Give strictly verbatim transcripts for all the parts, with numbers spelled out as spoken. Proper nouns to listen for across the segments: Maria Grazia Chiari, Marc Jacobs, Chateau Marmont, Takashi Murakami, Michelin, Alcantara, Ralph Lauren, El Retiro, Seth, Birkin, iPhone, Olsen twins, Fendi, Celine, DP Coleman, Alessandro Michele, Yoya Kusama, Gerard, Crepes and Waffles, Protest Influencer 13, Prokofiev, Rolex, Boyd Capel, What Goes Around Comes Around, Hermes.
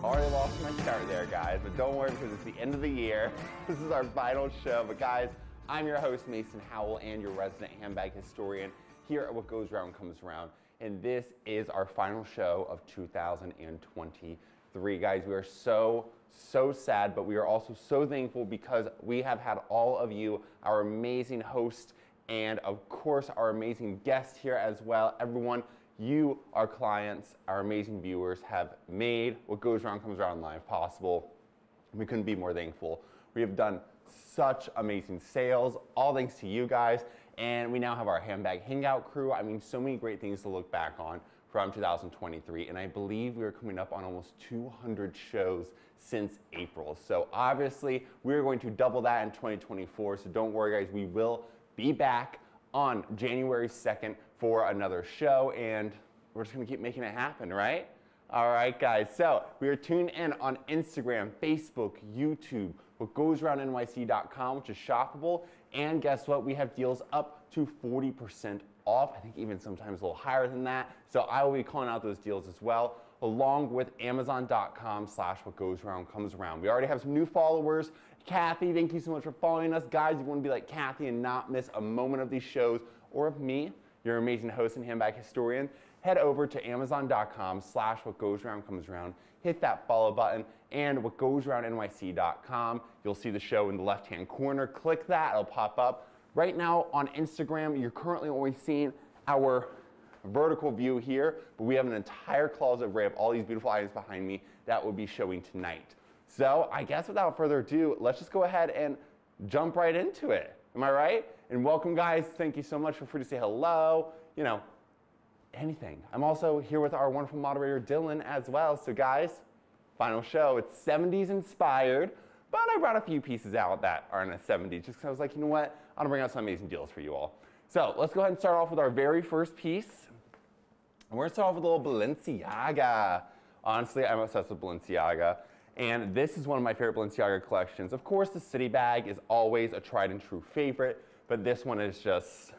Already lost my start there, guys, but don't worry because it's the end of the year. This is our final show, but guys, I'm your host, Mason Howell, and your resident handbag historian here at What Goes Around Comes Around, and this is our final show of two thousand twenty-three. Guys, we are so, so sad, but we are also so thankful because we have had all of you, our amazing hosts, and of course, our amazing guests here as well. Everyone, you, our clients, our amazing viewers have made What Goes Around Comes Around Live possible. We couldn't be more thankful. We have done such amazing sales, all thanks to you guys. And we now have our handbag hangout crew. I mean, so many great things to look back on from two thousand twenty-three. And I believe we are coming up on almost two hundred shows since April. So obviously we're going to double that in twenty twenty-four. So don't worry guys, we will be back on January second for another show, and we're just gonna keep making it happen, right? All right, guys, so we are tuned in on Instagram, Facebook, YouTube, what goes around N Y C dot com, which is shoppable, and guess what? We have deals up to forty percent off, I think even sometimes a little higher than that, so I will be calling out those deals as well, along with amazon dot com slash what goes around comes around. We already have some new followers. Kathy, thank you so much for following us. Guys, you want to be like Kathy and not miss a moment of these shows or of me, your amazing host and handbag historian, head over to amazon dot com slash what goes around comes around, hit that follow button, and what goes around N Y C dot com. You'll see the show in the left-hand corner. Click that, it'll pop up. Right now on Instagram, you're currently only seeing our vertical view here, but we have an entire closet array of all these beautiful items behind me that will be showing tonight. So I guess without further ado, let's just go ahead and jump right into it. Am I right? And welcome guys, thank you so much. Feel free to say hello, you know, anything. I'm also here with our wonderful moderator Dylan as well. So guys, final show, it's seventies inspired, but I brought a few pieces out that are in the seventies just because I was like, you know what, I'm gonna bring out some amazing deals for you all. So let's go ahead and start off with our very first piece. And we're gonna start off with a little Balenciaga. Honestly, I'm obsessed with Balenciaga. And this is one of my favorite Balenciaga collections. Of course, the city bag is always a tried and true favorite, but this one is just,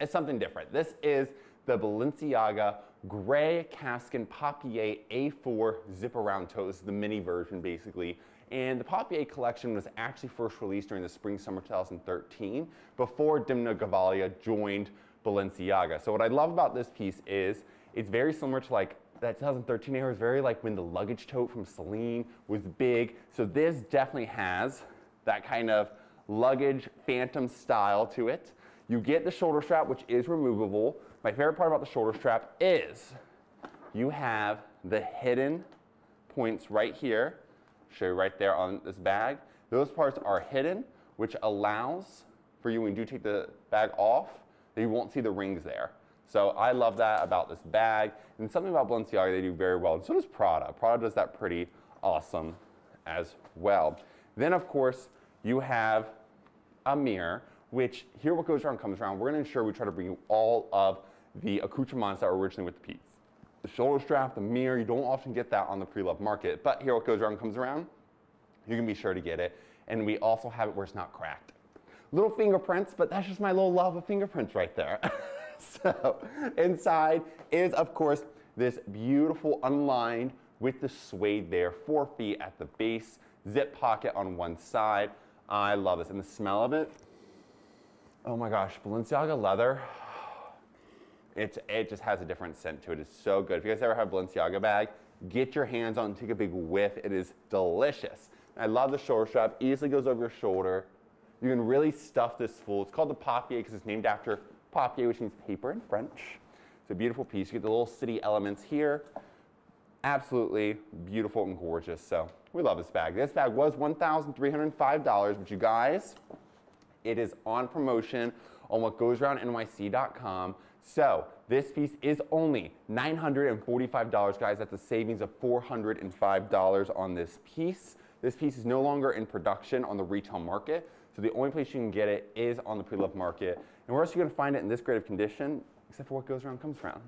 it's something different. This is the Balenciaga gray Cascan Papier A four zip around tote. This is the mini version basically. And the Papier collection was actually first released during the spring summer two thousand thirteen before Demna Gavalia joined Balenciaga. So what I love about this piece is it's very similar to like that two thousand thirteen era, is very like when the luggage tote from Celine was big. So this definitely has that kind of luggage phantom style to it. You get the shoulder strap, which is removable. My favorite part about the shoulder strap is you have the hidden points right here. Show you right there on this bag. Those parts are hidden, which allows for you, when you do take the bag off, that you won't see the rings there. So I love that about this bag. And something about Balenciaga, they do very well. And so does Prada. Prada does that pretty awesome as well. Then of course, you have a mirror, which here What Goes Around Comes Around. We're gonna ensure we try to bring you all of the accoutrements that were originally with the piece. The shoulder strap, the mirror, you don't often get that on the pre-loved market, but here What Goes Around Comes Around, you can be sure to get it. And we also have it where it's not cracked. Little fingerprints, but that's just my little love of fingerprints right there. So inside is, of course, this beautiful unlined with the suede there, four feet at the base, zip pocket on one side. I love this, and the smell of it, oh my gosh, Balenciaga leather. It's, it just has a different scent to it. It's so good. If you guys ever have a Balenciaga bag, get your hands on it and take a big whiff. It is delicious. I love the shoulder strap. Easily goes over your shoulder. You can really stuff this full. It's called the Papier because it's named after papier, which means paper in French. It's a beautiful piece. You get the little city elements here. Absolutely beautiful and gorgeous. So we love this bag. This bag was one thousand three hundred five dollars, but you guys, it is on promotion on what goes around N Y C dot com. So this piece is only nine hundred forty-five dollars, guys. That's a savings of four hundred five dollars on this piece. This piece is no longer in production on the retail market, so the only place you can get it is on the pre-loved market. And where else are you going to find it in this grade of condition, except for what goes around comes around?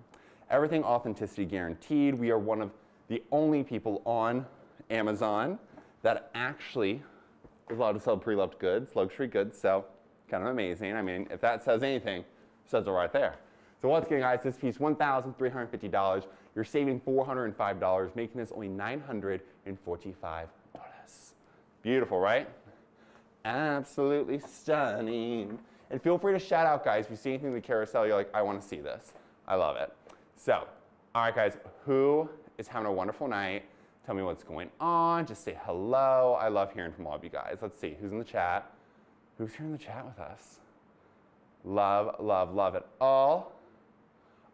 Everything authenticity guaranteed. We are one of the only people on Amazon that actually is allowed to sell pre-loved goods, luxury goods, so kind of amazing. I mean, if that says anything, it says it right there. So once again, guys, this piece, one thousand three hundred fifty dollars. You're saving four hundred five dollars, making this only nine hundred forty-five dollars. Beautiful, right? Absolutely stunning. And feel free to shout out, guys, if you see anything in the carousel, you're like, I want to see this. I love it. So, all right, guys, who is having a wonderful night? Tell me what's going on. Just say hello. I love hearing from all of you guys. Let's see who's in the chat. Who's here in the chat with us? Love, love, love it all.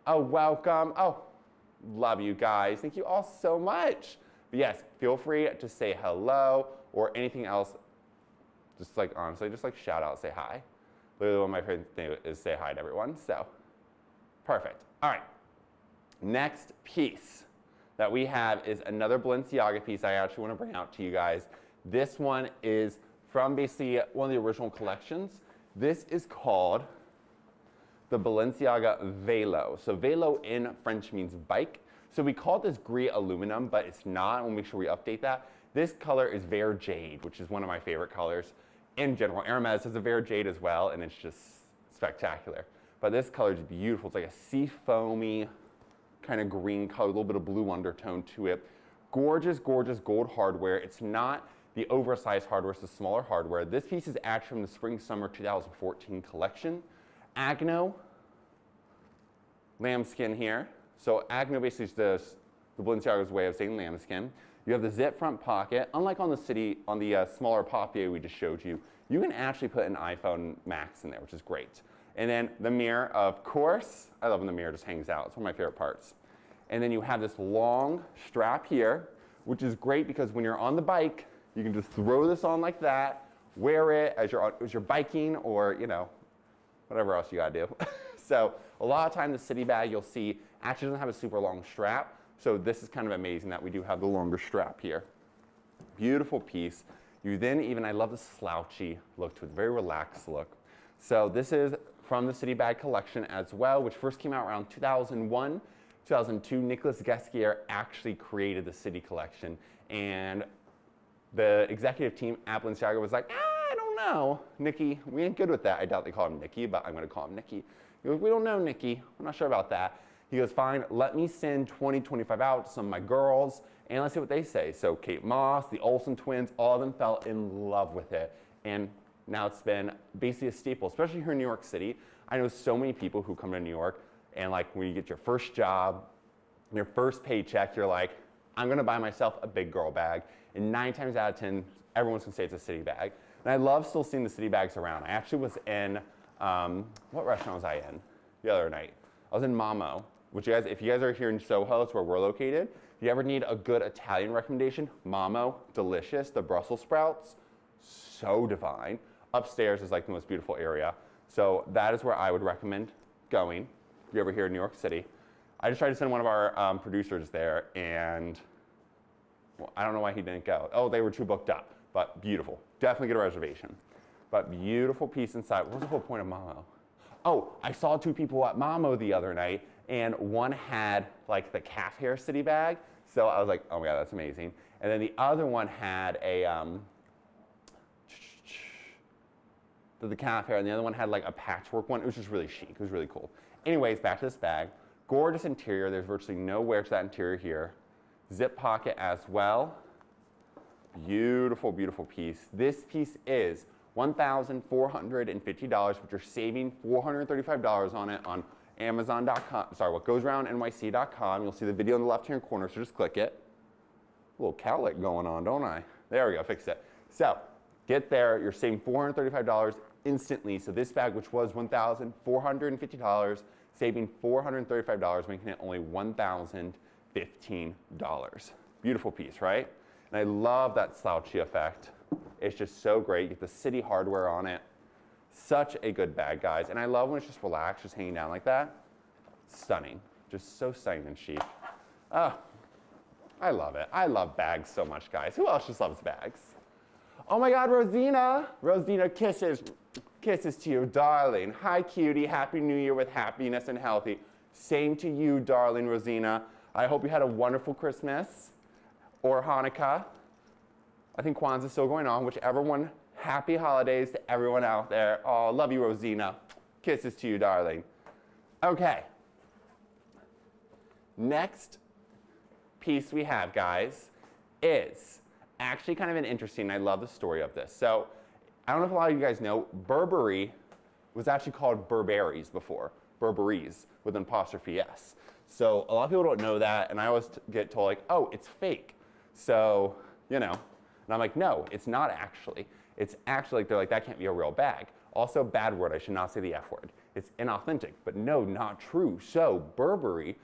Oh, welcome. Oh, love you guys. Thank you all so much. But yes, feel free to say hello or anything else. Just like, honestly, just like shout out, say hi. Literally one of my favorite things is say hi to everyone. So, perfect. All right. Next piece that we have is another Balenciaga piece I actually want to bring out to you guys. This one is from basically one of the original collections. This is called the Balenciaga Velo. So Velo in French means bike. So we call this gris aluminum, but it's not. We'll make sure we update that. This color is Vert Jade, which is one of my favorite colors in general. Hermes has a Vert Jade as well, and it's just spectacular. But this color is beautiful. It's like a sea foamy kind of green color, a little bit of blue undertone to it. Gorgeous, gorgeous gold hardware. It's not the oversized hardware, it's the smaller hardware. This piece is actually from the Spring-Summer two thousand fourteen collection. Agno, lambskin here. So Agno basically is the, the Balenciaga's way of saying lambskin. You have the zip front pocket. Unlike on the city, on the uh, smaller papier we just showed you, you can actually put an iPhone Max in there, which is great. And then the mirror, of course. I love when the mirror just hangs out. It's one of my favorite parts. And then you have this long strap here, which is great because when you're on the bike, you can just throw this on like that, wear it as you're, as you're biking or, you know, whatever else you gotta do. So a lot of time the city bag you'll see actually doesn't have a super long strap. So this is kind of amazing that we do have the longer strap here. Beautiful piece. You then even, I love the slouchy look to it, very relaxed look. So this is from the city bag collection as well, which first came out around two thousand one, two thousand two. Nicolas Ghesquière actually created the city collection, and the executive team at Balenciaga was like, ah, I don't know, Nikki, we ain't good with that. I doubt they call him Nikki, but I'm gonna call him Nikki. He goes, we don't know, Nikki, I'm not sure about that. He goes, fine, let me send twenty, twenty-five out to some of my girls, and let's see what they say. So Kate Moss, the Olsen twins, all of them fell in love with it, and now it's been basically a staple, especially here in New York City. I know so many people who come to New York, and like when you get your first job, your first paycheck, you're like, I'm gonna buy myself a big girl bag. And nine times out of ten, everyone's gonna say it's a city bag. And I love still seeing the city bags around. I actually was in, um, what restaurant was I in the other night? I was in Mamo, which you guys, if you guys are here in Soho, it's where we're located. If you ever need a good Italian recommendation, Mamo, delicious. The Brussels sprouts, so divine. Upstairs is like the most beautiful area. So that is where I would recommend going if you're ever here in New York City. I just tried to send one of our um, producers there, and well, I don't know why he didn't go. Oh, they were too booked up, but beautiful. Definitely get a reservation. But beautiful piece inside. What was the whole point of Mamo? Oh, I saw two people at Mamo the other night, and one had like the calf hair city bag. So I was like, oh my God, that's amazing. And then the other one had a, um, the calf hair, and the other one had like a patchwork one. It was just really chic. It was really cool. Anyways, back to this bag. Gorgeous interior. There's virtually no wear to that interior here. Zip pocket as well. Beautiful, beautiful piece. This piece is one thousand four hundred fifty dollars, but you're saving four hundred thirty-five dollars on it on Amazon dot com. Sorry, what goes around N Y C dot com. You'll see the video in the left-hand corner, so just click it. A little cowlick going on, don't I? There we go. Fix it. So get there. You're saving four hundred thirty-five dollars instantly. So this bag, which was one thousand four hundred fifty dollars, saving four hundred thirty-five dollars, making it only one thousand fifteen dollars. Beautiful piece, right? And I love that slouchy effect. It's just so great. You get the city hardware on it. Such a good bag, guys. And I love when it's just relaxed, just hanging down like that. Stunning. Just so stunning and chic. Oh, I love it. I love bags so much, guys. Who else just loves bags? Oh my God, Rosina. Rosina, kisses. Kisses to you, darling. Hi, cutie. Happy New Year with happiness and healthy. Same to you, darling Rosina. I hope you had a wonderful Christmas or Hanukkah. I think Kwanzaa's still going on, whichever one. Happy holidays to everyone out there. Oh, love you, Rosina. Kisses to you, darling. Okay. Next piece we have, guys, is actually kind of an interesting, I love the story of this. So, I don't know if a lot of you guys know, Burberry was actually called Burberries before. Burberries with an apostrophe S. So, a lot of people don't know that, and I always get told, like, oh, it's fake. So, you know, and I'm like, no, it's not actually. It's actually, like, they're like, that can't be a real bag. Also, bad word, I should not say the F word. It's inauthentic, but no, not true. So, Burberry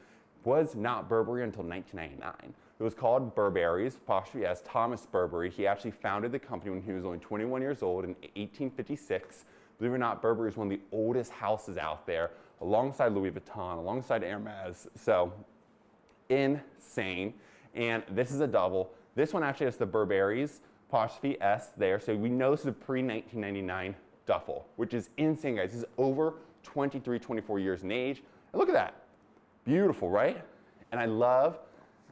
was not Burberry until nineteen ninety-nine. It was called Burberry's, apostrophe S, Thomas Burberry. He actually founded the company when he was only twenty-one years old in eighteen fifty-six. Believe it or not, Burberry is one of the oldest houses out there, alongside Louis Vuitton, alongside Hermes. So, insane. And this is a double. This one actually has the Burberry's, apostrophe S there, so we know this is a pre nineteen ninety-nine duffel, which is insane, guys. This is over twenty-three, twenty-four years in age. And look at that. Beautiful, right? And I love,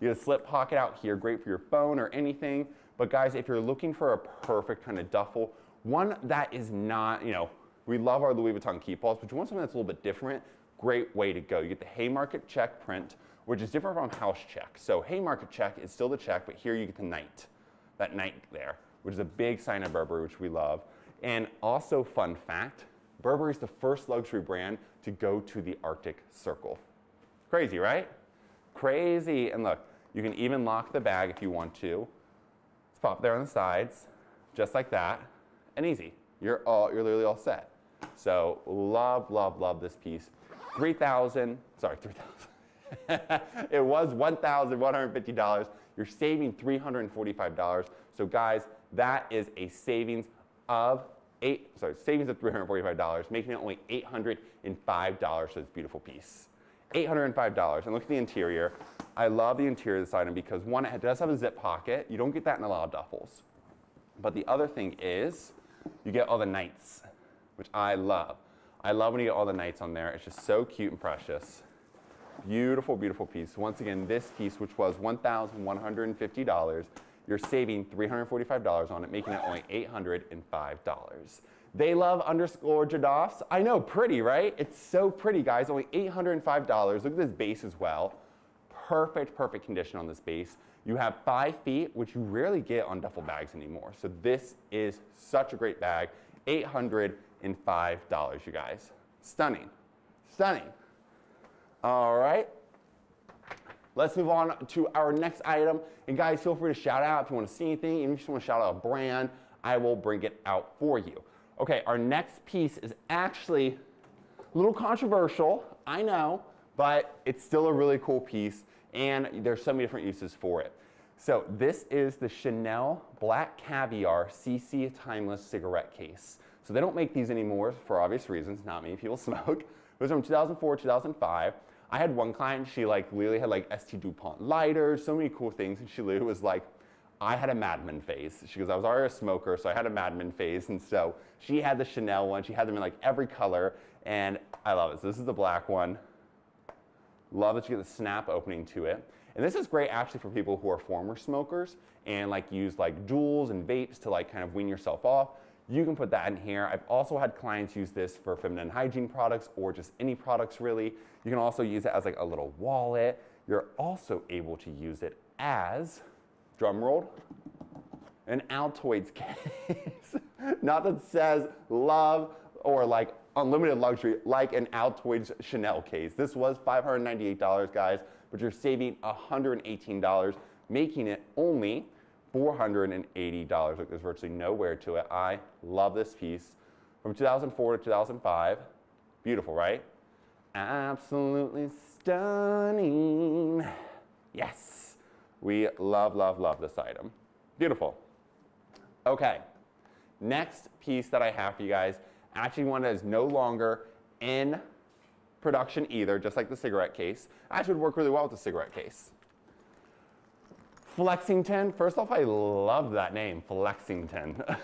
you get a slip pocket out here, great for your phone or anything. But guys, if you're looking for a perfect kind of duffel, one that is not, you know, we love our Louis Vuitton key paws, but you want something that's a little bit different, great way to go. You get the Haymarket check print, which is different from house check. So Haymarket check is still the check, but here you get the knight. That knight there, which is a big sign of Burberry, which we love. And also, fun fact, Burberry is the first luxury brand to go to the Arctic Circle. Crazy, right? Crazy. And look, you can even lock the bag if you want to. It's pop there on the sides, just like that, and easy. You're all, you're literally all set. So love, love, love this piece. three thousand, sorry, three thousand. It was one thousand one hundred fifty dollars. You're saving three hundred forty-five dollars. So guys, that is a savings of eight, sorry, savings of three hundred forty-five dollars, making it only eight hundred five dollars for this beautiful piece. eight hundred five dollars. And look at the interior. I love the interior of this item because one, it does have a zip pocket. You don't get that in a lot of duffels. But the other thing is you get all the knights, which I love. I love when you get all the knights on there. It's just so cute and precious. Beautiful, beautiful piece. Once again, this piece, which was one thousand one hundred fifty dollars, you're saving three hundred forty-five dollars on it, making it only eight hundred five dollars. They love underscore Jadoffs. I know, pretty, right? It's so pretty, guys. Only eight hundred five dollars. Look at this base as well. Perfect, perfect condition on this base. You have five feet, which you rarely get on duffel bags anymore. So this is such a great bag. eight hundred five dollars, you guys. Stunning. Stunning. All right, let's move on to our next item. And guys, feel free to shout out if you want to see anything, even if you just want to shout out a brand, I will bring it out for you. Okay, our next piece is actually a little controversial, I know, but it's still a really cool piece and there's so many different uses for it. So this is the Chanel Black Caviar C C Timeless Cigarette Case. So they don't make these anymore for obvious reasons, not many people smoke. It was from two thousand four, two thousand five. I had one client, she like literally had like Estee DuPont lighters, so many cool things, and she literally was like, I had a madman phase. She goes, I was already a smoker, so I had a madman phase, and so she had the Chanel one, she had them in like every color, and I love it. So this is the black one. Love that you get the snap opening to it. And this is great actually for people who are former smokers and like use like jewels and vapes to like kind of wean yourself off. You can put that in here. I've also had clients use this for feminine hygiene products or just any products really. You can also use it as like a little wallet. You're also able to use it as, drum roll, an Altoids case. Not that it says love or like unlimited luxury, like an Altoids Chanel case. This was five hundred ninety-eight dollars, guys, but you're saving one hundred eighteen dollars, making it only four hundred eighty dollars. Look, there's virtually nowhere to it. I love this piece. from two thousand four to two thousand five. Beautiful, right? Absolutely stunning. Yes. We love, love, love this item. Beautiful. Okay. Next piece that I have for you guys, actually one that is no longer in production either, just like the cigarette case. Actually would work really well with the cigarette case. Flexington. First off, I love that name, Flexington.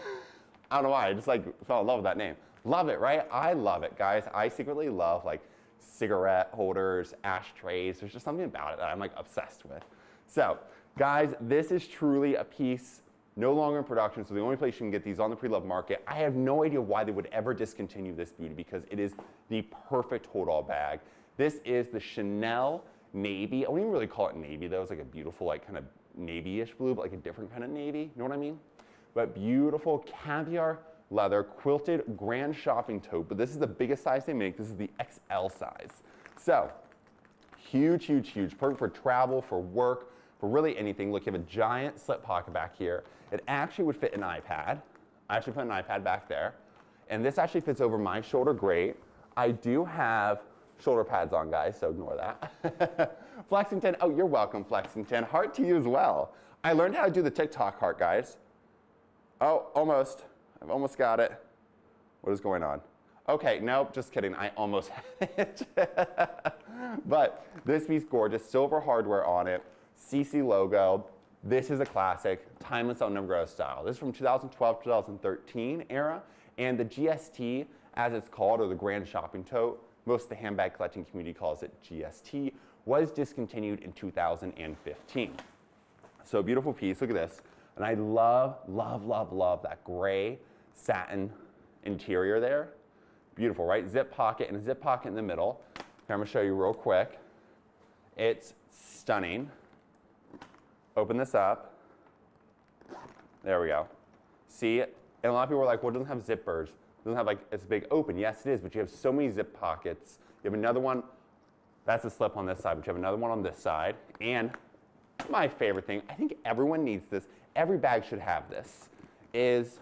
I don't know why, I just like fell in love with that name. Love it, right? I love it, guys. I secretly love like cigarette holders, ashtrays. There's just something about it that I'm like obsessed with. So guys, this is truly a piece no longer in production, so the only place you can get these on the pre-loved market. I have no idea why they would ever discontinue this beauty because it is the perfect hold-all bag. This is the Chanel navy. I wouldn't even really call it navy though. It's like a beautiful, like kind of navy-ish blue, but like a different kind of navy. You know what I mean? But beautiful caviar leather quilted grand shopping tote. But this is the biggest size they make. This is the X L size. So huge, huge, huge. Perfect for travel, for work, for really anything. Look, you have a giant slip pocket back here. It actually would fit an iPad. I actually put an iPad back there. And this actually fits over my shoulder great. I do have shoulder pads on, guys, so ignore that. Flexington, oh, you're welcome, Flexington. Heart to you as well. I learned how to do the TikTok heart, guys. Oh, almost. I've almost got it. What is going on? Okay, nope, just kidding. I almost had it. But this piece, gorgeous. Silver hardware on it. C C logo. This is a classic, timeless El Negro style. This is from two thousand twelve, two thousand thirteen era, and the G S T, as it's called, or the Grand Shopping Tote, most of the handbag collecting community calls it G S T, was discontinued in two thousand fifteen. So beautiful piece, look at this. And I love, love, love, love that gray satin interior there. Beautiful, right? Zip pocket and a zip pocket in the middle. Here, I'm gonna show you real quick. It's stunning. Open this up. There we go. See, and a lot of people are like, well, it doesn't have zippers. It doesn't have like, it's big open. Yes, it is, but you have so many zip pockets. You have another one. That's a slip on this side, but you have another one on this side. And my favorite thing, I think everyone needs this. Every bag should have this, is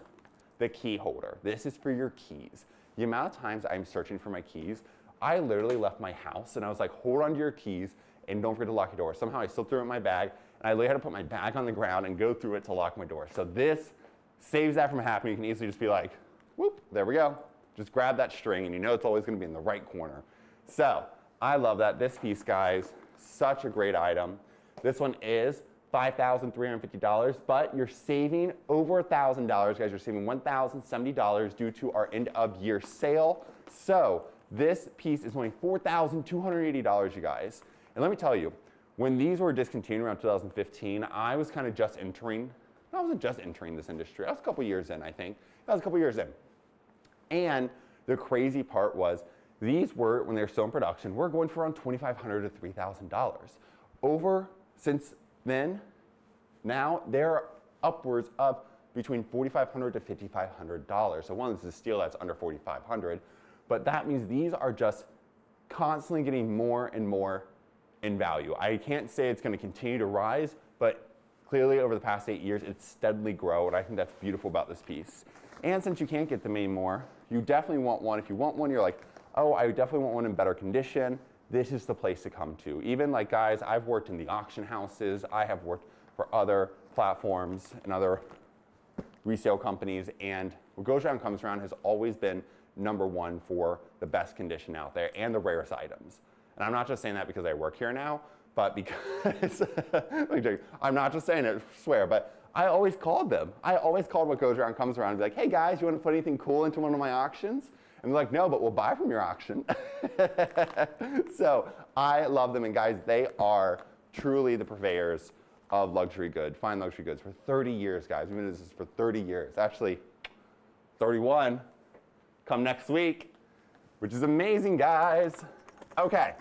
the key holder. This is for your keys. The amount of times I'm searching for my keys, I literally left my house and I was like, hold on to your keys and don't forget to lock your door. Somehow I slipped through in my bag. I literally had to put my bag on the ground and go through it to lock my door. So this saves that from happening. You can easily just be like, whoop, there we go. Just grab that string and you know it's always gonna be in the right corner. So I love that. This piece, guys, such a great item. This one is five thousand three hundred fifty dollars, but you're saving over one thousand dollars, guys. You're saving one thousand seventy dollars due to our end of year sale. So this piece is only four thousand two hundred eighty dollars, you guys. And let me tell you, when these were discontinued around two thousand fifteen, I was kind of just entering. I wasn't just entering this industry. I was a couple years in, I think. I was a couple years in. And the crazy part was these were, when they were still in production, we're going for around twenty-five hundred dollars to three thousand dollars. Over since then, now they're upwards of between forty-five hundred dollars to fifty-five hundred dollars. So one, this is a steal that's under forty-five hundred dollars. But that means these are just constantly getting more and more in value. I can't say it's going to continue to rise, but clearly over the past eight years, it's steadily grown, and I think that's beautiful about this piece. And since you can't get them anymore, you definitely want one. If you want one, you're like, oh, I definitely want one in better condition. This is the place to come to. Even like guys, I've worked in the auction houses. I have worked for other platforms and other resale companies, and what goes around comes around has always been number one for the best condition out there and the rarest items. And I'm not just saying that because I work here now, but because, I'm not just saying it, I swear, but I always called them. I always called what goes around comes around and be like, hey guys, you want to put anything cool into one of my auctions? And they're like, no, but we'll buy from your auction. So I love them, and guys, they are truly the purveyors of luxury goods, fine luxury goods for thirty years, guys. We've been doing this for thirty years, actually thirty-one, come next week, which is amazing, guys. Okay,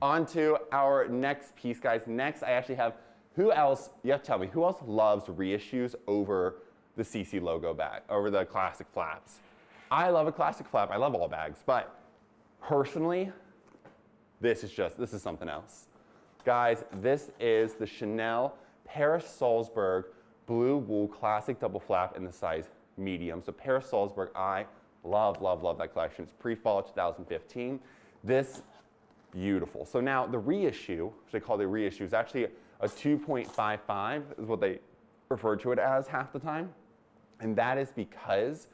on to our next piece, guys. Next, I actually have, who else, you have to tell me, who else loves reissues over the C C logo bag, over the classic flaps? I love a classic flap, I love all bags, but personally, this is just, this is something else. Guys, this is the Chanel Paris Salzburg Blue Wool Classic Double Flap in the size medium. So Paris Salzburg, I love, love, love that collection. It's pre-fall two thousand fifteen. This, beautiful. So now the reissue, which they call the reissue, is actually a two point five five is what they refer to it as half the time. And that is because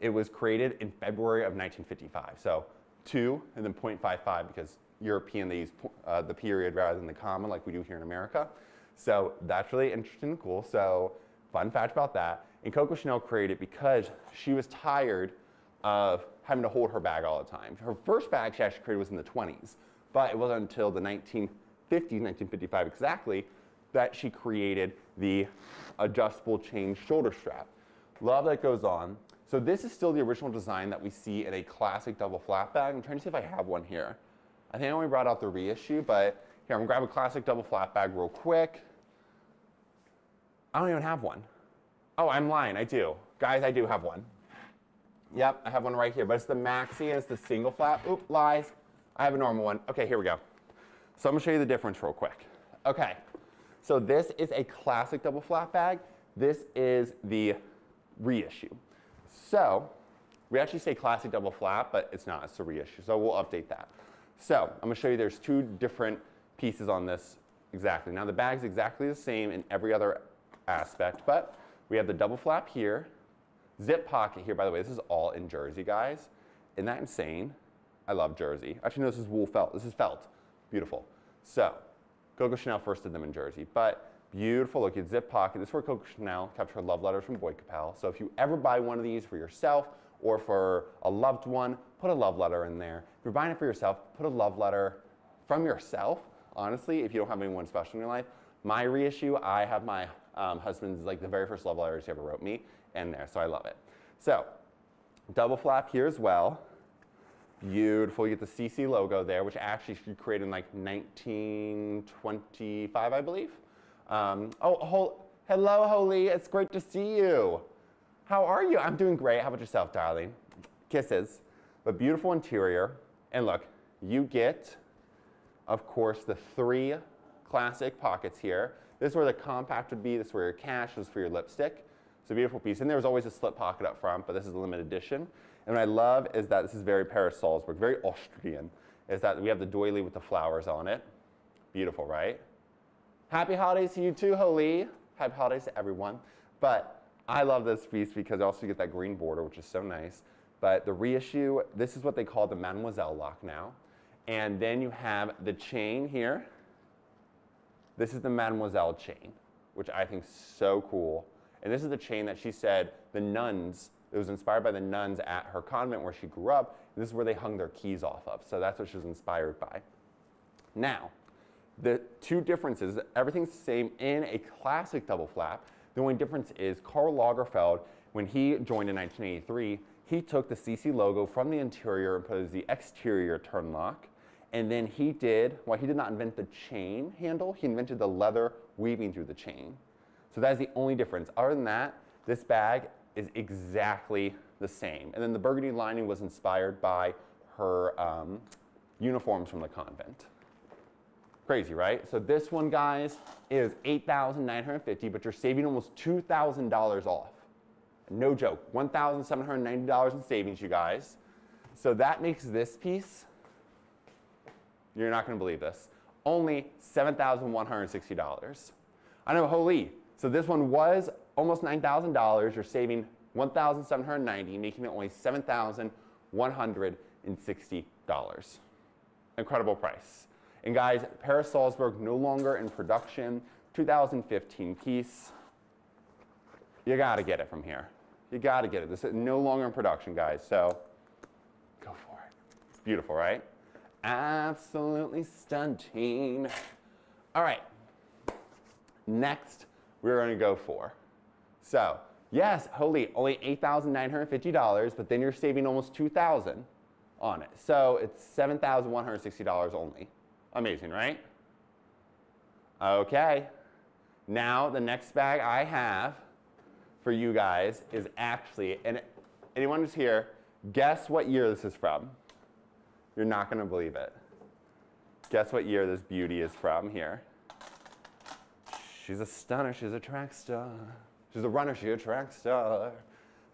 it was created in February of nineteen fifty-five. So two and then point five five because European, they use uh, the period rather than the comma like we do here in America. So that's really interesting and cool. So fun fact about that. And Coco Chanel created it because she was tired of having to hold her bag all the time. Her first bag she actually created was in the twenties, but it wasn't until the nineteen fifties, nineteen fifty-five exactly, that she created the adjustable chain shoulder strap. Love that goes on. So this is still the original design that we see in a classic double flap bag. I'm trying to see if I have one here. I think I only brought out the reissue, but here, I'm gonna grab a classic double flap bag real quick. I don't even have one. Oh, I'm lying, I do. Guys, I do have one. Yep, I have one right here, but it's the maxi and it's the single flap. Oop, lies. I have a normal one. Okay, here we go. So I'm gonna show you the difference real quick. Okay, so this is a classic double flap bag. This is the reissue. So we actually say classic double flap, but it's not, it's a reissue. So we'll update that. So I'm gonna show you there's two different pieces on this exactly. Now the bag's exactly the same in every other aspect, but we have the double flap here. Zip pocket here, by the way, this is all in jersey, guys. Isn't that insane? I love jersey. Actually, no, this is wool felt. This is felt. Beautiful. So, Coco Chanel first did them in jersey, but beautiful looking zip pocket. This is where Coco Chanel kept her love letters from Boyd Capel. So if you ever buy one of these for yourself or for a loved one, put a love letter in there. If you're buying it for yourself, put a love letter from yourself. Honestly, if you don't have anyone special in your life, my reissue, I have my um, husband's, like the very first love letters he ever wrote me. In there, so I love it. So, double flap here as well. Beautiful, you get the C C logo there, which actually she created in like nineteen twenty-five, I believe. Um, oh, hol hello, Holly, it's great to see you. How are you? I'm doing great, how about yourself, darling? Kisses, but beautiful interior. And look, you get, of course, the three classic pockets here. This is where the compact would be, this is where your cash, this is for your lipstick. It's a beautiful piece, and there was always a slip pocket up front, but this is a limited edition. And what I love is that this is very Paris Salzburg, very Austrian, is that we have the doily with the flowers on it. Beautiful, right? Happy holidays to you too, Holly. Happy holidays to everyone. But I love this piece because I also get that green border, which is so nice. But the reissue, this is what they call the Mademoiselle lock now. And then you have the chain here. This is the Mademoiselle chain, which I think is so cool. And this is the chain that she said the nuns, it was inspired by the nuns at her convent where she grew up. And this is where they hung their keys off of. So that's what she was inspired by. Now, the two differences, everything's the same in a classic double flap. The only difference is Karl Lagerfeld, when he joined in nineteen eighty-three, he took the C C logo from the interior and put it as the exterior turn lock. And then he did, well, he did not invent the chain handle, he invented the leather weaving through the chain. So that's the only difference. Other than that, this bag is exactly the same. And then the burgundy lining was inspired by her um, uniforms from the convent. Crazy, right? So this one, guys, is eight thousand nine hundred fifty dollars, but you're saving almost two thousand dollars off. No joke, one thousand seven hundred ninety dollars in savings, you guys. So that makes this piece, you're not gonna believe this, only seven thousand one hundred sixty dollars. I know, holy. So this one was almost nine thousand dollars. You're saving one thousand seven hundred ninety dollars, making it only seven thousand one hundred sixty dollars. Incredible price. And guys, Paris Salzburg no longer in production. two thousand fifteen piece. You gotta get it from here. You gotta get it. This is no longer in production, guys. So go for it. It's beautiful, right? Absolutely stunning. All right. Next, we're going to go for. So, yes, holy, only eight thousand nine hundred fifty dollars, but then you're saving almost two thousand dollars on it. So it's seven thousand one hundred sixty dollars only. Amazing, right? Okay. Now, the next bag I have for you guys is actually, and anyone who's here, guess what year this is from? You're not going to believe it. Guess what year this beauty is from here. She's a stunner, she's a track star. She's a runner, she's a track star.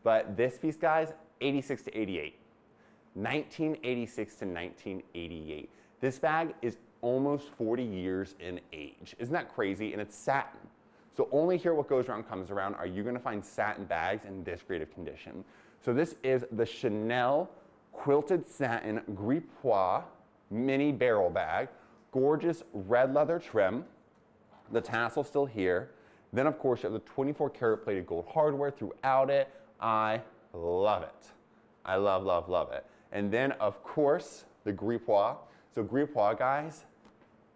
But this piece, guys, eighty-six to eighty-eight. nineteen eighty-six to nineteen eighty-eight. This bag is almost forty years in age. Isn't that crazy? And it's satin. So only here what goes around comes around. Are you going to find satin bags in this great of condition? So this is the Chanel Quilted Satin Gripois Mini Barrel Bag. Gorgeous red leather trim. The tassel still here. Then, of course, you have the twenty-four karat plated gold hardware throughout it. I love it. I love, love, love it. And then, of course, the Gripois. So Gripois, guys,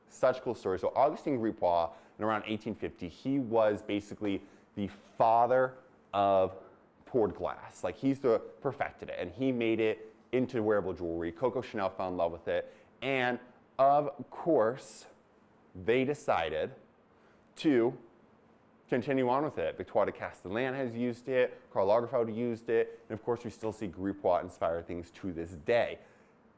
such cool story. So Augustin Gripois, in around eighteen fifty, he was basically the father of poured glass. Like, he's the perfected it, and he made it into wearable jewelry. Coco Chanel fell in love with it. And, of course, they decided to continue on with it. Victoire de Castellane has used it, Karl Lagerfeld used it, and of course we still see Gripois inspire things to this day.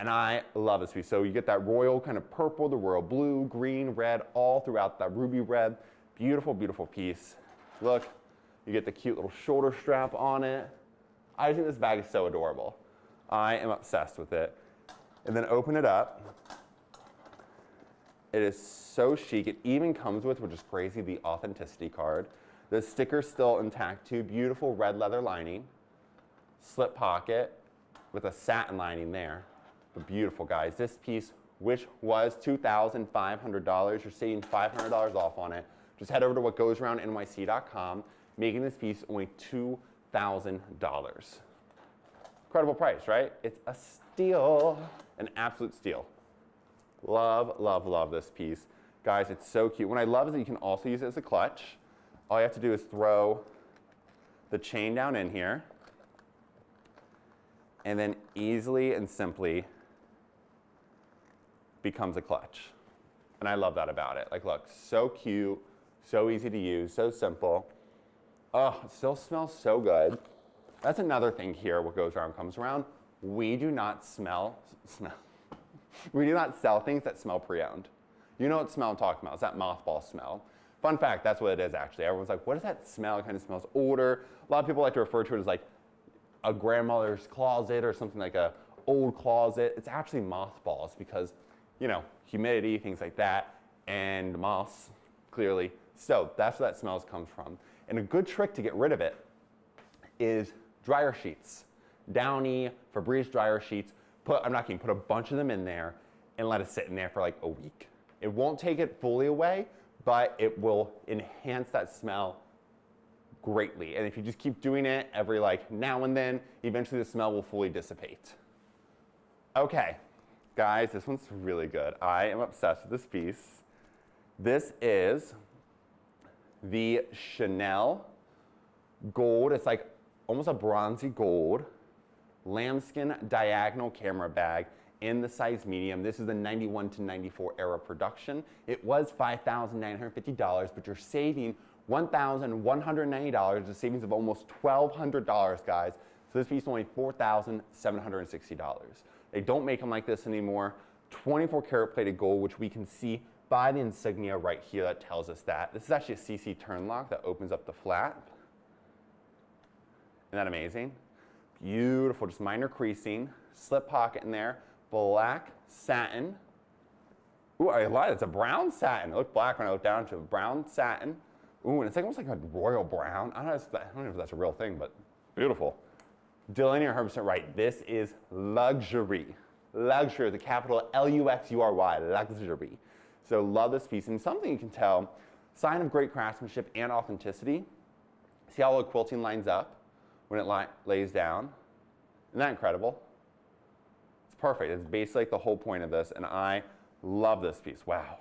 And I love this piece. So you get that royal kind of purple, the royal blue, green, red, all throughout that ruby red. Beautiful, beautiful piece. Look, you get the cute little shoulder strap on it. I think this bag is so adorable. I am obsessed with it. And then open it up. It is so chic. It even comes with, which is crazy, the authenticity card. The sticker's still intact too. Beautiful red leather lining. Slip pocket with a satin lining there. But beautiful, guys. This piece, which was two thousand five hundred dollars, you're saving five hundred dollars off on it. Just head over to what goes around N Y C dot com, making this piece only two thousand dollars. Incredible price, right? It's a steal. An absolute steal. Love, love, love this piece. Guys, it's so cute. What I love is that you can also use it as a clutch. All you have to do is throw the chain down in here and then easily and simply becomes a clutch. And I love that about it. Like, look, so cute, so easy to use, so simple. Oh, it still smells so good. That's another thing here, what goes around comes around. We do not smell, smell. We do not sell things that smell pre-owned. You know what smell I'm talking about. It's that mothball smell. Fun fact, that's what it is actually. Everyone's like, what does that smell? It kind of smells older. A lot of people like to refer to it as like a grandmother's closet or something like a old closet. It's actually mothballs because, you know, humidity, things like that, and moss, clearly. So that's where that smells comes from. And a good trick to get rid of it is dryer sheets. Downy, Febreze dryer sheets. Put, I'm not kidding, put a bunch of them in there and let it sit in there for like a week. It won't take it fully away, but it will enhance that smell greatly. And if you just keep doing it every like now and then, eventually the smell will fully dissipate. Okay, guys, this one's really good. I am obsessed with this piece. This is the Chanel gold. It's like almost a bronzy gold. Lambskin diagonal camera bag in the size medium. This is the ninety-one to ninety-four era production. It was five thousand nine hundred fifty dollars, but you're saving one thousand one hundred ninety dollars, a savings of almost twelve hundred dollars, guys. So this piece is only four thousand seven hundred sixty dollars. They don't make them like this anymore. twenty-four karat plated gold, which we can see by the insignia right here that tells us that. This is actually a C C turn lock that opens up the flap. Isn't that amazing? Beautiful, just minor creasing, slip pocket in there, black satin. Ooh, I lied, it's a brown satin. It looked black when I looked down to a brown satin. Ooh, and it's like almost like a royal brown. I don't know if, that, I don't know if that's a real thing, but beautiful. Dylan, you're one hundred percent right. This is luxury. Luxury, the capital L U X U R Y, luxury. So love this piece. And something you can tell, sign of great craftsmanship and authenticity. See how all the quilting lines up when it li lays down. Isn't that incredible? It's perfect. It's basically like the whole point of this, and I love this piece. Wow.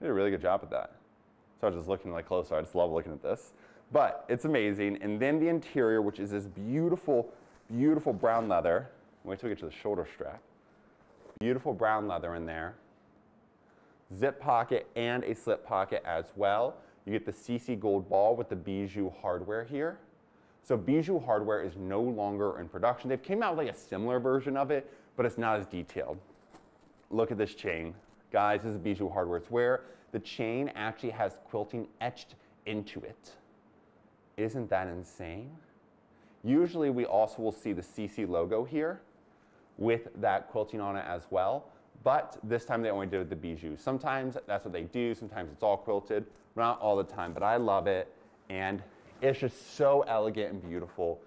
They did a really good job at that. So I was just looking like closer. I just love looking at this. But it's amazing. And then the interior, which is this beautiful, beautiful brown leather. Wait till we get to the shoulder strap. Beautiful brown leather in there. Zip pocket and a slip pocket as well. You get the C C gold ball with the Bijou hardware here. So Bijou hardware is no longer in production. They've came out with like a similar version of it, but it's not as detailed. Look at this chain. Guys, this is Bijou hardware. It's where the chain actually has quilting etched into it. Isn't that insane? Usually we also will see the C C logo here with that quilting on it as well, but this time they only did the bijou. Sometimes that's what they do, sometimes it's all quilted, not all the time, but I love it, and it's just so elegant and beautiful.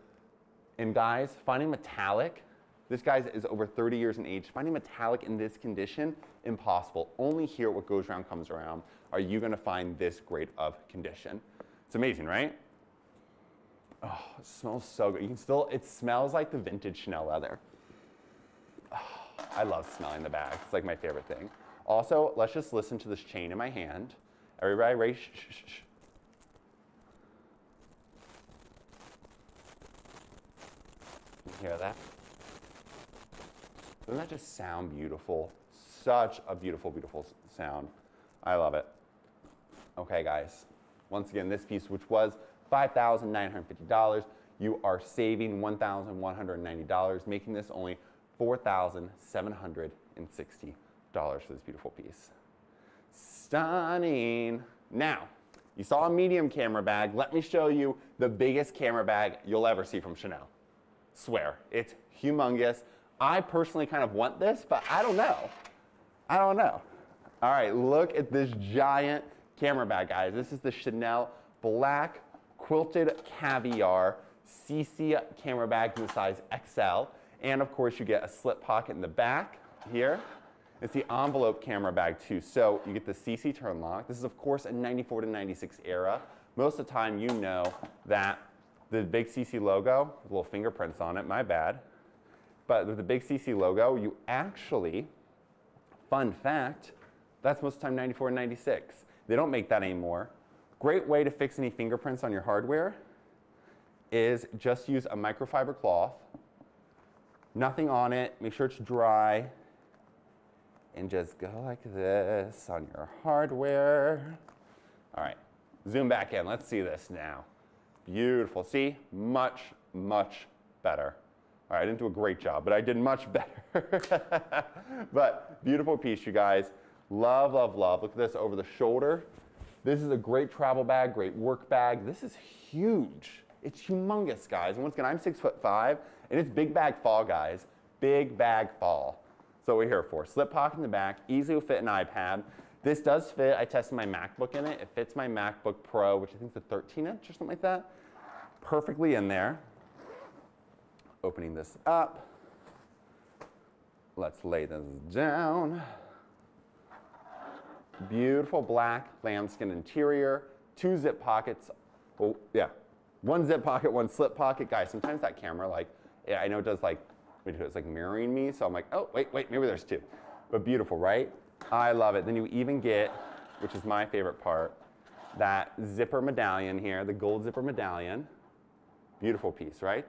And guys, finding metallic, this guy is over thirty years in age, finding metallic in this condition, impossible. Only here, what goes around comes around, are you gonna find this grade of condition. It's amazing, right? Oh, it smells so good. You can still, it smells like the vintage Chanel leather. Oh, I love smelling the bags. It's like my favorite thing. Also, let's just listen to this chain in my hand. Everybody, raise. Shh, shh, shh. You hear that? Doesn't that just sound beautiful? Such a beautiful, beautiful sound. I love it. Okay, guys. Once again, this piece, which was five thousand nine hundred fifty dollars, you are saving one thousand one hundred ninety dollars, making this only four thousand seven hundred sixty dollars for this beautiful piece. Stunning. Now, you saw a medium camera bag. Let me show you the biggest camera bag you'll ever see from Chanel. Swear, it's humongous. I personally kind of want this, but I don't know. I don't know. All right, look at this giant camera bag, guys. This is the Chanel Black Quilted Caviar C C camera bag in the size X L. And of course you get a slip pocket in the back here. It's the envelope camera bag too. So you get the C C turn lock. This is of course a ninety-four to ninety-six era. Most of the time you know that the big C C logo, little fingerprints on it, my bad. But with the big C C logo, you actually, fun fact, that's most of the time ninety-four and ninety-six. They don't make that anymore. Great way to fix any fingerprints on your hardware is just use a microfiber cloth, nothing on it, make sure it's dry, and just go like this on your hardware. All right, zoom back in, let's see this now. Beautiful, see, much, much better. All right, I didn't do a great job, but I did much better. But beautiful piece, you guys. Love, love, love, look at this over the shoulder. This is a great travel bag, great work bag. This is huge. It's humongous, guys. And once again, I'm six foot five, and it's big bag fall, guys. Big bag fall. So we're here for slip pocket in the back, easily will fit an iPad. This does fit. I tested my MacBook in it. It fits my MacBook Pro, which I think is a thirteen inch or something like that. Perfectly in there. Opening this up. Let's lay this down. Beautiful black lambskin interior, two zip pockets. Oh yeah, one zip pocket, one slip pocket. Guys, sometimes that camera, like, yeah, I know it does, like, it's like mirroring me, so I'm like, oh wait, wait, maybe there's two. But beautiful, right? I love it. Then you even get, which is my favorite part, that zipper medallion here, the gold zipper medallion. Beautiful piece, right?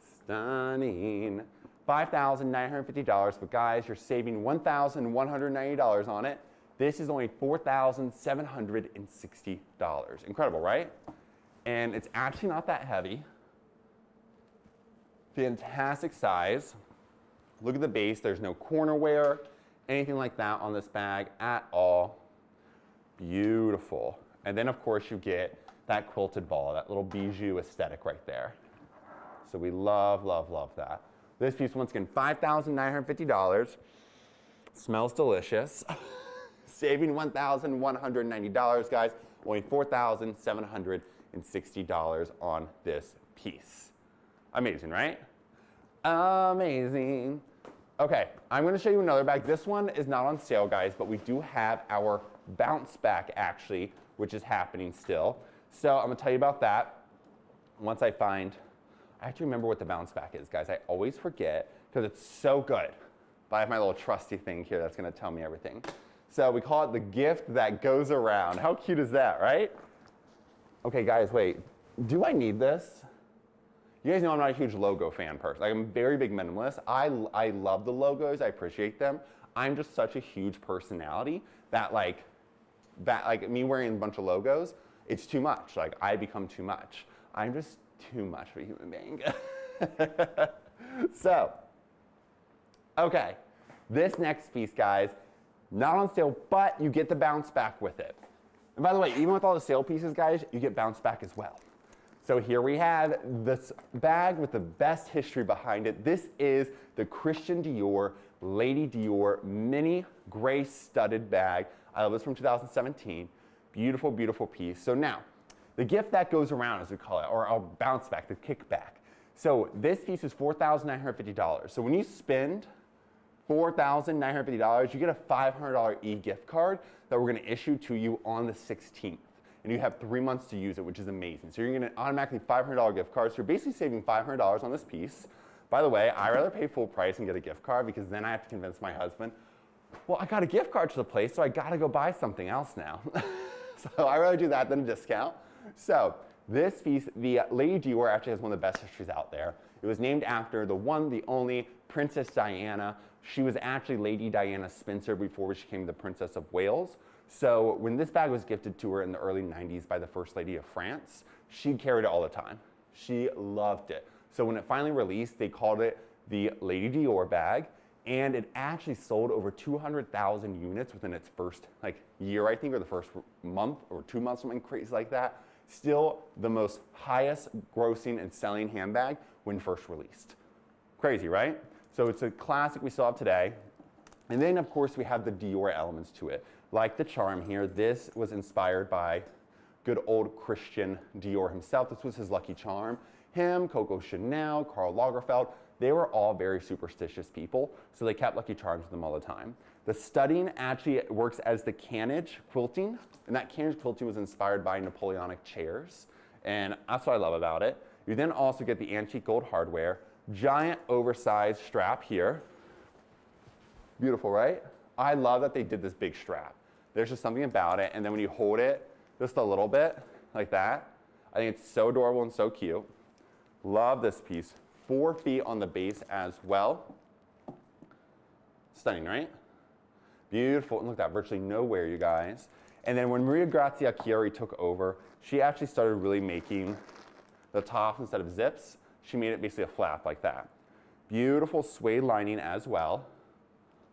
Stunning. five thousand nine hundred fifty dollars, but guys, you're saving one thousand one hundred ninety dollars on it. This is only four thousand seven hundred sixty dollars. Incredible, right? And it's actually not that heavy. Fantastic size. Look at the base. There's no corner wear, anything like that on this bag at all. Beautiful. And then, of course, you get that quilted ball, that little bijou aesthetic right there. So we love, love, love that. This piece, once again, five thousand nine hundred fifty dollars. Smells delicious. Saving one thousand one hundred ninety dollars, guys. Only four thousand seven hundred sixty dollars on this piece. Amazing, right? Amazing. Okay, I'm gonna show you another bag. This one is not on sale, guys, but we do have our bounce back, actually, which is happening still. So I'm gonna tell you about that once I find... I have to remember what the bounce back is, guys. I always forget because it's so good. But I have my little trusty thing here that's going to tell me everything. So we call it the gift that goes around. How cute is that, right? Okay, guys, wait. Do I need this? You guys know I'm not a huge logo fan person. Like, I'm a very big minimalist. I, I love the logos. I appreciate them. I'm just such a huge personality that, like, that, like, me wearing a bunch of logos, it's too much. Like, I become too much. I'm just... too much for a human being. So, okay, this next piece, guys, not on sale, but you get the bounce back with it. And by the way, even with all the sale pieces, guys, you get bounce back as well. So here we have this bag with the best history behind it. This is the Christian Dior, Lady Dior mini gray studded bag. I love this from two thousand seventeen. Beautiful, beautiful piece. So now, the gift that goes around, as we call it, or our bounce back, the kickback. So this piece is four thousand nine hundred fifty dollars. So when you spend four thousand nine hundred fifty dollars, you get a five hundred dollar e-gift card that we're gonna issue to you on the sixteenth. And you have three months to use it, which is amazing. So you're gonna automatically five hundred dollar gift cards. So you're basically saving five hundred dollars on this piece. By the way, I'd rather pay full price and get a gift card because then I have to convince my husband, well, I got a gift card to the place, so I gotta go buy something else now. So I'd rather do that than a discount. So this piece, the Lady Dior, actually has one of the best histories out there. It was named after the one, the only Princess Diana. She was actually Lady Diana Spencer before she became the Princess of Wales. So when this bag was gifted to her in the early nineties by the First Lady of France, she carried it all the time. She loved it. So when it finally released, they called it the Lady Dior bag, and it actually sold over two hundred thousand units within its first like year, I think, or the first month or two months, something crazy like that. Still the most highest grossing and selling handbag when first released. Crazy, right? So it's a classic we still have today. And then of course we have the Dior elements to it. Like the charm here, this was inspired by good old Christian Dior himself. This was his lucky charm. Him, Coco Chanel, Karl Lagerfeld, they were all very superstitious people, so they kept lucky charms with them all the time. The studding actually works as the canage quilting, and that canage quilting was inspired by Napoleonic chairs, and that's what I love about it. You then also get the antique gold hardware, giant oversized strap here. Beautiful, right? I love that they did this big strap. There's just something about it, and then when you hold it just a little bit, like that, I think it's so adorable and so cute. Love this piece. Four feet on the base as well. Stunning, right? Beautiful. And look at that, virtually no wear, you guys. And then when Maria Grazia Chiari took over, she actually started really making the tops instead of zips. She made it basically a flap like that. Beautiful suede lining as well.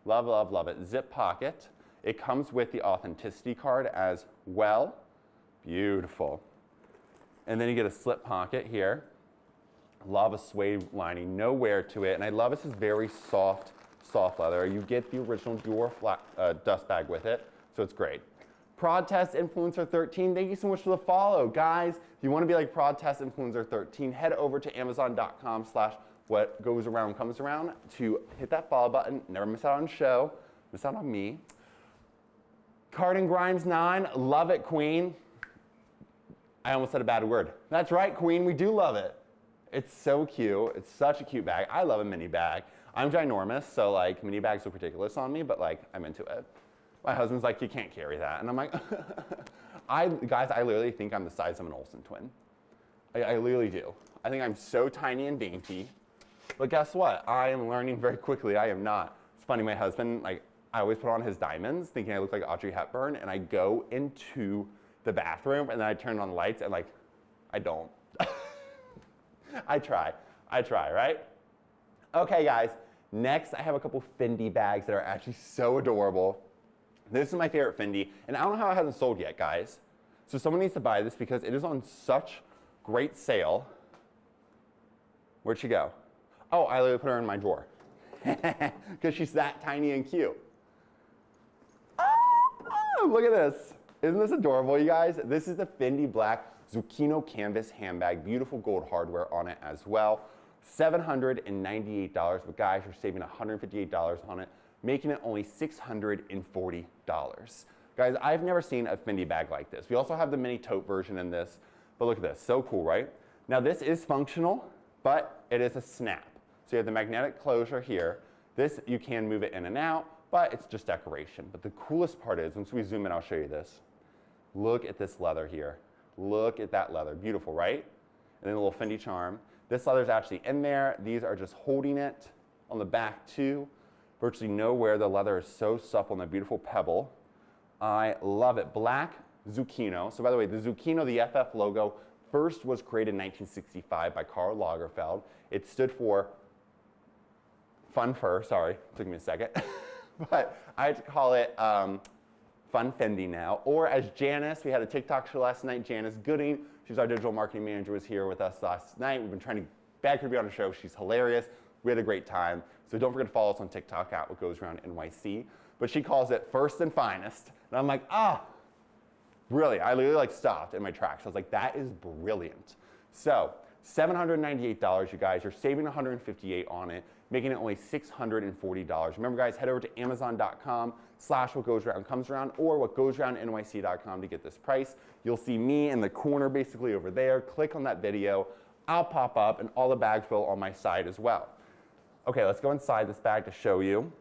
Love, love, love it. Zip pocket. It comes with the authenticity card as well. Beautiful. And then you get a slip pocket here. Love a suede lining, no wear to it, and I love this is very soft, soft leather. You get the original Dior flat, uh, dust bag with it, so it's great. Protest Influencer thirteen, thank you so much for the follow, guys. If you want to be like Protest Influencer thirteen, head over to amazon dot com slash what goes around comes around to hit that follow button. Never miss out on show, miss out on me. Cardin Grimes nine, love it, Queen. I almost said a bad word. That's right, Queen. We do love it. It's so cute. It's such a cute bag. I love a mini bag. I'm ginormous, so like mini bags look ridiculous on me, but like I'm into it. My husband's like, you can't carry that. And I'm like, I guys, I literally think I'm the size of an Olsen twin. I, I literally do. I think I'm so tiny and dainty, but guess what? I am learning very quickly. I am not. It's funny, my husband, like I always put on his diamonds thinking I look like Audrey Hepburn, and I go into the bathroom and then I turn on the lights and like, I don't. I try, I try, right? Okay guys, next I have a couple Fendi bags that are actually so adorable. This is my favorite Fendi, and I don't know how it hasn't sold yet, guys. So someone needs to buy this because it is on such great sale. Where'd she go? Oh, I literally put her in my drawer. Because she's that tiny and cute. Oh, oh, look at this. Isn't this adorable, you guys? This is the Fendi Black Zucchino canvas handbag, beautiful gold hardware on it as well. seven hundred ninety-eight dollars, but guys, you're saving one hundred fifty-eight dollars on it, making it only six hundred forty dollars. Guys, I've never seen a Fendi bag like this. We also have the mini tote version in this, but look at this, so cool, right? Now this is functional, but it is a snap. So you have the magnetic closure here. This, you can move it in and out, but it's just decoration. But the coolest part is, once we zoom in, I'll show you this. Look at this leather here. Look at that leather. Beautiful, right? And then a little Fendi charm. This leather's actually in there. These are just holding it on the back too. Virtually nowhere. The leather is so supple and a beautiful pebble. I love it. Black Zucchino. So by the way, the Zucchino, the F F logo, first was created in nineteen sixty-five by Karl Lagerfeld. It stood for fun fur. Sorry, took me a second. But I had to call it um, Fun Fendi now. Or as Janice, we had a TikTok show last night, Janice Gooding, she's our digital marketing manager, was here with us last night. We've been trying to beg her to be on the show. She's hilarious. We had a great time. So don't forget to follow us on TikTok at What Goes Around N Y C. But she calls it first and finest. And I'm like, ah, brilliant. I literally like stopped in my tracks. I was like, that is brilliant. So seven hundred ninety-eight dollars, you guys. You're saving one hundred fifty-eight dollars on it, making it only six hundred forty dollars. Remember, guys, head over to amazon.com slash what goes around comes around or what goes around N Y C dot com to get this price. You'll see me in the corner basically over there. Click on that video. I'll pop up and all the bags will on my side as well. Okay, let's go inside this bag to show you.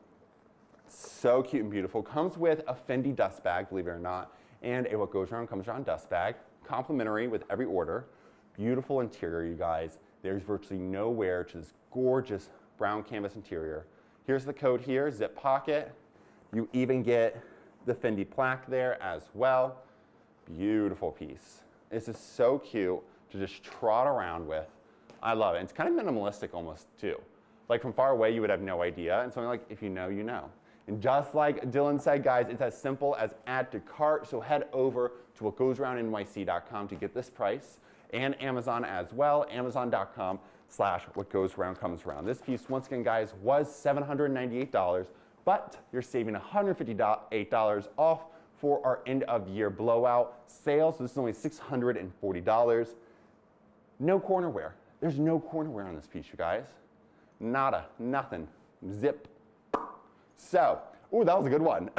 So cute and beautiful. Comes with a Fendi dust bag, believe it or not, and a What Goes Around Comes Around dust bag. Complimentary with every order. Beautiful interior, you guys. There's virtually no wear to this gorgeous brown canvas interior. Here's the code here, zip pocket. You even get the Fendi plaque there as well. Beautiful piece. This is so cute to just trot around with. I love it. It's kind of minimalistic almost too. Like from far away, you would have no idea. And something like, if you know, you know. And just like Dylan said, guys, it's as simple as add to cart. So head over to what goes around N Y C dot com to get this price. And Amazon as well, amazon.com slash what goes around comes around. This piece, once again, guys, was seven hundred ninety-eight dollars, but you're saving one hundred fifty-eight dollars off for our end of year blowout sale. So this is only six hundred forty dollars. No corner wear. There's no corner wear on this piece, you guys. Nada, nothing, zip. So, ooh, that was a good one.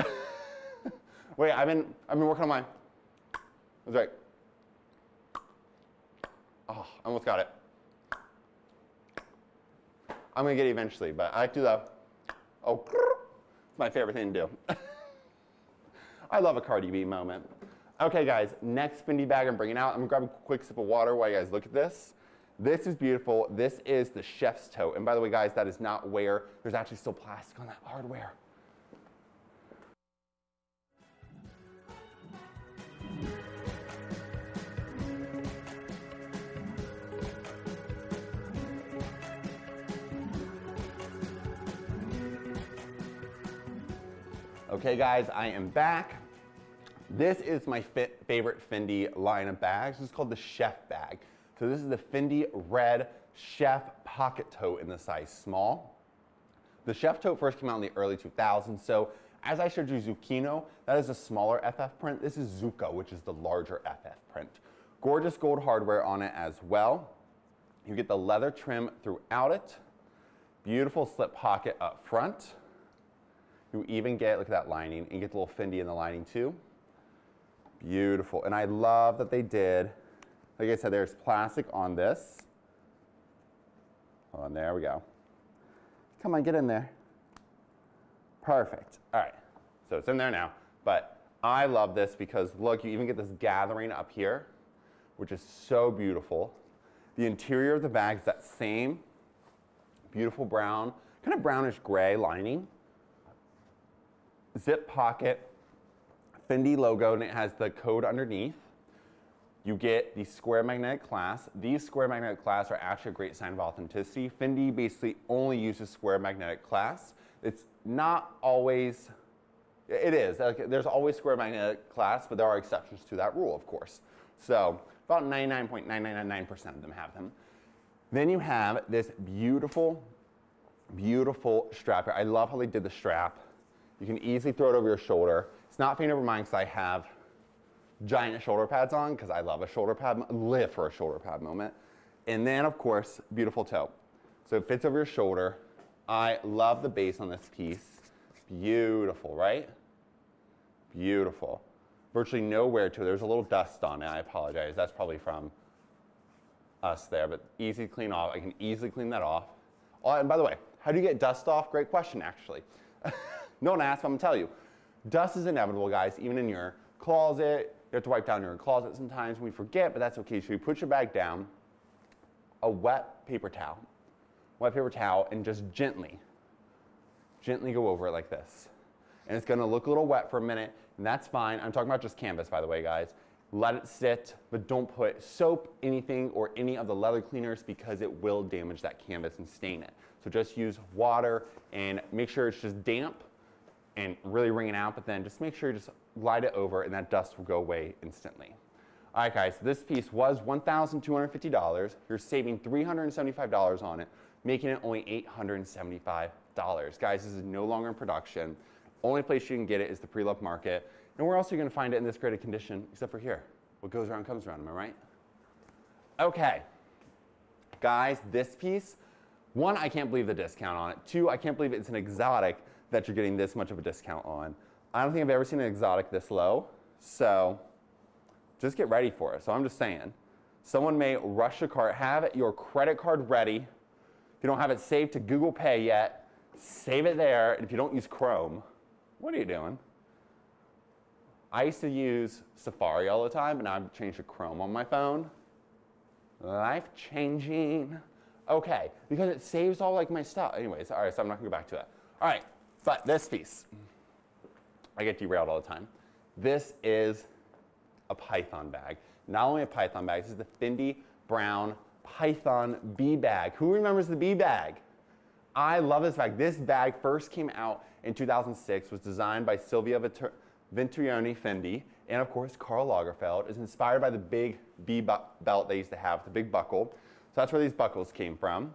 Wait, I've been, I've been working on mine. That's right. Oh, I almost got it. I'm gonna get it eventually, but I like to do the, oh, it's my favorite thing to do. I love a Cardi B moment. Okay guys, next Fendi bag I'm bringing out. I'm gonna grab a quick sip of water while you guys look at this. This is beautiful. This is the chef's tote. And by the way, guys, that is not wear. There's actually still plastic on that hardware. Okay guys, I am back. This is my fit, favorite Fendi line of bags. This is called the Chef bag. So this is the Fendi Red Chef Pocket Tote in the size small. The Chef Tote first came out in the early two thousands. So as I showed you Zucchino, that is a smaller F F print. This is Zucco, which is the larger F F print. Gorgeous gold hardware on it as well. You get the leather trim throughout it. Beautiful slip pocket up front. You even get, look at that lining, and you get the little Fendi in the lining too. Beautiful, and I love that they did, like I said, there's plastic on this. Hold on, there we go. Come on, get in there. Perfect, all right, so it's in there now, but I love this because look, you even get this gathering up here, which is so beautiful. The interior of the bag is that same beautiful brown, kind of brownish gray lining. Zip pocket, Fendi logo, and it has the code underneath. You get the square magnetic clasp. These square magnetic clasps are actually a great sign of authenticity. Fendi basically only uses square magnetic clasps. It's not always, it is, there's always square magnetic clasps, but there are exceptions to that rule, of course. So about ninety-nine point nine nine nine nine percent of them have them. Then you have this beautiful, beautiful strap here. I love how they did the strap. You can easily throw it over your shoulder. It's not faint over mine because I have giant shoulder pads on because I love a shoulder pad, live for a shoulder pad moment. And then of course, beautiful tote. So it fits over your shoulder. I love the base on this piece. Beautiful, right? Beautiful. Virtually no wear to it. There's a little dust on it, I apologize. That's probably from us there, but easy to clean off. I can easily clean that off. Oh, and by the way, how do you get dust off? Great question, actually. No one asks, but I'm gonna tell you. Dust is inevitable, guys, even in your closet. You have to wipe down your closet sometimes. We forget, but that's okay. So you put your bag down, a wet paper towel, wet paper towel, and just gently, gently go over it like this. And it's gonna look a little wet for a minute, and that's fine. I'm talking about just canvas, by the way, guys. Let it sit, but don't put soap, anything, or any of the leather cleaners because it will damage that canvas and stain it. So just use water and make sure it's just damp. and really wring it out, but then just make sure you just glide it over and that dust will go away instantly. All right, guys, so this piece was one thousand two hundred fifty dollars. You're saving three hundred seventy-five dollars on it, making it only eight hundred seventy-five dollars. Guys, this is no longer in production. Only place you can get it is the pre-loved market. And where else are you gonna find it in this great a condition except for here? What goes around comes around, am I right? Okay, guys, this piece, one, I can't believe the discount on it. Two, I can't believe it's an exotic that you're getting this much of a discount on. I don't think I've ever seen an exotic this low, so just get ready for it. So I'm just saying, someone may rush the cart. Have your credit card ready. If you don't have it saved to Google Pay yet, save it there. And if you don't use Chrome, what are you doing? I used to use Safari all the time, and I've changed to Chrome on my phone. Life-changing. Okay, because it saves all like my stuff. Anyways, all right, so I'm not gonna go back to that. All right, but this piece, I get derailed all the time. This is a python bag. Not only a python bag, this is the Fendi Brown Python B bag. Who remembers the B bag? I love this bag. This bag first came out in two thousand six, was designed by Silvia Vitter Venturioni Fendi, and of course Karl Lagerfeld, is inspired by the big B belt they used to have, the big buckle. So that's where these buckles came from.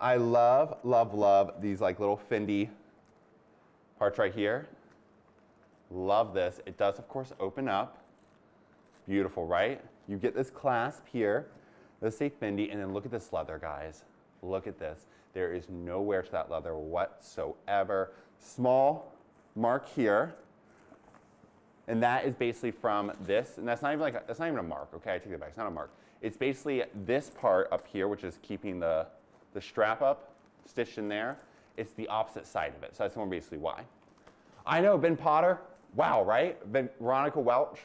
I love, love, love these like little Fendi parts right here. Love this. It does of course open up. Beautiful, right? You get this clasp here. Let's say Fendi, and then look at this leather, guys. Look at this. There is no wear to that leather whatsoever. Small mark here. And that is basically from this, and that's not even like, a, that's not even a mark, okay? I take it back, it's not a mark. It's basically this part up here, which is keeping the, the strap up, stitched in there. It's the opposite side of it, so that's more basically why. I know, Ben Potter, wow, right? Ben, Veronica Welch,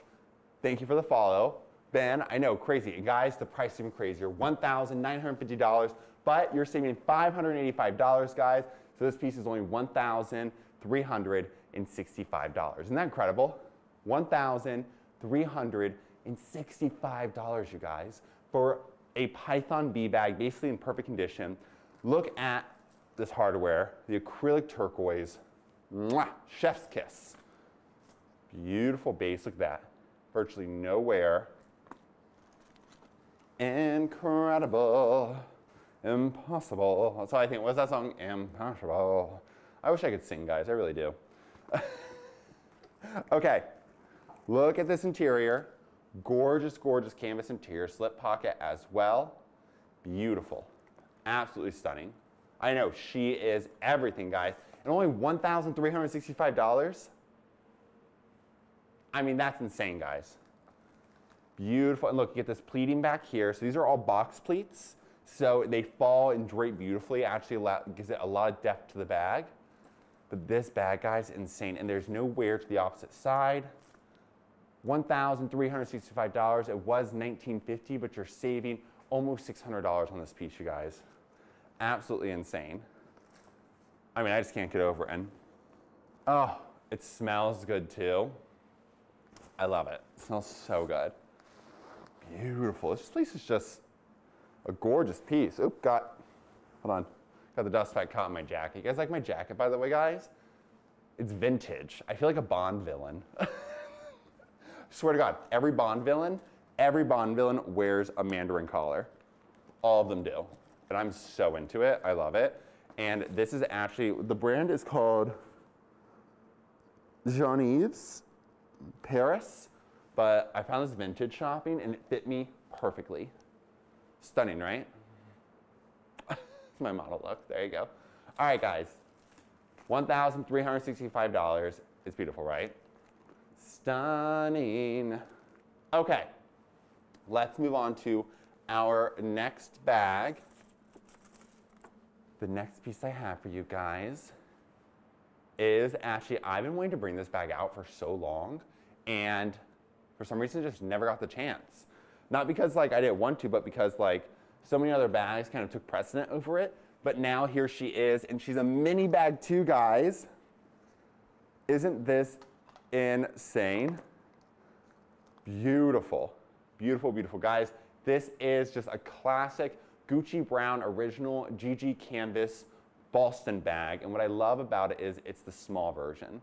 thank you for the follow. Ben, I know, crazy. And guys, the price is even crazier, one thousand nine hundred fifty dollars, but you're saving five hundred eighty-five dollars, guys, so this piece is only one thousand three hundred sixty-five dollars. Isn't that incredible? one thousand three hundred sixty-five dollars, you guys, for a Python B bag, basically in perfect condition. Look at this hardware, the acrylic turquoise, mwah, chef's kiss. Beautiful base, look at that. Virtually no wear. Incredible, impossible. That's all I think, what's that song? Impossible. I wish I could sing, guys, I really do. Okay. Look at this interior, gorgeous, gorgeous canvas interior, slip pocket as well, beautiful, absolutely stunning. I know, she is everything, guys, and only one thousand three hundred sixty-five dollars? I mean, that's insane, guys. Beautiful, and look, you get this pleating back here, so these are all box pleats, so they fall and drape beautifully, actually gives it a lot of depth to the bag, but this bag, guys, insane, and there's no wear to the opposite side. one thousand three hundred sixty-five dollars. It was nineteen fifty, but you're saving almost six hundred dollars on this piece, you guys. Absolutely insane. I mean, I just can't get over it. And oh, it smells good too. I love it. It smells so good. Beautiful. This place is just a gorgeous piece. Oop, got, hold on. Got the dust pack caught in my jacket. You guys like my jacket, by the way, guys? It's vintage. I feel like a Bond villain. Swear to God, every Bond villain, every Bond villain wears a mandarin collar. All of them do. And I'm so into it, I love it. And this is actually, the brand is called Jean-Yves Paris, but I found this vintage shopping and it fit me perfectly. Stunning, right? That's my model look, there you go. All right, guys, one thousand three hundred sixty-five dollars, it's beautiful, right? Stunning. Okay, let's move on to our next bag. The next piece I have for you guys is actually, I've been wanting to bring this bag out for so long, and for some reason just never got the chance. Not because like I didn't want to, but because like so many other bags kind of took precedent over it. But now here she is, and she's a mini bag too, guys. Isn't this insane? Beautiful, beautiful, beautiful, guys. This is just a classic Gucci Brown original G G canvas Boston bag, and what I love about it is it's the small version.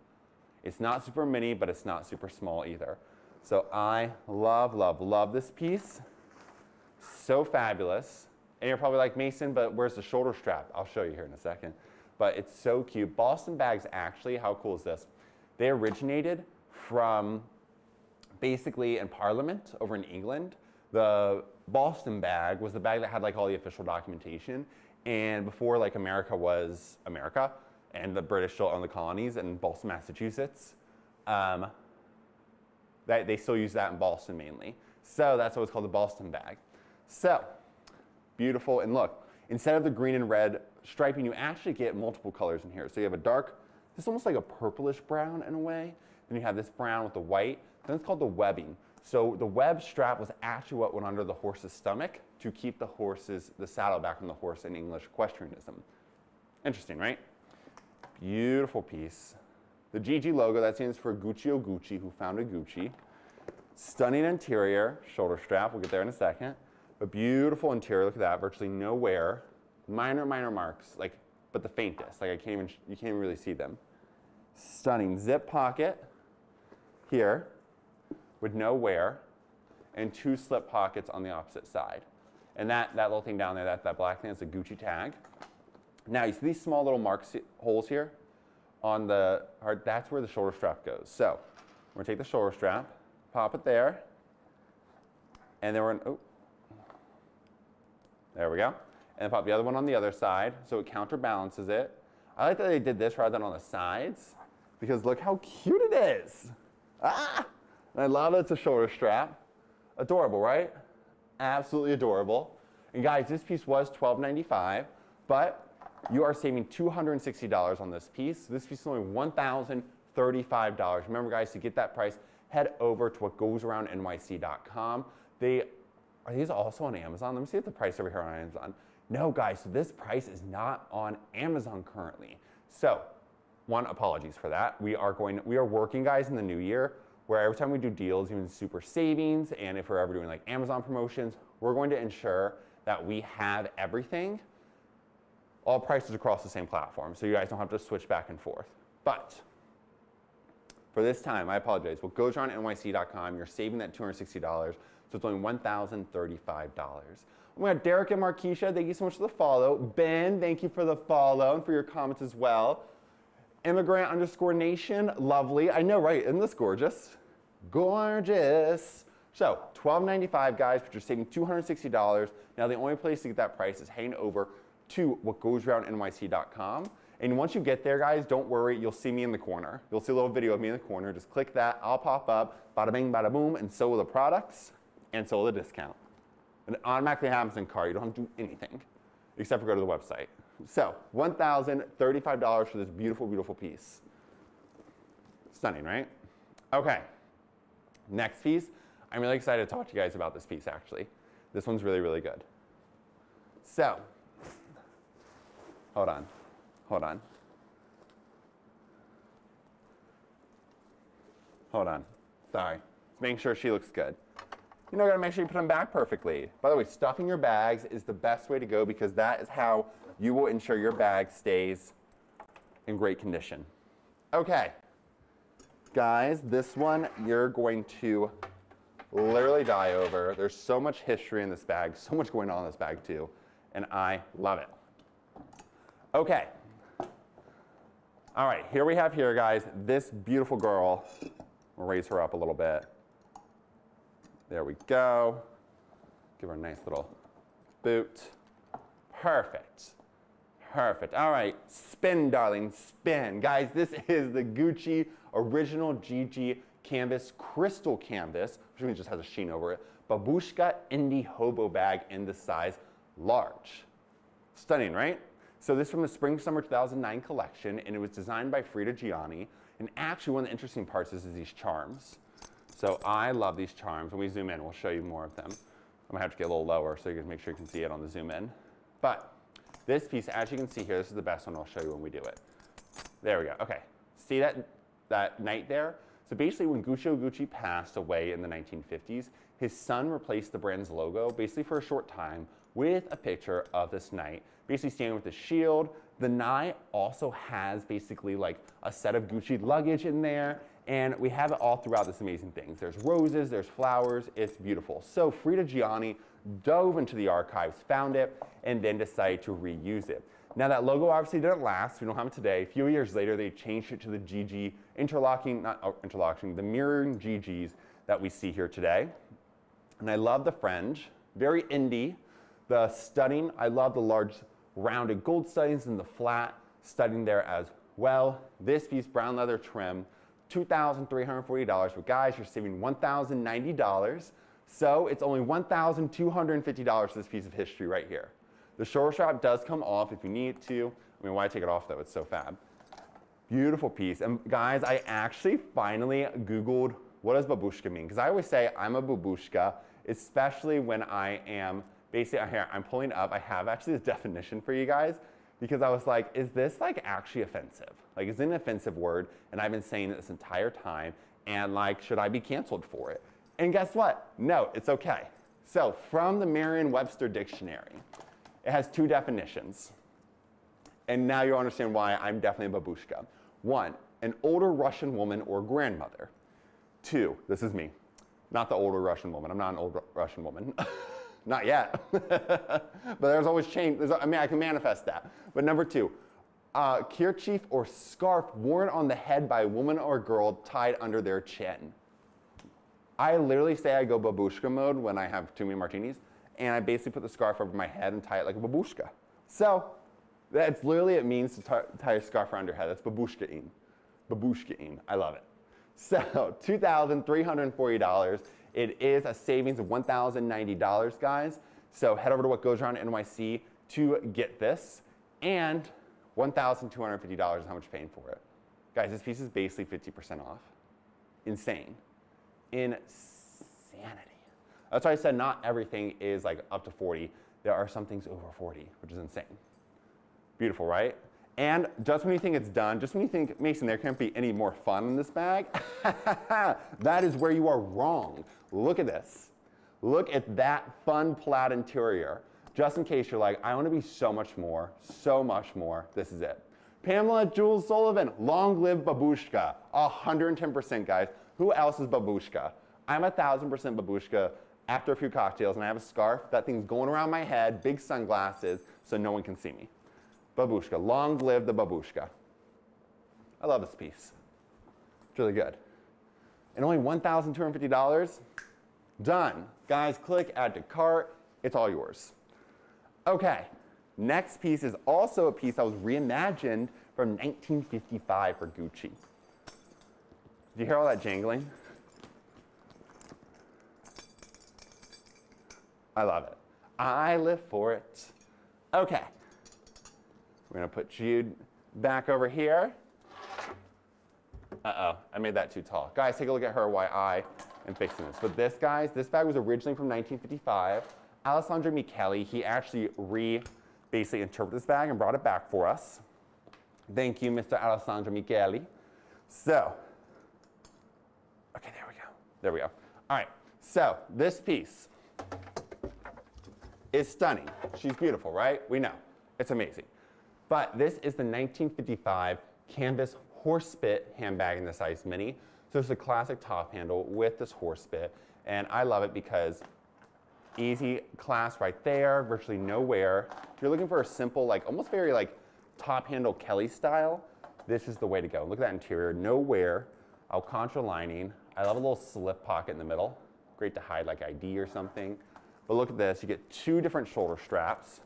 It's not super mini, but it's not super small either. So I love, love, love this piece. So fabulous. And you're probably like, Mason, but where's the shoulder strap? I'll show you here in a second. But it's so cute. Boston bags, actually, how cool is this? They originated from basically in Parliament over in England. The Boston bag was the bag that had like all the official documentation. And before like America was America, and the British still owned the colonies in Boston, Massachusetts, um, that they still use that in Boston mainly. So that's what it's called, the Boston bag. So beautiful, and look, instead of the green and red striping, you actually get multiple colors in here. So you have a dark, this is almost like a purplish brown in a way. Then you have this brown with the white. Then it's called the webbing. So the web strap was actually what went under the horse's stomach to keep the horse's, the saddle back from the horse in English equestrianism. Interesting, right? Beautiful piece. The G G logo, that stands for Guccio Gucci, who founded Gucci. Stunning interior, shoulder strap, we'll get there in a second. A beautiful interior, look at that, virtually no wear. Minor, minor marks, like, but the faintest. Like I can't even, you can't even really see them. Stunning zip pocket here with no wear and two slip pockets on the opposite side. And that, that little thing down there, that, that black thing, is a Gucci tag. Now you see these small little marks, holes here on the, that's where the shoulder strap goes. So we're gonna take the shoulder strap, pop it there, and then we're gonna, oh, there we go. And then pop the other one on the other side so it counterbalances it. I like that they did this rather than on the sides because look how cute it is. Ah! And I love that it's a shoulder strap. Adorable, right? Absolutely adorable. And guys, this piece was twelve ninety-five, but you are saving two hundred sixty dollars on this piece. So this piece is only one thousand thirty-five dollars. Remember guys, to get that price, head over to what goes around N Y C dot com. They Are these also on Amazon? Let me see if the price over here on Amazon. No, guys, so this price is not on Amazon currently. So, one, apologies for that. We are going, we are working, guys, in the new year, where every time we do deals, even super savings, and if we're ever doing like Amazon promotions, we're going to ensure that we have everything, all prices across the same platform, so you guys don't have to switch back and forth. But for this time, I apologize. Well, what goes around N Y C dot com, you're saving that two hundred sixty dollars. So it's only one thousand thirty-five dollars. Oh my God, Derek and Markeisha, thank you so much for the follow. Ben, thank you for the follow and for your comments as well. Immigrant underscore nation, lovely. I know, right? Isn't this gorgeous? Gorgeous. So twelve ninety-five, guys, but you're saving two hundred sixty dollars. Now the only place to get that price is heading over to what goes around N Y C dot com. And once you get there, guys, don't worry, you'll see me in the corner. You'll see a little video of me in the corner. Just click that, I'll pop up, bada bing, bada boom, and so will the products. And so the discount. And it automatically happens in car. You don't have to do anything except for go to the website. So one thousand thirty-five dollars for this beautiful, beautiful piece. Stunning, right? Okay. Next piece. I'm really excited to talk to you guys about this piece, actually. This one's really, really good. So, hold on. Hold on. Hold on. Sorry. Just making sure she looks good. You know, you gotta make sure you put them back perfectly. By the way, stuffing your bags is the best way to go because that is how you will ensure your bag stays in great condition. Okay, guys, this one you're going to literally die over. There's so much history in this bag, so much going on in this bag too, and I love it. Okay, all right, here we have here, guys, this beautiful girl. We'll raise her up a little bit. There we go. Give her a nice little boot. Perfect. Perfect. All right. Spin, darling. Spin. Guys, this is the Gucci original G G canvas, crystal canvas, which means it just has a sheen over it. Babushka Indie Hobo bag in the size large. Stunning, right? So this is from the Spring Summer two thousand nine collection, and it was designed by Frida Gianni. And actually, one of the interesting parts is, is these charms. So I love these charms. When we zoom in, we'll show you more of them. I'm gonna have to get a little lower so you can make sure you can see it on the zoom in. But this piece, as you can see here, this is the best one I'll show you when we do it. There we go, okay. See that, that knight there? So basically when Guccio Gucci passed away in the nineteen fifties, his son replaced the brand's logo basically for a short time with a picture of this knight, basically standing with a shield. The knight also has basically like a set of Gucci luggage in there, and we have it all throughout this amazing thing. There's roses, there's flowers, it's beautiful. So Frida Gianni dove into the archives, found it, and then decided to reuse it. Now that logo obviously didn't last, we don't have it today. A few years later, they changed it to the G G interlocking, not uh, interlocking, the mirroring G Gs that we see here today. And I love the fringe, very indie, the studding. I love the large rounded gold studdings and the flat studding there as well. This piece, brown leather trim, two thousand three hundred forty dollars, but guys, you're saving one thousand ninety dollars. So it's only one thousand two hundred fifty dollars for this piece of history right here. The shoulder strap does come off if you need to. I mean, why take it off though? It's so fab. Beautiful piece. And guys, I actually finally Googled, what does babushka mean? Because I always say I'm a babushka, especially when I am basically here. I'm pulling up. I have actually this definition for you guys because I was like, is this like actually offensive? Like, is it an offensive word? And I've been saying it this entire time. And like, should I be canceled for it? And guess what? No, it's okay. So from the Merriam-Webster dictionary, it has two definitions. And now you'll understand why I'm definitely a babushka. One, an older Russian woman or grandmother. Two, this is me, not the older Russian woman. I'm not an old Russian woman, not yet. But there's always change. There's, I mean, I can manifest that. But number two, uh, kerchief or scarf worn on the head by a woman or girl tied under their chin. I literally say I go babushka mode when I have too many martinis. And I basically put the scarf over my head and tie it like a babushka. So that's literally what it means to tie a scarf around your head. That's babushka-ing. Babushka-ing. I love it. So two thousand three hundred forty dollars. It is a savings of one thousand ninety dollars, guys. So head over to What Goes Around N Y C to get this. And one thousand two hundred fifty dollars is how much you're paying for it. Guys, this piece is basically fifty percent off. Insane. Insanity. That's why I said not everything is like up to forty. There are some things over forty, which is insane. Beautiful, right? And just when you think it's done, just when you think, Mason, there can't be any more fun in this bag, that is where you are wrong. Look at this. Look at that fun plaid interior. Just in case you're like, I want to be so much more, so much more, this is it. Pamela Jules Sullivan, long live babushka. one hundred ten percent, guys. Who else is babushka? I'm a thousand percent babushka. After a few cocktails and I have a scarf, that thing's going around my head, big sunglasses, so no one can see me. Babushka, long live the babushka. I love this piece, it's really good. And only one thousand two hundred fifty dollars, done. Guys, click add to cart, it's all yours. Okay, next piece is also a piece that was reimagined from nineteen fifty-five for Gucci. Do you hear all that jangling? I love it. I live for it. Okay. We're gonna put Jude back over here. Uh-oh, I made that too tall. Guys, take a look at her while I am fixing this. But this, guys, this bag was originally from nineteen fifty-five. Alessandro Michele, he actually re, basically interpreted this bag and brought it back for us. Thank you, Mister Alessandro Michele. So, okay, there we go. There we go. All right, so this piece is stunning. She's beautiful, right? We know. It's amazing. But this is the nineteen fifty-five canvas horse bit handbag in the size mini. So it's a classic top handle with this horse bit. And I love it because easy clasp right there, virtually no wear. If you're looking for a simple, like almost very like top handle Kelly style, this is the way to go. Look at that interior, no wear, Alcantara lining. I love a little slip pocket in the middle. Great to hide like I D or something. But look at this, you get two different shoulder straps.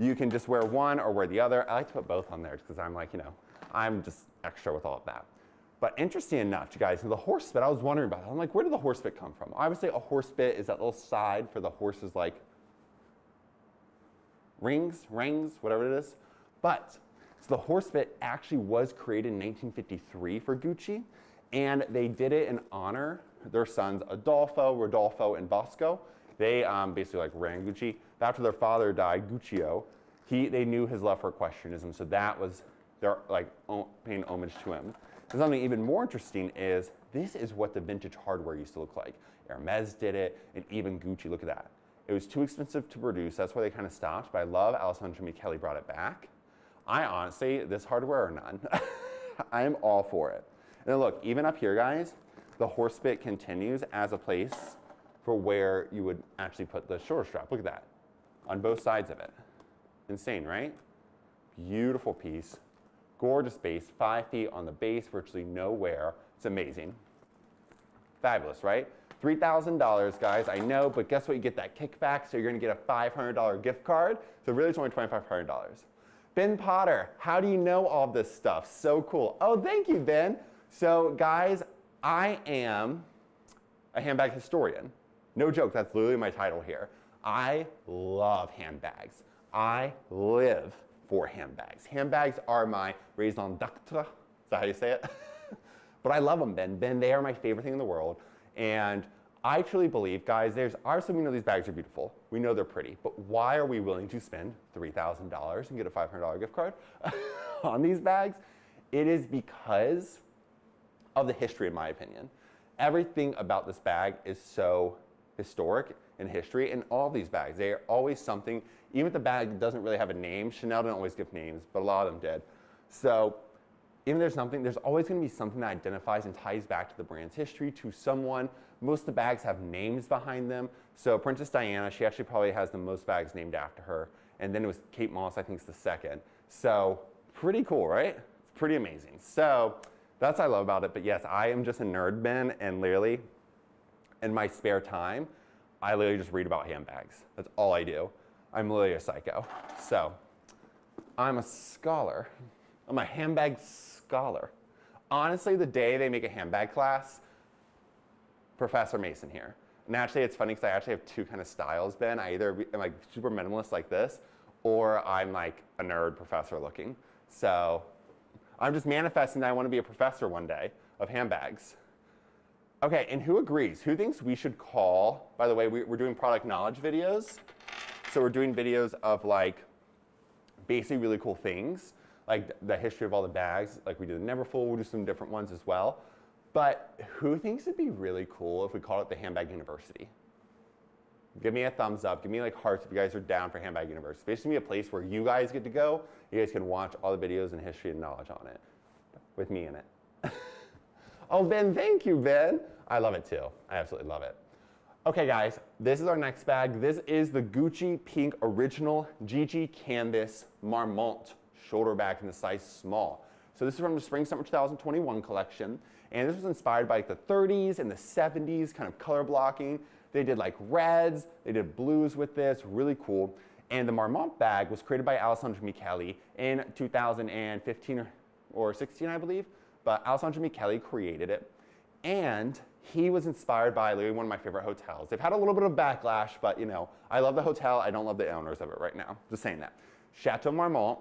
You can just wear one or wear the other. I like to put both on there because I'm like, you know, I'm just extra with all of that. But interesting enough, you guys, the horse bit, I was wondering about it. I'm like, where did the horse bit come from? Obviously a horse bit is that little side for the horse's like rings, rings, whatever it is. But so the horse bit actually was created in nineteen fifty-three for Gucci, and they did it in honor of their sons, Adolfo, Rodolfo, and Bosco. They um, basically like ran Gucci. After their father died, Guccio, he, they knew his love for equestrianism, so that was their like paying homage to him. And something even more interesting is this is what the vintage hardware used to look like. Hermes did it, and even Gucci, look at that. It was too expensive to produce. That's why they kind of stopped. But I love Alessandro Michele brought it back. I honestly, this hardware or none, I am all for it. And then look, even up here, guys, the horse bit continues as a place for where you would actually put the shoulder strap. Look at that, on both sides of it. Insane, right? Beautiful piece, gorgeous base, five feet on the base, virtually no wear. It's amazing. Fabulous, right? three thousand dollars, guys, I know, but guess what? You get that kickback, so you're gonna get a five hundred dollar gift card. So really it's only twenty-five hundred dollars. Ben Potter, how do you know all this stuff? So cool. Oh, thank you, Ben. So guys, I am a handbag historian. No joke, that's literally my title here. I love handbags. I live for handbags. Handbags are my raison d'etre. Is that how you say it? But I love them, Ben. Ben, they are my favorite thing in the world. And I truly believe, guys, there's obviously we know these bags are beautiful. We know they're pretty, but why are we willing to spend three thousand dollars and get a five hundred dollar gift card on these bags? It is because of the history, in my opinion. Everything about this bag is so historic in history, and all these bags, they are always something, even if the bag doesn't really have a name. Chanel didn't always give names, but a lot of them did. So even if there's something, there's always gonna be something that identifies and ties back to the brand's history, to someone. Most of the bags have names behind them. So Princess Diana, she actually probably has the most bags named after her. And then it was Kate Moss, I think, is the second. So pretty cool, right? It's pretty amazing. So that's what I love about it. But yes, I am just a nerd, Ben, and literally in my spare time, I literally just read about handbags. That's all I do. I'm literally a psycho. So I'm a scholar. I'm a handbag scholar. Honestly, the day they make a handbag class, Professor Mason here. And actually, it's funny because I actually have two kind of styles, Ben. I either am like super minimalist like this, or I'm like a nerd professor looking. So I'm just manifesting that I want to be a professor one day of handbags. Okay, and who agrees? Who thinks we should call? By the way, we, we're doing product knowledge videos. So we're doing videos of like basically really cool things, like the history of all the bags, like we did the Neverfull, we'll do some different ones as well. But who thinks it'd be really cool if we called it the Handbag University? Give me a thumbs up, give me like hearts if you guys are down for Handbag University. It's basically a place where you guys get to go, you guys can watch all the videos and history and knowledge on it, with me in it. Oh, Ben, thank you, Ben. I love it too, I absolutely love it. Okay guys, this is our next bag. This is the Gucci Pink Original G G Canvas Marmont shoulder bag in the size small. So this is from the Spring Summer two thousand twenty-one collection, and this was inspired by like the thirties and the seventies kind of color blocking. They did like reds, they did blues with this, really cool. And the Marmont bag was created by Alessandro Michele in two thousand fifteen or sixteen, I believe, but Alessandro Michele created it. And he was inspired by literally one of my favorite hotels. They've had a little bit of backlash, but you know, I love the hotel, I don't love the owners of it right now, just saying that. Chateau Marmont.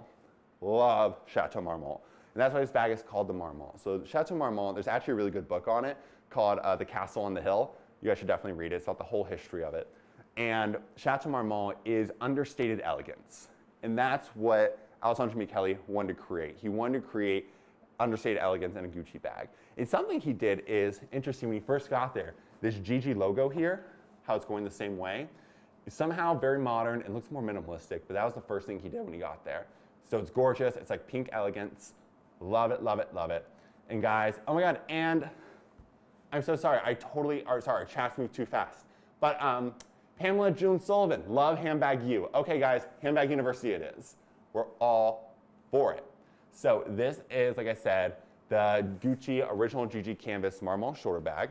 Love Chateau Marmont. And that's why this bag is called the Marmont. So Chateau Marmont, there's actually a really good book on it called uh, The Castle on the Hill. You guys should definitely read it. It's about the whole history of it. And Chateau Marmont is understated elegance. And that's what Alessandro Michele wanted to create. He wanted to create understated elegance in a Gucci bag. And something he did is interesting. When he first got there, this G G logo here, how it's going the same way, is somehow very modern and looks more minimalistic, but that was the first thing he did when he got there. So it's gorgeous, it's like pink elegance. Love it, love it, love it. And guys, oh my God, and I'm so sorry, I totally, or sorry, chat's moved too fast. But um, Pamela Jules Sullivan, love Handbag U. Okay guys, Handbag University it is. We're all for it. So this is, like I said, the Gucci Original G G Canvas Marmont shoulder bag.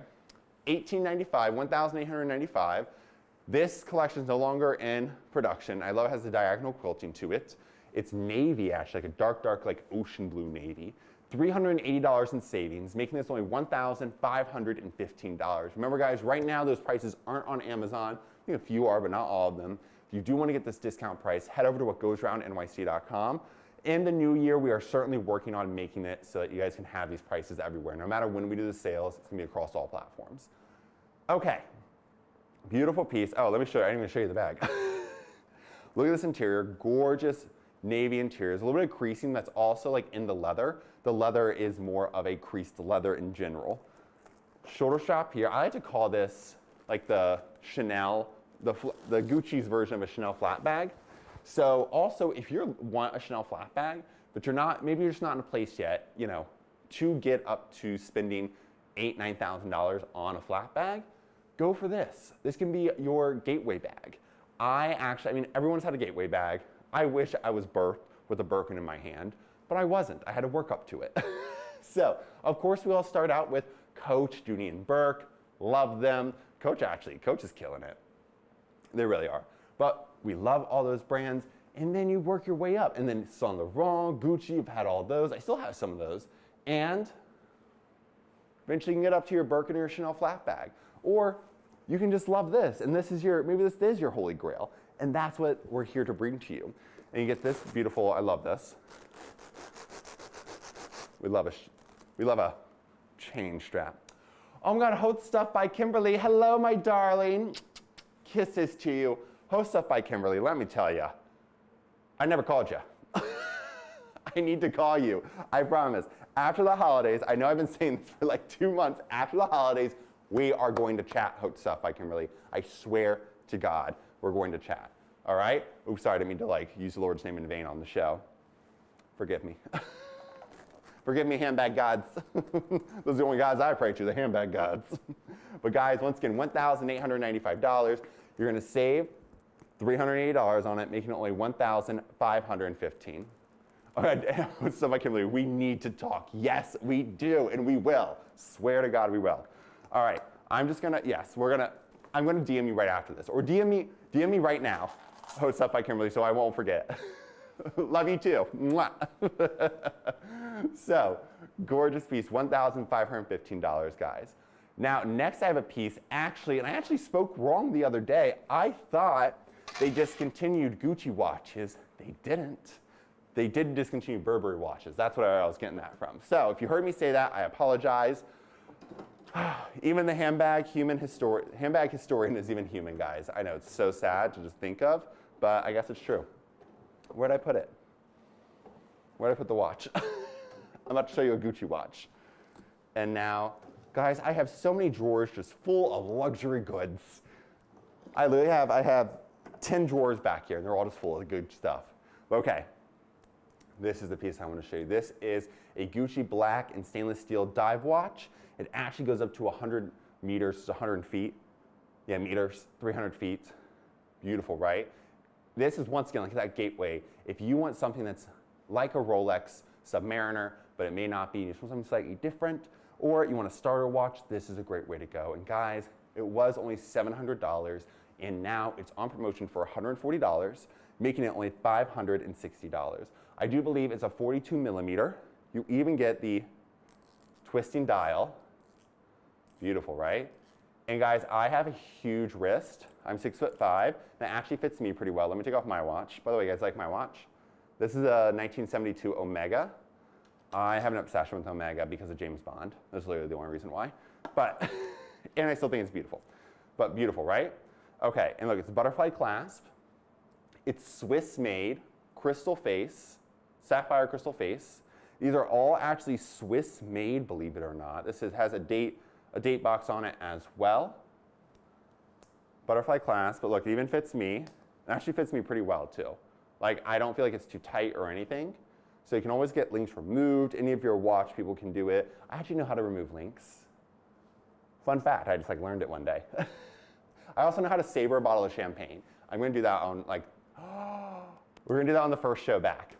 eighteen ninety-five, one thousand eight hundred ninety-five dollars. This collection is no longer in production. I love it has the diagonal quilting to it. It's navy, actually, like a dark, dark, like ocean blue navy. three hundred eighty dollars in savings, making this only one thousand five hundred fifteen dollars. Remember, guys, right now those prices aren't on Amazon. I think a few are, but not all of them. If you do want to get this discount price, head over to what goes round N Y C dot com. In the new year, we are certainly working on making it so that you guys can have these prices everywhere. No matter when we do the sales, it's going to be across all platforms. Okay. Beautiful piece. Oh, let me show you. I didn't even show you the bag. Look at this interior. Gorgeous navy interior. There's a little bit of creasing that's also like in the leather. The leather is more of a creased leather in general. Shoulder strap here. I like to call this like the Chanel the, the Gucci's version of a Chanel flat bag. So also, if you want a Chanel flat bag, but you're not, maybe you're just not in a place yet, you know, to get up to spending eight, nine thousand dollars on a flat bag, go for this. This can be your gateway bag. I actually, I mean, everyone's had a gateway bag. I wish I was birthed with a Birkin in my hand, but I wasn't. I had to work up to it. So, of course, we all start out with Coach, Dooney and Burke. Love them. Coach actually, Coach is killing it. They really are. But we love all those brands, and then you work your way up. And then Saint Laurent, Gucci, you've had all those. I still have some of those. And eventually you can get up to your Birkin or your Chanel flat bag. Or you can just love this, and this is your, maybe this is your holy grail. And that's what we're here to bring to you. And you get this beautiful, I love this. We love a, we love a chain strap. Oh my God, Hot Stuff by Kimberly. Hello, my darling. Kisses to you. Hot Stuff by Kimberly, let me tell you. I never called you. I need to call you, I promise. After the holidays, I know I've been saying this for like two months, after the holidays, we are going to chat Hot Stuff by Kimberly. I swear to God, we're going to chat, all right? Oops, sorry, I didn't mean to like use the Lord's name in vain on the show. Forgive me. Forgive me, handbag gods. Those are the only gods I pray to, the handbag gods. But guys, once again, one thousand eight hundred ninety-five dollars. You're gonna save three hundred eighty dollars on it, making it only one thousand five hundred fifteen dollars. All right, so I can't believe we need to talk. Yes, we do, and we will. Swear to God, we will. All right, I'm just gonna, yes, we're gonna, I'm gonna D M you right after this, or D M me, D M me right now, Hot Stuff by Kimberly, so I won't forget. Love you too. Mwah. So, gorgeous piece, one thousand five hundred fifteen dollars, guys. Now, next I have a piece, actually, and I actually spoke wrong the other day. I thought they discontinued Gucci watches. They didn't. They did discontinue Burberry watches. That's what I was getting that from. So, if you heard me say that, I apologize. Even the handbag human histori- handbag historian is even human, guys. I know, it's so sad to just think of, but I guess it's true. Where'd I put it? Where'd I put the watch? I'm about to show you a Gucci watch. And now, guys, I have so many drawers just full of luxury goods. I literally have, I have ten drawers back here, and they're all just full of good stuff. Okay, this is the piece I want to show you. This is a Gucci black and stainless steel dive watch. It actually goes up to one hundred meters, to one hundred feet. Yeah, meters, three hundred feet. Beautiful, right? This is, once again, like that gateway. If you want something that's like a Rolex Submariner, but it may not be, you just want something slightly different, or you want a starter watch, this is a great way to go. And guys, it was only seven hundred dollars, and now it's on promotion for one hundred forty dollars, making it only five hundred sixty dollars. I do believe it's a forty-two millimeter. You even get the twisting dial. Beautiful, right? And guys, I have a huge wrist. I'm six foot five, and it actually fits me pretty well. Let me take off my watch. By the way, you guys like my watch? This is a nineteen seventy-two Omega. I have an obsession with Omega because of James Bond. That's literally the only reason why. But, and I still think it's beautiful. But beautiful, right? Okay, and look, it's a butterfly clasp. It's Swiss made, crystal face, sapphire crystal face. These are all actually Swiss made, believe it or not. This is, has a date, a date box on it as well. Butterfly clasp, but look, it even fits me. It actually fits me pretty well too. Like, I don't feel like it's too tight or anything. So you can always get links removed. Any of your watch people can do it. I actually know how to remove links. Fun fact, I just like learned it one day. I also know how to saber a bottle of champagne. I'm gonna do that on like, we're gonna do that on the first show back.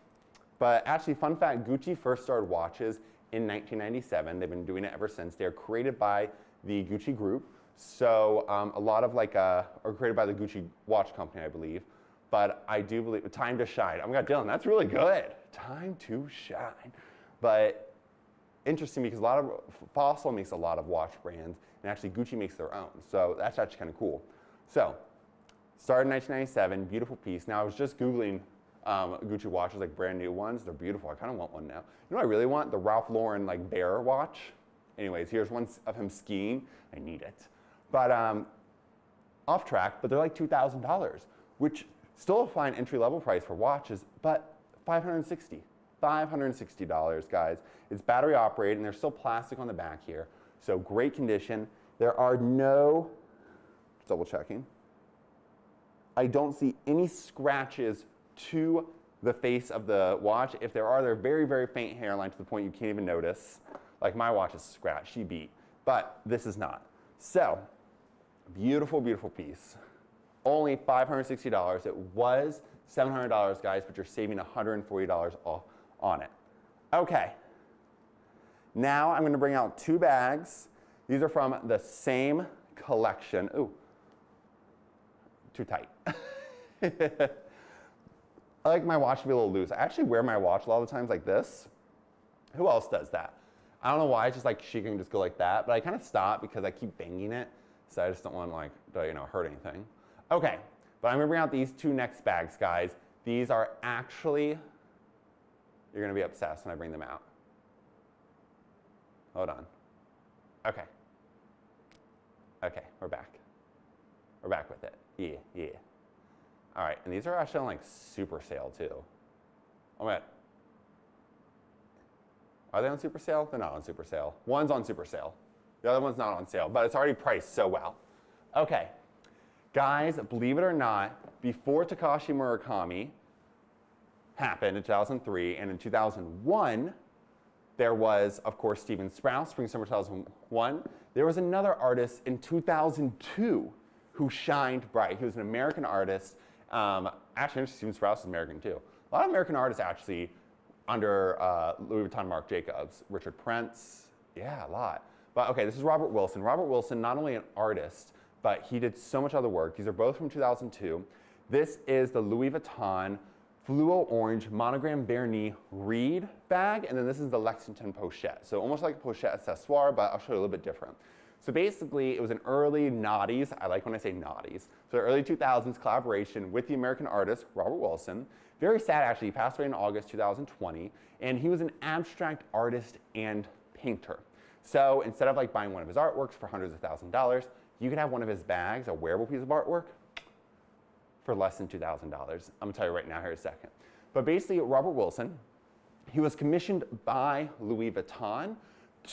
But actually, fun fact, Gucci first started watches in nineteen ninety-seven. They've been doing it ever since. They're created by the Gucci Group. So um, a lot of like, uh, are created by the Gucci Watch Company, I believe. But I do believe, time to shine. Oh my God, Dylan, that's really good. Time to shine. But interesting because a lot of, Fossil makes a lot of watch brands, and actually Gucci makes their own. So that's actually kind of cool. So, started in nineteen ninety-seven, beautiful piece. Now I was just Googling um, Gucci watches, like brand new ones. They're beautiful, I kind of want one now. You know what I really want? The Ralph Lauren like bear watch. Anyways, here's one of him skiing. I need it. But um, off track, but they're like two thousand dollars, which, still a fine entry-level price for watches, but five hundred sixty dollars. five hundred sixty dollars, guys. It's battery-operated, and there's still plastic on the back here. So great condition. There are no, double-checking, I don't see any scratches to the face of the watch. If there are, they're very, very faint hairline to the point you can't even notice. Like my watch is scratched, she beat, but this is not. So, beautiful, beautiful piece. Only five hundred sixty dollars. It was seven hundred dollars, guys, but you're saving one hundred forty dollars off on it. Okay. Now I'm going to bring out two bags. These are from the same collection. Ooh, too tight. I like my watch to be a little loose. I actually wear my watch a lot of times like this. Who else does that? I don't know why. It's just like she can just go like that, but I kind of stop because I keep banging it. So I just don't want to like, you know, hurt anything. Okay, but I'm going to bring out these two next bags, guys. These are actually, you're going to be obsessed when I bring them out. Hold on. Okay. Okay, we're back. We're back with it. Yeah, yeah. All right, and these are actually on like super sale too. Oh my God. Are they on super sale? They're not on super sale. One's on super sale. The other one's not on sale, but it's already priced so well. Okay. Guys, believe it or not, before Takashi Murakami happened in two thousand three and in two thousand one, there was, of course, Steven Sprouse, Spring Summer two thousand one. There was another artist in two thousand two who shined bright. He was an American artist. Um, actually, Steven Sprouse is American too. A lot of American artists actually under uh, Louis Vuitton, Marc Jacobs, Richard Prince. Yeah, a lot. But okay, this is Robert Wilson. Robert Wilson, not only an artist, but he did so much other work. These are both from two thousand two. This is the Louis Vuitton Fluo Orange Monogram Bernier Reed bag, and then this is the Lexington Pochette. So almost like a pochette accessoire, but I'll show you a little bit different. So basically, it was an early noughties, I like when I say noughties, so early two thousands collaboration with the American artist, Robert Wilson. Very sad, actually, he passed away in August two thousand twenty, and he was an abstract artist and painter. So instead of like buying one of his artworks for hundreds of thousands of dollars, you could have one of his bags, a wearable piece of artwork, for less than two thousand dollars. I'm gonna tell you right now here in a second. But basically, Robert Wilson, he was commissioned by Louis Vuitton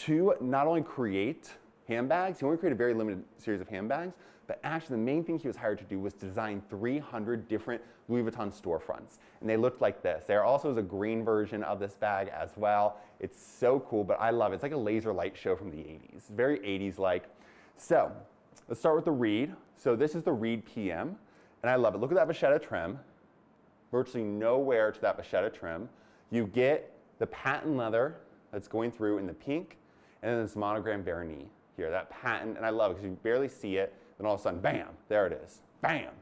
to not only create handbags, he only created a very limited series of handbags, but actually the main thing he was hired to do was design three hundred different Louis Vuitton storefronts. And they looked like this. There also is a green version of this bag as well. It's so cool, but I love it. It's like a laser light show from the eighties. Very eighties-like. So, let's start with the Reed. So this is the Reed P M, and I love it. Look at that vachetta trim. Virtually nowhere to that vachetta trim. You get the patent leather that's going through in the pink, and then this monogram Bernier here, that patent, and I love it because you barely see it, then all of a sudden, bam, there it is. Bam,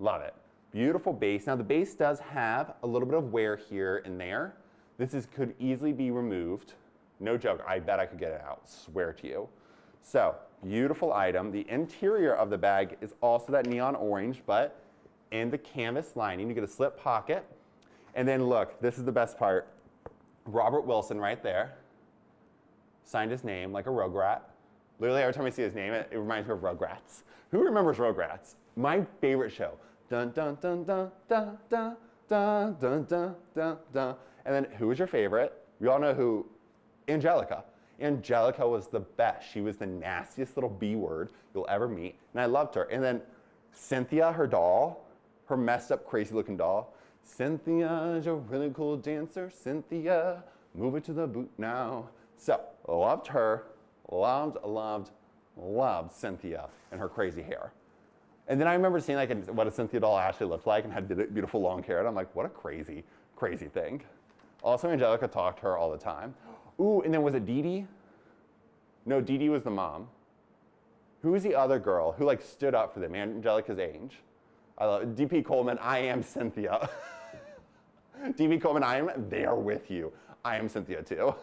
love it. Beautiful base. Now the base does have a little bit of wear here and there. This is, could easily be removed. No joke, I bet I could get it out, swear to you. So, beautiful item. The interior of the bag is also that neon orange, but in the canvas lining. You get a slip pocket. And then look, this is the best part. Robert Wilson right there. Signed his name like a Rugrat. Literally every time I see his name, it, it reminds me of Rugrats. Who remembers Rugrats? My favorite show. Dun dun dun dun dun dun dun dun dun dun dun. And then who was your favorite? We all know who. Angelica. Angelica was the best. She was the nastiest little B word you'll ever meet, and I loved her. And then Cynthia, her doll, her messed up, crazy looking doll. Cynthia's a really cool dancer. Cynthia, move it to the boot now. So, loved her, loved, loved, loved Cynthia and her crazy hair. And then I remember seeing like what a Cynthia doll actually looked like and had beautiful long hair, and I'm like, what a crazy, crazy thing. Also, Angelica talked to her all the time. Ooh, and then was it Dee Dee? No, Dee Dee was the mom. Who was the other girl who like stood up for them? Angelica's Ange. I love it. D P Coleman, I am Cynthia. D P Coleman, I am there with you. I am Cynthia too.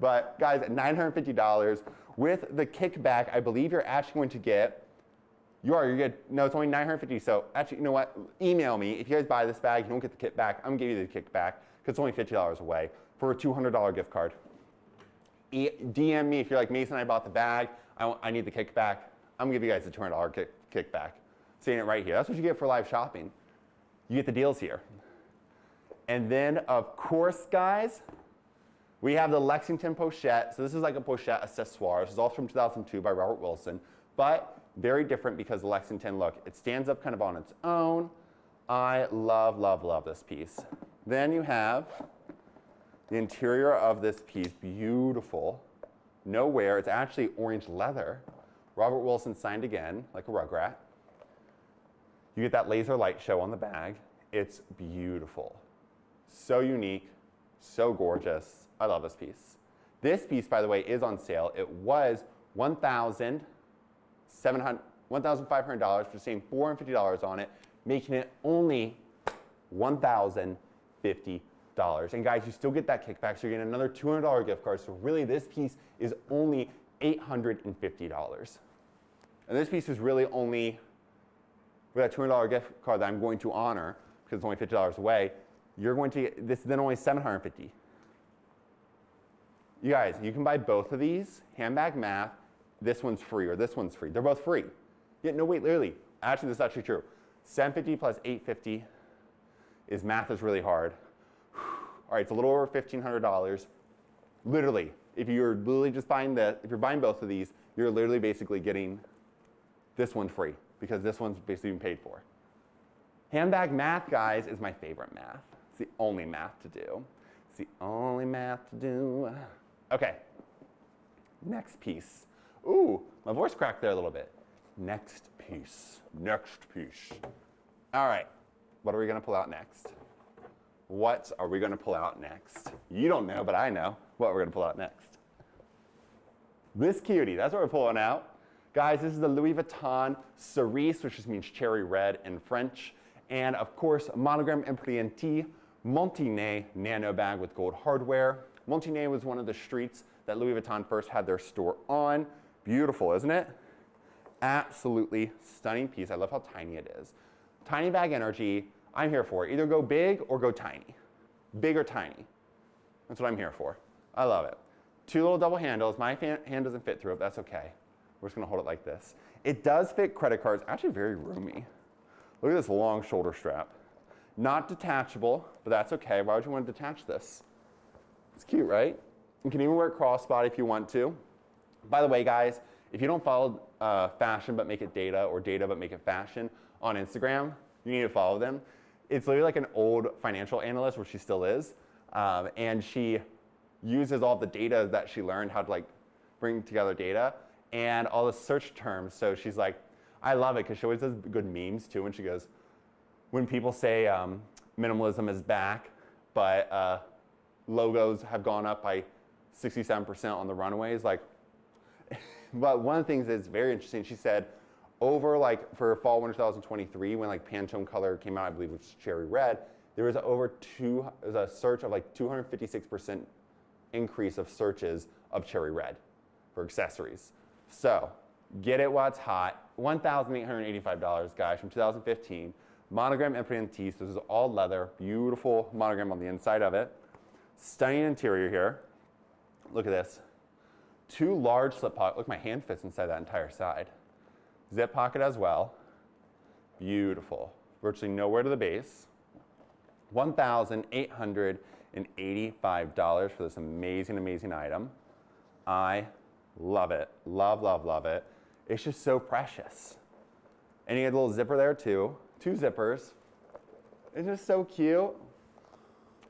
But guys, nine hundred fifty dollars with the kickback, I believe you're actually going to get, you are, you get, no, it's only nine hundred fifty dollars. So actually, you know what? Email me. If you guys buy this bag, you don't get the kickback. I'm gonna give you the kickback because it's only fifty dollars away. For a two hundred dollar gift card. E D M me if you're like, Mason, I bought the bag, I, I need the kickback. I'm gonna give you guys the two hundred dollar kick kickback. Seeing it right here. That's what you get for live shopping. You get the deals here. And then, of course, guys, we have the Lexington Pochette. So this is like a pochette accessoire. This is all from two thousand two by Robert Wilson. But Very different because the Lexington look. It stands up kind of on its own. I love, love, love this piece. Then you have the interior of this piece, beautiful. No wear, it's actually orange leather. Robert Wilson signed again, like a rugrat. You get that laser light show on the bag. It's beautiful. So unique, so gorgeous. I love this piece. This piece, by the way, is on sale. It was one thousand seven hundred dollars, one thousand five hundred dollars for seeing four hundred fifty dollars on it, making it only one thousand fifty dollars. And guys, you still get that kickback, so you're getting another two hundred dollar gift card. So really, this piece is only eight hundred fifty dollars. And this piece is really only, with that two hundred dollar gift card that I'm going to honor, because it's only fifty dollars away, you're going to get, this is then only seven hundred fifty dollars. You guys, you can buy both of these, handbag math, this one's free, or this one's free. They're both free. Yet, no, wait, literally, actually, this is actually true. seven hundred fifty dollars plus eight hundred fifty dollars is, math is really hard. Whew. All right, it's a little over fifteen hundred dollars. Literally, if you're literally just buying the, if you're buying both of these, you're literally basically getting this one free, because this one's basically been paid for. Handbag math, guys, is my favorite math. It's the only math to do. It's the only math to do. Okay, next piece. Ooh, my voice cracked there a little bit. Next piece, next piece. All right, what are we gonna pull out next? What are we gonna pull out next? You don't know, but I know what we're gonna pull out next. This cutie, that's what we're pulling out. Guys, this is the Louis Vuitton cerise, which just means cherry red in French. And of course, monogram emprunté Montigny nano bag with gold hardware. Montigny was one of the streets that Louis Vuitton first had their store on. Beautiful, isn't it? Absolutely stunning piece. I love how tiny it is. Tiny bag energy, I'm here for. Either go big or go tiny. Big or tiny. That's what I'm here for. I love it. Two little double handles. My hand doesn't fit through it, but that's okay. We're just gonna hold it like this. It does fit credit cards, actually very roomy. Look at this long shoulder strap. Not detachable, but that's okay. Why would you want to detach this? It's cute, right? You can even wear it crossbody if you want to. By the way, guys, if you don't follow uh, fashion but make it data, or data but make it fashion on Instagram, you need to follow them. It's literally like an old financial analyst, where she still is, um, and she uses all the data that she learned how to like bring together data and all the search terms. So she's like, I love it, because she always does good memes too, when she goes, when people say um, minimalism is back, but uh, logos have gone up by sixty-seven percent on the runways. Like, but one of the things that's very interesting, she said, over like for fall winter twenty twenty-three, when like Pantone color came out, I believe, which is cherry red, there was over two, there was a search of like two hundred fifty-six percent increase of searches of cherry red for accessories. So, get it while it's hot. one thousand eight hundred eighty-five dollars, guys, from two thousand fifteen. Monogram emprunté. This is all leather. Beautiful monogram on the inside of it. Stunning interior here. Look at this. Two large slip pockets. Look, my hand fits inside that entire side. Zip pocket as well. Beautiful. Virtually nowhere to the base. one thousand eight hundred eighty-five dollars for this amazing, amazing item. I love it. Love, love, love it. It's just so precious. And you get a little zipper there too. Two zippers. It's just so cute.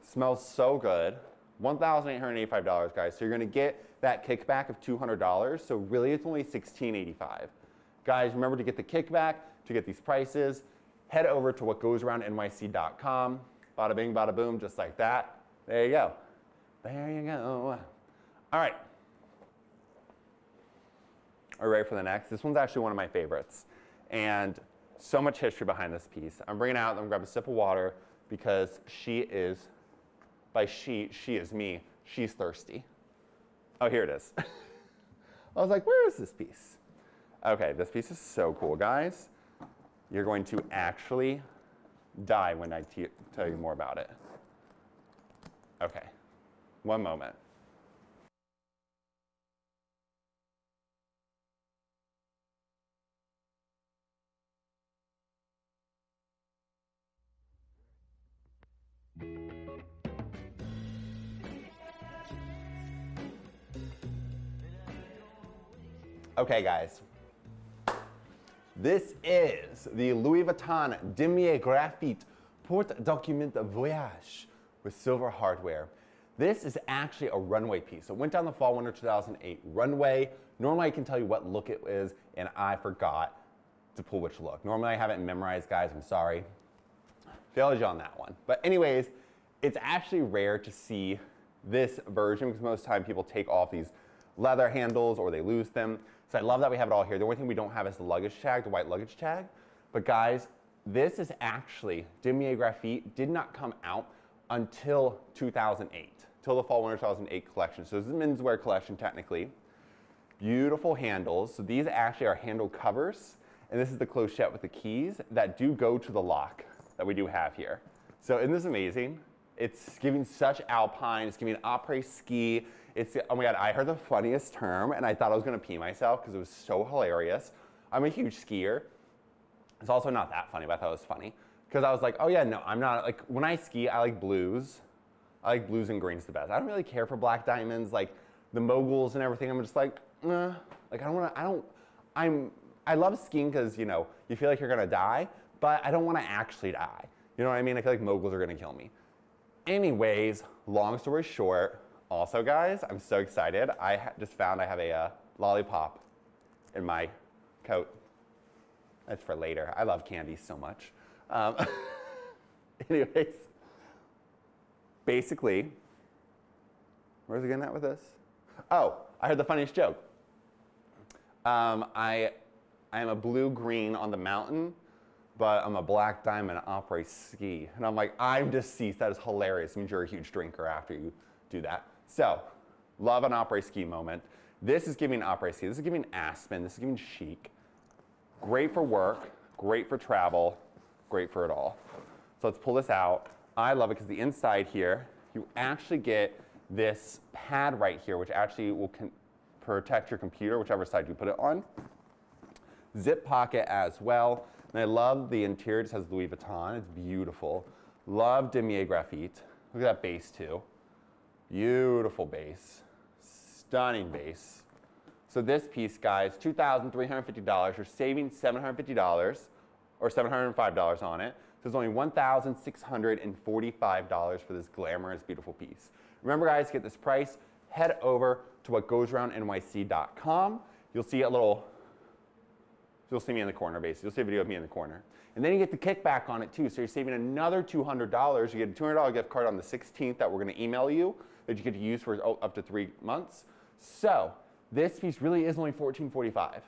Smells so good. one thousand eight hundred eighty-five dollars, guys. So you're going to get that kickback of two hundred dollars. So really it's only sixteen eighty-five. Guys, remember to get the kickback, to get these prices, head over to what goes around N Y C dot com. Bada bing, bada boom, just like that. There you go. There you go. All right. Are you ready for the next? This one's actually one of my favorites. And so much history behind this piece. I'm bringing it out, I'm grabbing a sip of water, because she is, by she, she is me, she's thirsty. Oh, here it is. I was like, where is this piece? Okay, this piece is so cool, guys. You're going to actually die when I te- tell you more about it. Okay, one moment. Okay, guys, This is the Louis Vuitton Damier Graphite Porte Document Voyage with silver hardware. This is actually a runway piece. It went down the fall winter two thousand eight runway. Normally I can tell you what look it is, and I forgot to pull which look. Normally I haven't memorized, guys, I'm sorry. Failed you on that one. But anyways, it's actually rare to see this version because most of the time people take off these leather handles or they lose them. So I love that we have it all here. The only thing we don't have is the luggage tag, the white luggage tag. But guys, this is actually, Damier Graphite did not come out until two thousand eight, till the fall winter two thousand eight collection. So this is the menswear collection technically. Beautiful handles. So these actually are handle covers, and this is the clochette with the keys that do go to the lock that we do have here. So isn't this amazing? It's giving such Alpine, it's giving après ski. It's, oh my God, I heard the funniest term and I thought I was gonna pee myself because it was so hilarious. I'm a huge skier. It's also not that funny, but I thought it was funny. Because I was like, oh yeah, no, I'm not, like, when I ski, I like blues. I like blues and greens the best. I don't really care for black diamonds, like the moguls and everything. I'm just like, eh. Like, I don't wanna, I don't, I'm, I love skiing because, you know, you feel like you're gonna die, but I don't wanna actually die. You know what I mean? I feel like moguls are gonna kill me. Anyways, long story short, also guys, I'm so excited. I ha just found I have a uh, lollipop in my coat. That's for later. I love candy so much. Um, anyways, basically, where's it going at with this? Oh, I heard the funniest joke. Um, I, I am a blue-green on the mountain, but I'm a black diamond opera ski. And I'm like, I'm deceased. That is hilarious. It means you're a huge drinker after you do that. So, love an opera ski moment. This is giving opera ski. This is giving Aspen. This is giving chic. Great for work. Great for travel. Great for it all. So let's pull this out. I love it because the inside here, you actually get this pad right here, which actually will protect your computer, whichever side you put it on. Zip pocket as well. And I love the interior. It just has Louis Vuitton. It's beautiful. Love Damier Graphite. Look at that base too. Beautiful base. Stunning base. So this piece, guys, two thousand three hundred fifty dollars. You're saving seven hundred fifty dollars. Or seven hundred five dollars on it. So it's only one thousand six hundred forty-five dollars for this glamorous, beautiful piece. Remember guys, to get this price, head over to what goes around N Y C dot com. You'll see a little, you'll see me in the corner basically. You'll see a video of me in the corner. And then you get the kickback on it too. So you're saving another two hundred dollars. You get a two hundred dollar gift card on the sixteenth that we're gonna email you that you get to use for oh, up to three months. So this piece really is only fourteen forty-five.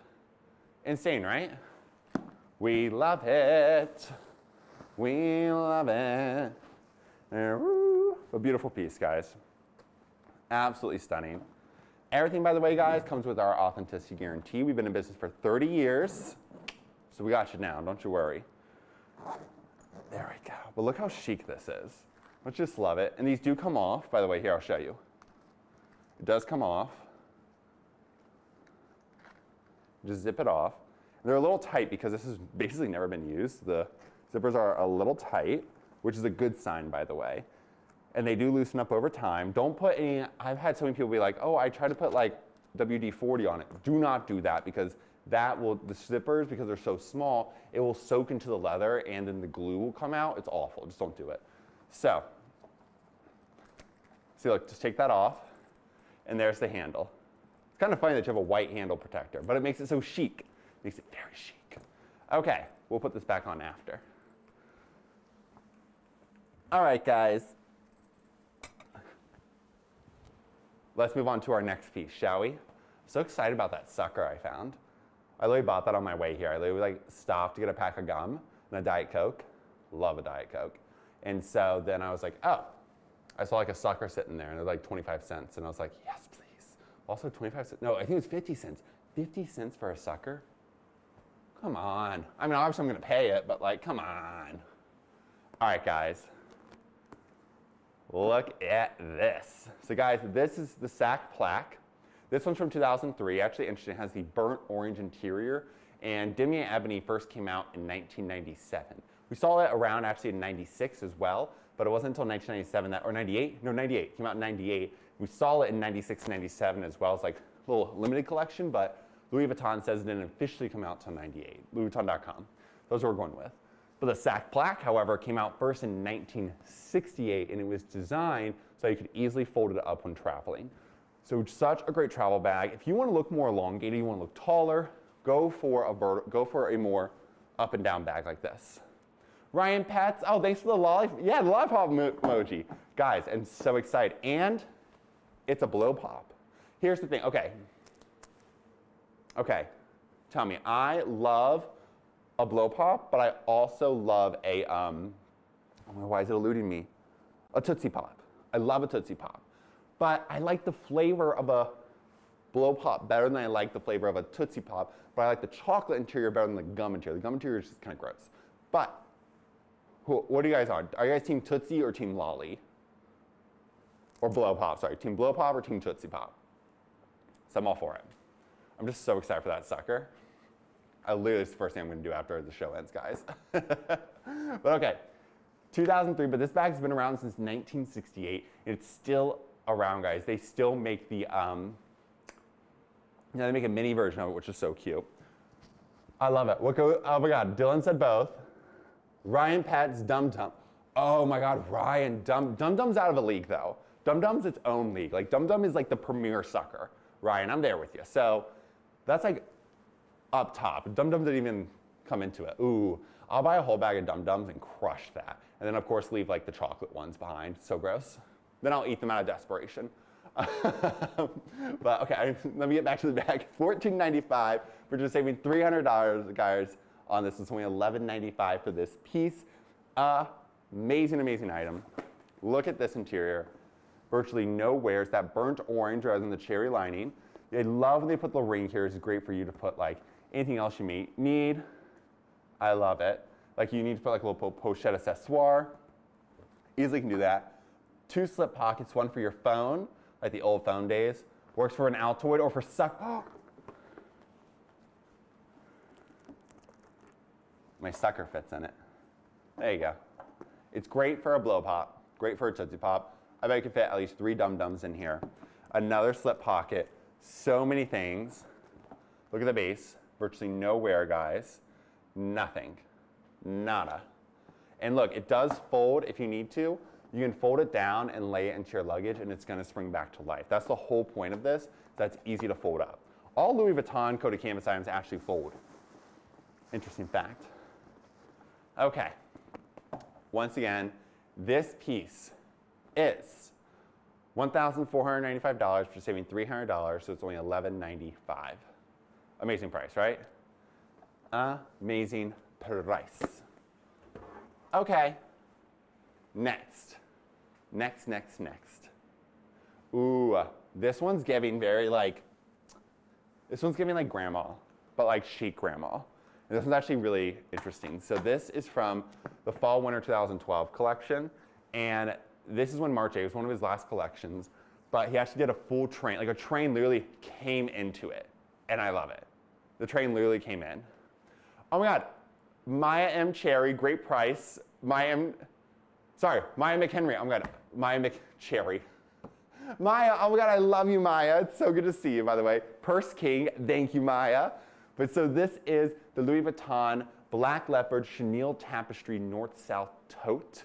Insane, right? We love it. We love it. A beautiful piece, guys. Absolutely stunning. Everything, by the way, guys, comes with our authenticity guarantee. We've been in business for thirty years. So we got you now, don't you worry. There we go. But look how chic this is. I just love it. And these do come off. By the way, here, I'll show you. It does come off. Just zip it off. They're a little tight because this has basically never been used. The zippers are a little tight, which is a good sign, by the way. And they do loosen up over time. Don't put any, I've had so many people be like, oh, I tried to put like W D forty on it. Do not do that because that will, the zippers, because they're so small, it will soak into the leather and then the glue will come out. It's awful, just don't do it. So, see look, just take that off and there's the handle. It's kind of funny that you have a white handle protector, but it makes it so chic. Makes it very chic. Okay, we'll put this back on after. All right, guys. Let's move on to our next piece, shall we? I'm so excited about that sucker I found. I literally bought that on my way here. I literally like stopped to get a pack of gum and a Diet Coke. Love a Diet Coke. And so then I was like, oh, I saw like a sucker sitting there and it was like twenty-five cents. And I was like, yes, please. Also twenty-five cents, no, I think it was fifty cents. fifty cents for a sucker? Come on. I mean, obviously I'm gonna pay it, but like, come on. All right, guys. Look at this. So guys, this is the Sac Plaque. This one's from two thousand three. Actually, interesting, it has the burnt orange interior. And Damier Ebony first came out in nineteen ninety-seven. We saw it around actually in ninety-six as well, but it wasn't until nineteen ninety-seven that, or ninety-eight? No, ninety-eight, came out in ninety-eight. We saw it in ninety-six, ninety-seven as well. It's like a little limited collection, but Louis Vuitton says it didn't officially come out until ninety-eight. Louis Vuitton dot com. Those are what we're going with. But the Sac Black, however, came out first in nineteen sixty-eight, and it was designed so you could easily fold it up when traveling. So such a great travel bag. If you want to look more elongated, you want to look taller, go for a vert go for a more up and down bag like this. Ryan Pets, oh, thanks for the lolly. Yeah, the lollipop emoji. Guys, I'm so excited. And it's a blow pop. Here's the thing, okay. Okay, tell me, I love a blow pop, but I also love a, um, why is it eluding me? A Tootsie Pop. I love a Tootsie Pop. But I like the flavor of a blow pop better than I like the flavor of a Tootsie Pop, but I like the chocolate interior better than the gum interior. The gum interior is just kind of gross. But what are you guys on? Are you guys team Tootsie or team Lolly? Or blow pop, sorry. Team blow pop or team Tootsie Pop? So I'm all for it. I'm just so excited for that sucker. I literally, it's the first thing I'm gonna do after the show ends, guys. But okay, two thousand three, but this bag's been around since nineteen sixty-eight. And it's still around, guys. They still make the, um, you know, they make a mini version of it, which is so cute. I love it. What go, oh my God, Dylan said both. Ryan Pets, Dum Dum. Oh my God, Ryan, Dum Dum Dum's out of a league though. Dum Dum's its own league. Like Dum Dum is like the premier sucker. Ryan, I'm there with you. So that's like up top. Dum Dum didn't even come into it. Ooh, I'll buy a whole bag of Dum Dums and crush that. And then of course leave like the chocolate ones behind. So gross. Then I'll eat them out of desperation. But okay, let me get back to the bag. fourteen ninety-five, we're just saving three hundred dollars, guys, on this. It's only eleven ninety-five for this piece. Uh, amazing, amazing item. Look at this interior. Virtually no wears, that burnt orange rather than the cherry lining. I love when they put the ring here. It's great for you to put like anything else you may need. I love it. Like you need to put like a little pochette accessoire. Easily can do that. Two slip pockets, one for your phone, like the old phone days. Works for an Altoid or for suck. Oh. My sucker fits in it. There you go. It's great for a blow pop, great for a Tootsie Pop. I bet you could fit at least three Dum Dums in here. Another slip pocket. So many things. Look at the base. Virtually no wear, guys. Nothing. Nada. And look, it does fold if you need to. You can fold it down and lay it into your luggage and it's going to spring back to life. That's the whole point of this. That's easy to fold up. All Louis Vuitton coated canvas items actually fold. Interesting fact. Okay. Once again, this piece is one thousand four hundred ninety-five dollars for saving three hundred dollars, so it's only eleven ninety-five. Amazing price, right? Amazing price. Okay. Next. Next, next, next. Ooh, this one's giving very like, this one's giving like grandma, but like chic grandma. And this one's actually really interesting. So this is from the Fall Winter two thousand twelve collection, and this is when Marc Jacobs, one of his last collections, but he actually did a full train, like a train literally came into it, and I love it. The train literally came in. Oh my God, Maya M. Cherry, great price. Maya M., sorry, Maya McHenry, oh my God, Maya McCherry. Maya, oh my God, I love you, Maya. It's so good to see you, by the way. Purse King, thank you, Maya. But so this is the Louis Vuitton Black Leopard Chenille Tapestry North-South Tote.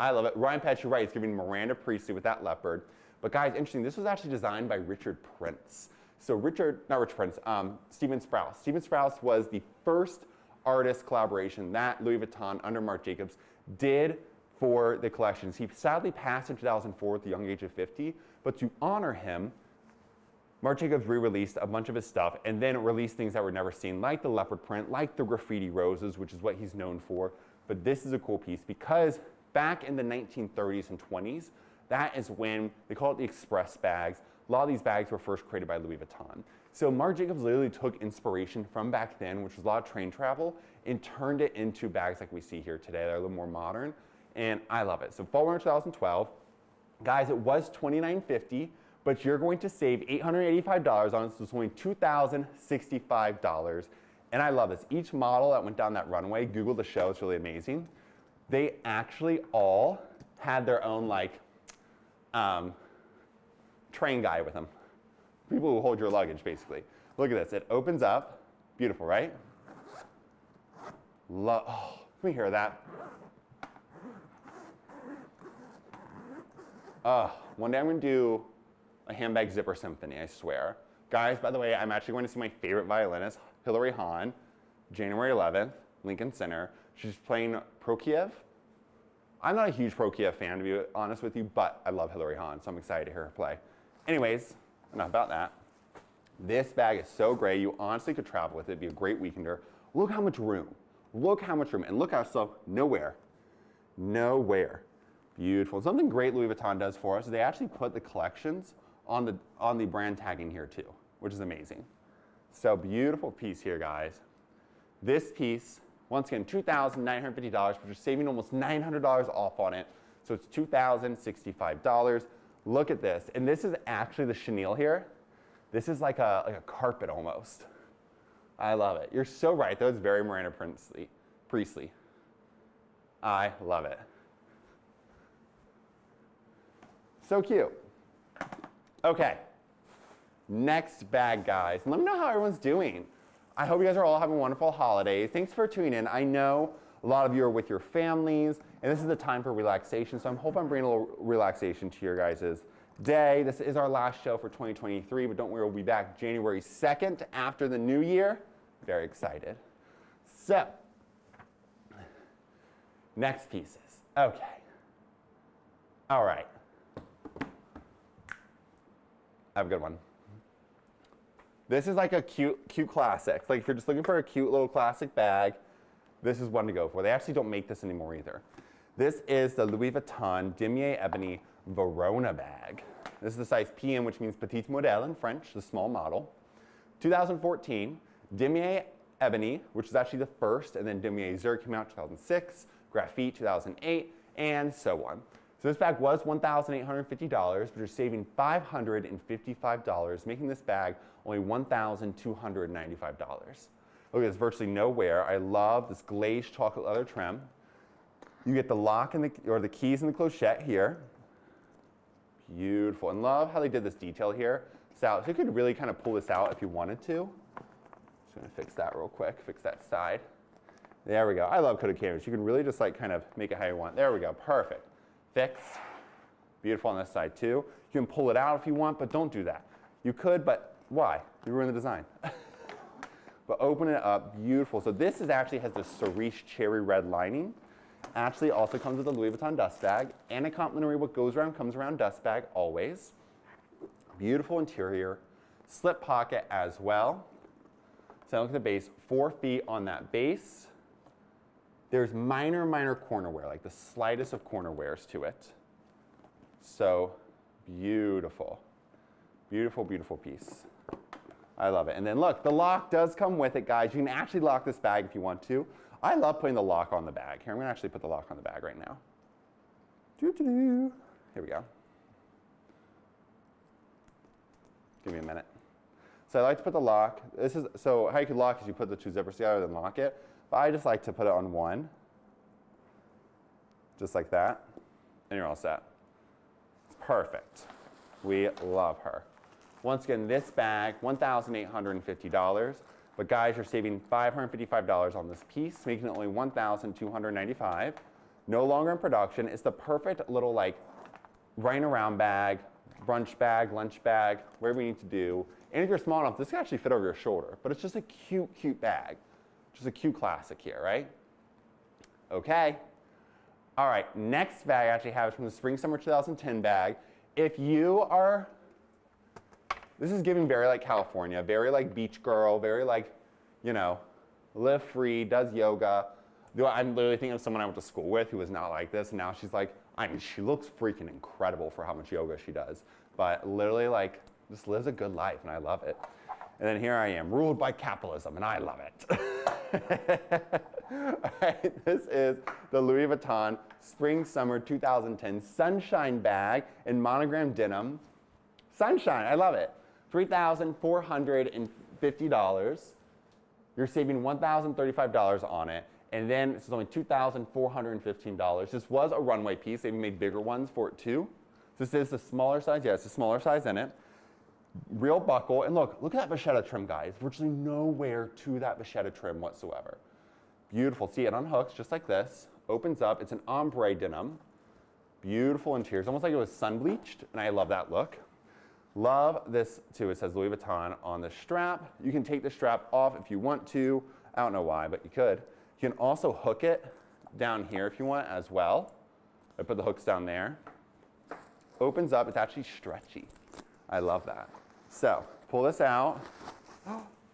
I love it. Ryan Pets, you're right, it's giving Miranda Priestley with that leopard. But guys, interesting, this was actually designed by Richard Prince. So Richard, not Richard Prince, um, Steven Sprouse. Steven Sprouse was the first artist collaboration that Louis Vuitton under Marc Jacobs did for the collections. He sadly passed in two thousand four at the young age of fifty, but to honor him, Marc Jacobs re-released a bunch of his stuff and then released things that were never seen, like the leopard print, like the graffiti roses, which is what he's known for. But this is a cool piece because back in the nineteen thirties and twenties, that is when they call it the express bags. A lot of these bags were first created by Louis Vuitton. So Marc Jacobs literally took inspiration from back then, which was a lot of train travel, and turned it into bags like we see here today. They're a little more modern, and I love it. So Fall Winter two thousand twelve, guys, it was twenty-nine fifty, but you're going to save eight hundred eighty-five dollars on it, so it's only two thousand sixty-five dollars. And I love this. Each model that went down that runway, Google the show, it's really amazing. They actually all had their own like um, train guy with them. People who hold your luggage, basically. Look at this. It opens up. Beautiful, right? Love. Oh, can we hear that? Uh, one day I'm going to do a handbag zipper symphony, I swear. Guys, by the way, I'm actually going to see my favorite violinist, Hilary Hahn, January eleventh, Lincoln Center. She's playing Prokofiev. I'm not a huge Prokofiev fan, to be honest with you, but I love Hilary Hahn, so I'm excited to hear her play. Anyways, enough about that. This bag is so great. You honestly could travel with it. It'd be a great weekender. Look how much room. Look how much room. And look how so nowhere. Nowhere. Beautiful. Something great Louis Vuitton does for us is they actually put the collections on the, on the brand tagging here too, which is amazing. So beautiful piece here, guys. This piece, once again, two thousand nine hundred fifty dollars, but you're saving almost nine hundred dollars off on it. So it's two thousand sixty-five dollars. Look at this. And this is actually the chenille here. This is like a, like a carpet almost. I love it. You're so right. That was very Miranda Priestley. Priestley. I love it. So cute. Okay. Next bag, guys. Let me know how everyone's doing. I hope you guys are all having wonderful holidays. Thanks for tuning in. I know a lot of you are with your families, and this is the time for relaxation, so I hope I'm bringing a little relaxation to your guys' day. This is our last show for twenty twenty-three, but don't worry, we'll be back January second after the new year. Very excited. So, next pieces. Okay. All right. Have a good one. This is like a cute, cute classic. Like if you're just looking for a cute little classic bag, this is one to go for. They actually don't make this anymore either. This is the Louis Vuitton Damier Ebony Verona bag. This is the size P M, which means petite modèle in French, the small model. two thousand fourteen, Damier Ebony, which is actually the first, and then Damier Zurich came out two thousand six, Graphite two thousand eight, and so on. So this bag was one thousand eight hundred fifty dollars, but you're saving five hundred fifty-five dollars, making this bag only one thousand two hundred ninety-five dollars. Look, it's virtually nowhere. I love this glazed chocolate leather trim. You get the lock and the, or the keys and the clochette here. Beautiful. And love how they did this detail here. So you could really kind of pull this out if you wanted to. Just going to fix that real quick. Fix that side. There we go. I love coated canvas. You can really just like kind of make it how you want. There we go. Perfect. Fixed. Beautiful on this side too. You can pull it out if you want, but don't do that. You could, but why? You ruin the design. But open it up. Beautiful. So this is actually has the cerise cherry red lining. Actually also comes with a Louis Vuitton dust bag and a complimentary what goes around comes around dust bag always. Beautiful interior. Slip pocket as well. So look at the base. Four feet on that base. There's minor, minor corner wear, like the slightest of corner wears to it. So beautiful. Beautiful, beautiful piece. I love it. And then look, the lock does come with it, guys. You can actually lock this bag if you want to. I love putting the lock on the bag. Here, I'm going to actually put the lock on the bag right now. Doo-doo-doo. Here we go. Give me a minute. So I like to put the lock. This is so how you could lock is you put the two zippers together and lock it. But I just like to put it on one, just like that, and you're all set. It's perfect. We love her. Once again, this bag, one thousand eight hundred fifty dollars, but guys, you're saving five hundred fifty-five dollars on this piece, making it only one thousand two hundred ninety-five dollars. No longer in production. It's the perfect little like running around bag, brunch bag, lunch bag, wherever you need to do. And if you're small enough, this can actually fit over your shoulder, but it's just a cute, cute bag. Just a cute classic here, right? Okay. All right, next bag I actually have is from the Spring Summer two thousand ten bag. If you are, this is giving very like California, very like beach girl, very like, you know, live free, does yoga. I'm literally thinking of someone I went to school with who was not like this, and now she's like, I mean, she looks freaking incredible for how much yoga she does, but literally like just lives a good life, and I love it. And then here I am, ruled by capitalism, and I love it. All right, this is the Louis Vuitton Spring Summer two thousand ten Sunshine Bag in monogram denim. Sunshine, I love it. three thousand four hundred fifty dollars. You're saving one thousand thirty-five dollars on it. And then this is only two thousand four hundred fifteen dollars. This was a runway piece. They made bigger ones for it too. This is the smaller size. Yeah, it's a smaller size in it. real buckle. And look, look at that vachetta trim, guys. Virtually nowhere to that vachetta trim whatsoever. Beautiful. See, it unhooks just like this. Opens up. It's an ombre denim. Beautiful interiors. Almost like it was sun bleached. And I love that look. Love this too. It says Louis Vuitton on the strap. You can take the strap off if you want to. I don't know why, but you could. You can also hook it down here if you want as well. I put the hooks down there. Opens up. It's actually stretchy. I love that. So pull this out.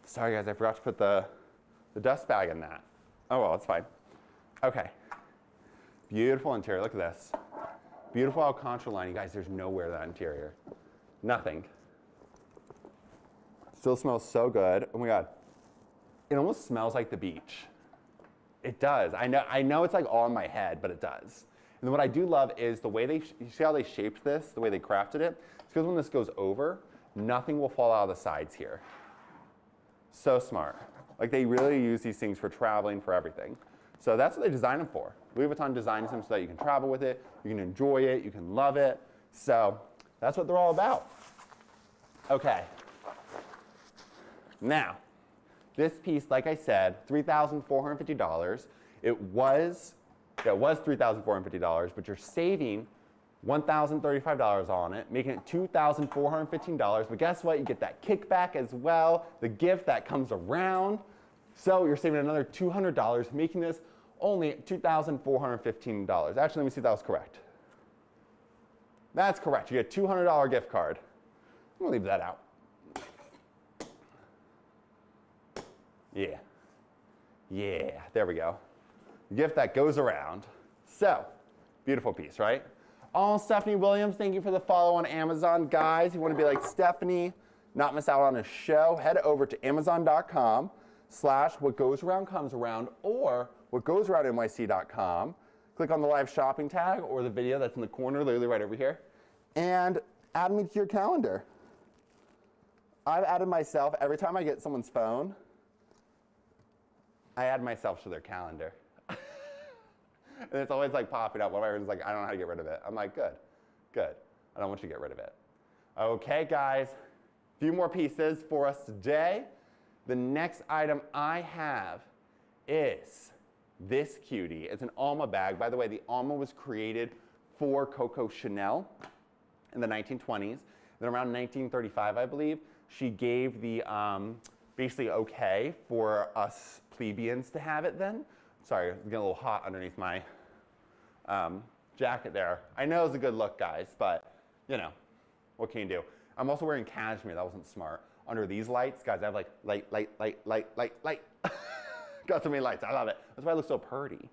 Sorry guys, I forgot to put the, the dust bag in that. Oh well, it's fine. Okay. Beautiful interior. Look at this. Beautiful Alcantara lining. Guys, there's nowhere that interior. Nothing. Still smells so good. Oh my God. It almost smells like the beach. It does. I know, I know it's like all in my head, but it does. And what I do love is the way they, you see how they shaped this, the way they crafted it? It's because when this goes over, nothing will fall out of the sides here. So smart. Like they really use these things for traveling, for everything. So that's what they design them for. Louis Vuitton designs them so that you can travel with it, you can enjoy it, you can love it. So that's what they're all about. Okay. Now, this piece, like I said, three thousand four hundred fifty dollars. It was, yeah, it was three thousand four hundred fifty dollars, but you're saving one thousand thirty-five dollars on it, making it two thousand four hundred fifteen dollars. But guess what? You get that kickback as well, the gift that comes around. So you're saving another two hundred dollars, making this only two thousand four hundred fifteen dollars. Actually, let me see if that was correct. That's correct. You get a two hundred dollar gift card. I'm gonna leave that out. Yeah. Yeah, there we go. Gift that goes around. So, beautiful piece, right? All Stephanie Williams, thank you for the follow on Amazon. Guys, you want to be like Stephanie, not miss out on a show, head over to amazon.com slash what goes around comes around or what goes around N Y C dot com. Click on the live shopping tag or the video that's in the corner, literally right over here, and add me to your calendar. I've added myself. Every time I get someone's phone, I add myself to their calendar. And it's always like popping up. One of my friends is like, I don't know how to get rid of it. I'm like, good, good. I don't want you to get rid of it. Okay, guys, a few more pieces for us today. The next item I have is this cutie. It's an Alma bag. By the way, the Alma was created for Coco Chanel in the nineteen twenties. Then around nineteen thirty-five, I believe, she gave the um, basically okay for us plebeians to have it then. Sorry, it's getting a little hot underneath my um, jacket there. I know it's a good look, guys, but you know, what can you do? I'm also wearing cashmere. That wasn't smart. Under these lights, guys, I have like light, light, light, light, light, light. Got so many lights. I love it. That's why I look so pretty.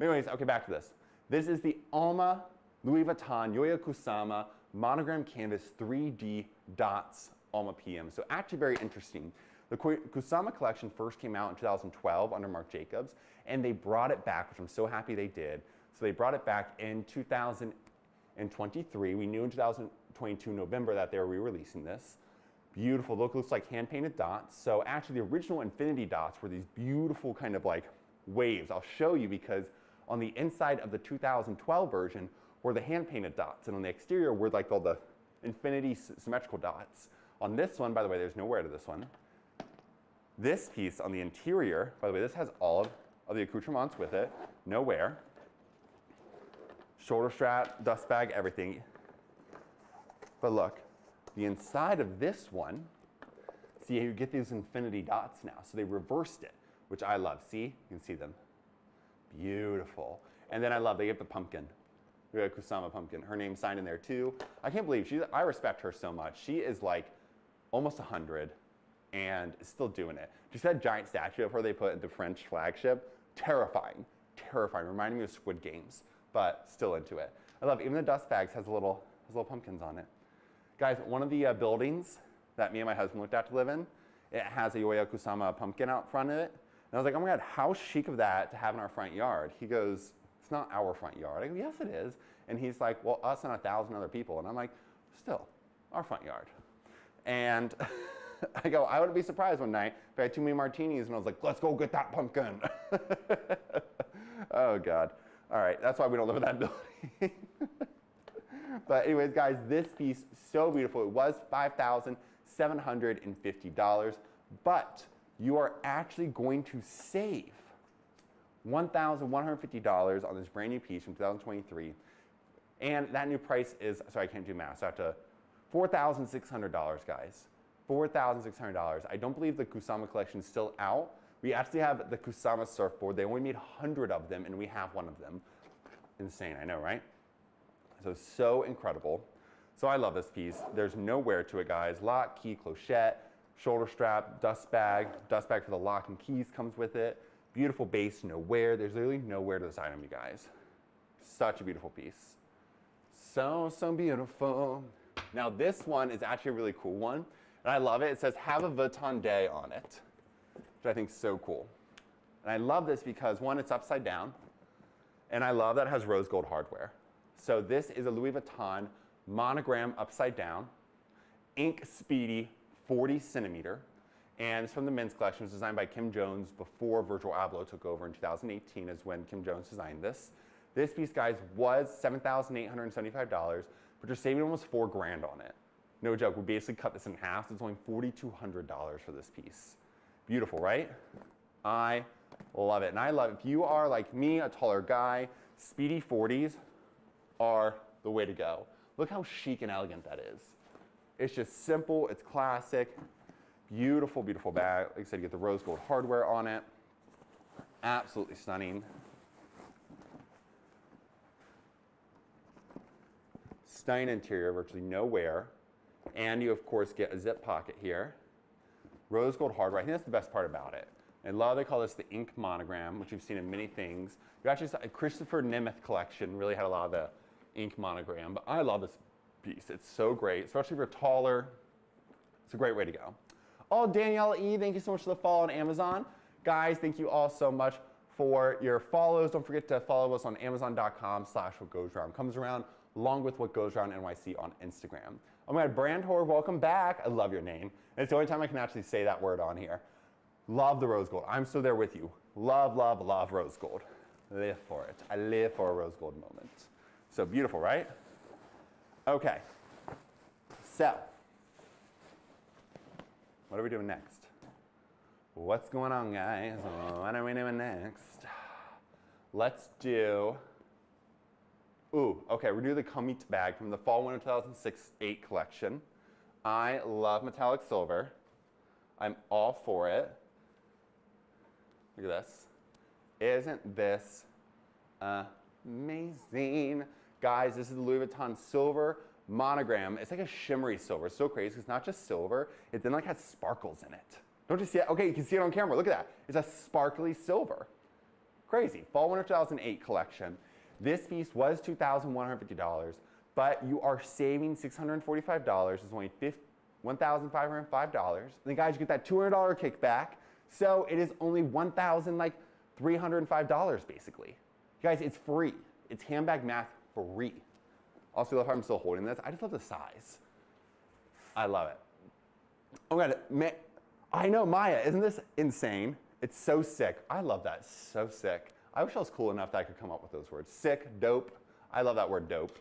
Anyways, okay, back to this. This is the Alma Louis Vuitton Yoya Kusama Monogram Canvas three D Dots Alma P M. So actually very interesting. The Kusama collection first came out in two thousand twelve under Marc Jacobs, and they brought it back, which I'm so happy they did. So they brought it back in two thousand twenty-three. We knew in two thousand twenty-two, November, that they were re-releasing this. Beautiful look, looks like hand-painted dots. So actually the original infinity dots were these beautiful kind of like waves. I'll show you because on the inside of the two thousand twelve version were the hand-painted dots, and on the exterior were like all the infinity symmetrical dots. On this one, by the way, there's nowhere to this one. This piece on the interior, by the way, this has all of, of the accoutrements with it, no wear. Shoulder strap, dust bag, everything. But look, the inside of this one, see, you get these infinity dots now. So they reversed it, which I love. See, you can see them. Beautiful. And then I love, they get the pumpkin. We got Kusama pumpkin. Her name signed in there too. I can't believe, she's, I respect her so much. She is like almost one hundred. And still doing it. Just that giant statue of her they put at the French flagship. Terrifying, terrifying. Reminding me of Squid Games, but still into it. I love even the dust bags has a little has little pumpkins on it. Guys, one of the uh, buildings that me and my husband looked at to live in, it has a Yoya Kusama pumpkin out front of it. And I was like, oh my God, how chic of that to have in our front yard. He goes, it's not our front yard. I go, yes it is. And he's like, well, us and a thousand other people. And I'm like, still, our front yard. And I go, I wouldn't be surprised one night if I had too many martinis and I was like, let's go get that pumpkin. Oh, God. All right. That's why we don't live in that building. But anyways, guys, this piece, so beautiful. It was five thousand seven hundred fifty dollars, but you are actually going to save one thousand one hundred fifty dollars on this brand new piece from two thousand twenty-three. And that new price is, sorry, I can't do math, so I have to, four thousand six hundred dollars, guys. four thousand six hundred dollars. I don't believe the Kusama collection is still out. We actually have the Kusama surfboard. They only made one hundred of them, and we have one of them. Insane, I know, right? So, so incredible. So I love this piece. There's no wear to it, guys. Lock, key, clochette, shoulder strap, dust bag. Dust bag for the lock and keys comes with it. Beautiful base, no wear. There's literally no wear to this item, you guys. Such a beautiful piece. So, so beautiful. Now this one is actually a really cool one, and I love it. It says, have a Vuitton day on it, which I think is so cool. And I love this because, one, it's upside down, and I love that it has rose gold hardware. So this is a Louis Vuitton monogram upside down, ink speedy, forty centimeter, and it's from the men's collection. It was designed by Kim Jones before Virgil Abloh took over in two thousand eighteen is when Kim Jones designed this. This piece, guys, was seven thousand eight hundred seventy-five dollars, but you're saving almost four grand on it. No joke, we basically cut this in half, so it's only four thousand two hundred dollars for this piece. Beautiful, right? I love it, and I love it. If you are like me, a taller guy, speedy forties are the way to go. Look how chic and elegant that is. It's just simple, it's classic, beautiful, beautiful bag. Like I said, you get the rose gold hardware on it. Absolutely stunning. Stunning interior, virtually no wear, and you of course get a zip pocket here. Rose gold hardware, I think that's the best part about it. I love they call this the ink monogram, which you've seen in many things. You actually saw a Christopher Nemeth collection really had a lot of the ink monogram, but I love this piece. It's so great, especially if you're taller. It's a great way to go. Oh, Danielle E, thank you so much for the follow on Amazon. Guys, thank you all so much for your follows. Don't forget to follow us on amazon.com slash what goes around comes around, along with What Goes Around N Y C on Instagram. Oh my God, Brand Whore, welcome back. I love your name. And it's the only time I can actually say that word on here. Love the rose gold. I'm still there with you. Love, love, love rose gold. Live for it. I live for a rose gold moment. So beautiful, right? Okay. So, what are we doing next? What's going on, guys? What are we doing next? Let's do, ooh, okay, we're doing the Commit bag from the Fall Winter two thousand six eight collection. I love metallic silver. I'm all for it. Look at this. Isn't this amazing? Guys, this is the Louis Vuitton silver monogram. It's like a shimmery silver. It's so crazy, it's not just silver. It then like has sparkles in it. Don't you see it? Okay, you can see it on camera. Look at that. It's a sparkly silver. Crazy. Fall Winter two thousand eight collection. This piece was two thousand one hundred fifty dollars, but you are saving six hundred forty-five dollars. It's only one thousand five hundred five dollars. And then guys, you get that two hundred dollar kickback. So it is only one thousand three hundred five dollars basically. You guys, it's free. It's handbag math free. Also, I love how I'm still holding this. I just love the size. I love it. Oh my God. I know, Maya, isn't this insane? It's so sick. I love that, so sick. I wish I was cool enough that I could come up with those words. Sick, dope. I love that word, dope.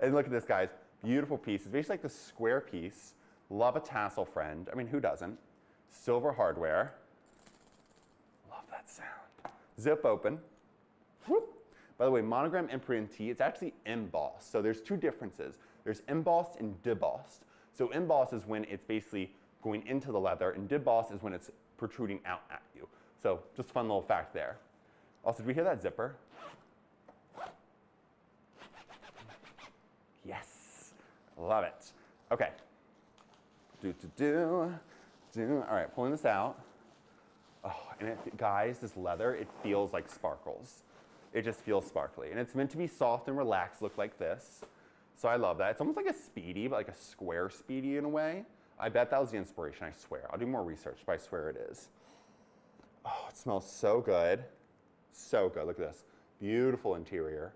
And look at this, guys. Beautiful piece. It's basically like the square piece. Love a tassel, friend. I mean, who doesn't? Silver hardware. Love that sound. Zip open. Whoop. By the way, monogram emprunté, it's actually embossed. So there's two differences. There's embossed and debossed. So embossed is when it's basically going into the leather, and debossed is when it's protruding out at you. So just fun little fact there. Also, did we hear that zipper? Yes, love it. Okay, do do do do. All right, pulling this out. Oh, and it, guys, this leather, it feels like sparkles. It just feels sparkly, and it's meant to be soft and relaxed. Look like this. So I love that. It's almost like a speedy, but like a square speedy in a way. I bet that was the inspiration, I swear. I'll do more research, but I swear it is. Oh, it smells so good. So good, look at this. Beautiful interior.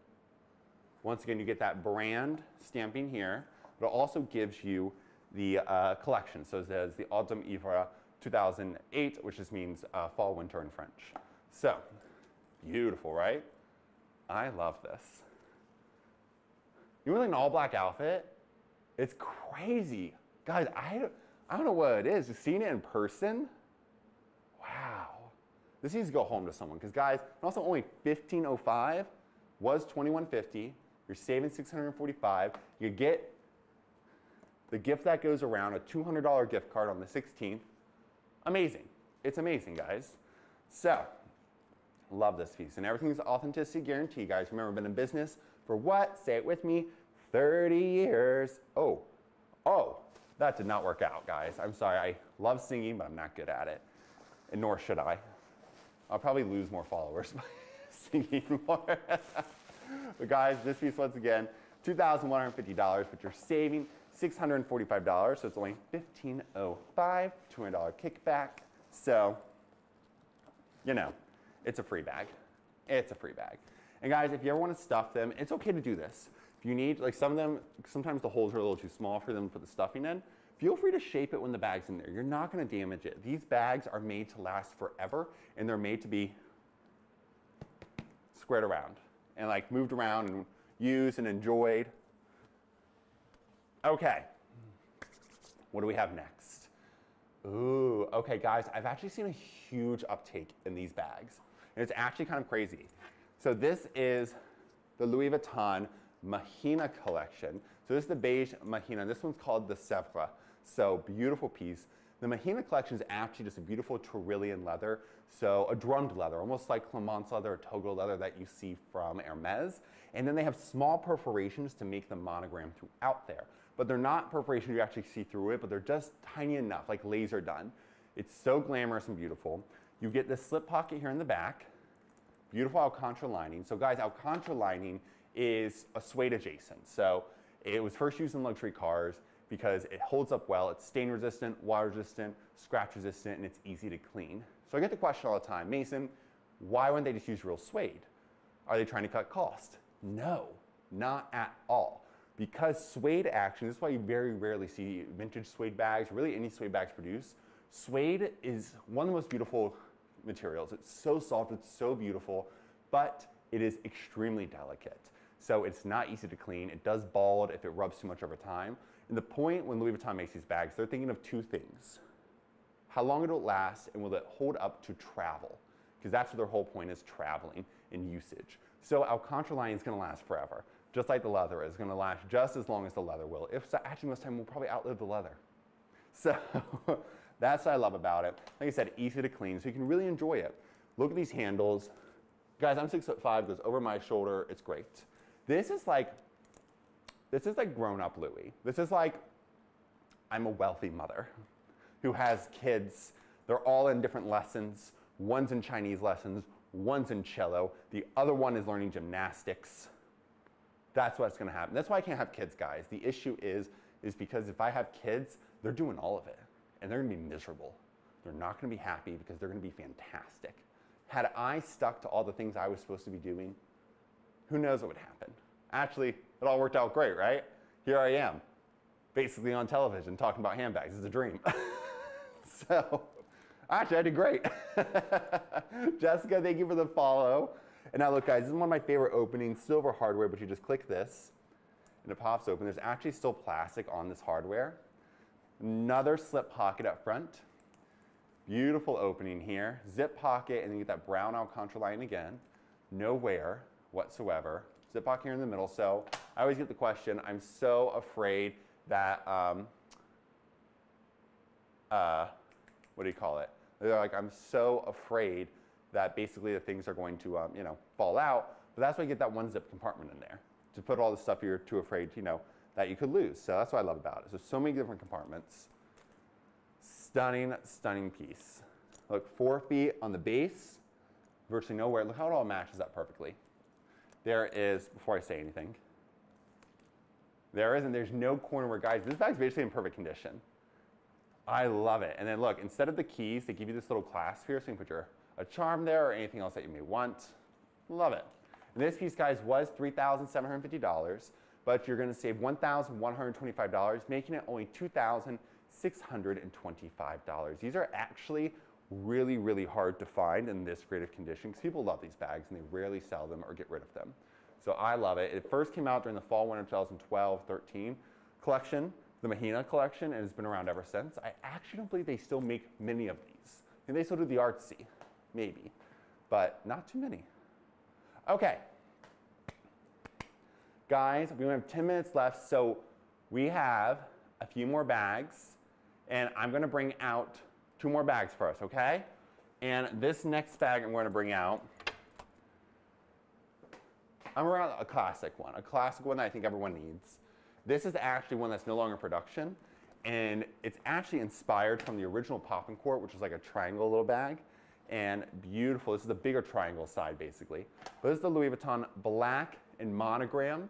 Once again, you get that brand stamping here, but it also gives you the uh, collection. So there's the Autumn Hiver two thousand eight, which just means uh, fall, winter in French. So, beautiful, right? I love this. You're wearing an all black outfit? It's crazy. Guys, I, I don't know what it is. Just seeing it in person, wow. This needs to go home to someone, because guys, and also only fifteen oh five was twenty-one fifty. You're saving six hundred forty-five. You get the gift that goes around, a two hundred dollar gift card on the sixteenth. Amazing. It's amazing, guys. So, love this piece. And everything's authenticity guarantee, guys. Remember, I've been in business for what? Say it with me. thirty years. Oh, oh, that did not work out, guys. I'm sorry. I love singing, but I'm not good at it. And nor should I. I'll probably lose more followers by singing more. But guys, this piece, once again, two thousand one hundred fifty dollars, but you're saving six hundred forty-five dollars, so it's only fifteen oh five, two hundred dollar kickback. So, you know, it's a free bag. It's a free bag. And guys, if you ever want to stuff them, it's okay to do this. If you need, like some of them, sometimes the holes are a little too small for them to put the stuffing in. Feel free to shape it when the bag's in there. You're not going to damage it. These bags are made to last forever, and they're made to be squared around and like moved around and used and enjoyed. Okay, what do we have next? Ooh, okay guys, I've actually seen a huge uptake in these bags, and it's actually kind of crazy. So this is the Louis Vuitton Mahina collection. So this is the beige Mahina. This one's called the Sevre. So beautiful piece. The Mahina collection is actually just a beautiful Turilian leather, so a drummed leather, almost like Clemence leather or Togo leather that you see from Hermes. And then they have small perforations to make the monogram throughout there. But they're not perforations you actually see through it, but they're just tiny enough, like laser done. It's so glamorous and beautiful. You get this slip pocket here in the back, beautiful Alcantara lining. So guys, Alcantara lining is a suede adjacent. So it was first used in luxury cars, because it holds up well, it's stain resistant, water resistant, scratch resistant, and it's easy to clean. So I get the question all the time, Mason, why wouldn't they just use real suede? Are they trying to cut cost? No, not at all. Because suede action, this is why you very rarely see vintage suede bags, really any suede bags produced. Suede is one of the most beautiful materials. It's so soft, it's so beautiful, but it is extremely delicate. So it's not easy to clean. It does bald if it rubs too much over time. And the point when Louis Vuitton makes these bags, they're thinking of two things. How long it'll last, and will it hold up to travel? Because that's what their whole point is, traveling and usage. So Alcantara lining is going to last forever, just like the leather is going to last just as long as the leather will. If so, actually most time we'll probably outlive the leather. So that's what I love about it. Like I said, easy to clean, so you can really enjoy it. Look at these handles. Guys, I'm six foot five, goes over my shoulder, it's great. This is like, this is like grown-up Louis. This is like, I'm a wealthy mother who has kids. They're all in different lessons. One's in Chinese lessons, one's in cello. The other one is learning gymnastics. That's what's gonna happen. That's why I can't have kids, guys. The issue is, is because if I have kids, they're doing all of it, and they're gonna be miserable. They're not gonna be happy because they're gonna be fantastic. Had I stuck to all the things I was supposed to be doing, who knows what would happen? Actually, it all worked out great, right? Here I am, basically on television talking about handbags. It's a dream. So, actually, I did great. Jessica, thank you for the follow. And now look, guys, this is one of my favorite openings, silver hardware, but you just click this and it pops open. There's actually still plastic on this hardware. Another slip pocket up front. Beautiful opening here. Zip pocket, and then you get that brown Alcantara line again. No wear whatsoever. Zip pocket here in the middle. So I always get the question, I'm so afraid that, um, uh, what do you call it? They're like, I'm so afraid that basically the things are going to, um, you know, fall out. But that's why you get that one zip compartment in there to put all the stuff you're too afraid, you know, that you could lose. So that's what I love about it. So, so many different compartments. Stunning, stunning piece. Look, four feet on the base, virtually nowhere. Look how it all matches up perfectly. There is, before I say anything, there isn't, there's no corner where, guys, this bag's basically in perfect condition. I love it. And then look, instead of the keys, they give you this little clasp here, so you can put your, a charm there or anything else that you may want. Love it. And this piece, guys, was three thousand seven hundred fifty dollars, but you're gonna save one thousand one hundred twenty-five dollars, making it only two thousand six hundred twenty-five dollars. These are actually really, really hard to find in this creative condition because people love these bags and they rarely sell them or get rid of them. So I love it. It first came out during the fall, winter twenty twelve thirteen collection. the Mahina collection, and it's been around ever since. I actually don't believe they still make many of these. I mean, they still do the artsy, maybe, but not too many. Okay. Guys, we only have ten minutes left, so we have a few more bags, and I'm gonna bring out two more bags for us, okay? And this next bag I'm gonna bring out, I'm around a classic one, a classic one that I think everyone needs. This is actually one that's no longer in production, and it's actually inspired from the original Popincourt, which was like a triangle little bag, and beautiful. This is the bigger triangle side, basically. But this is the Louis Vuitton black and monogram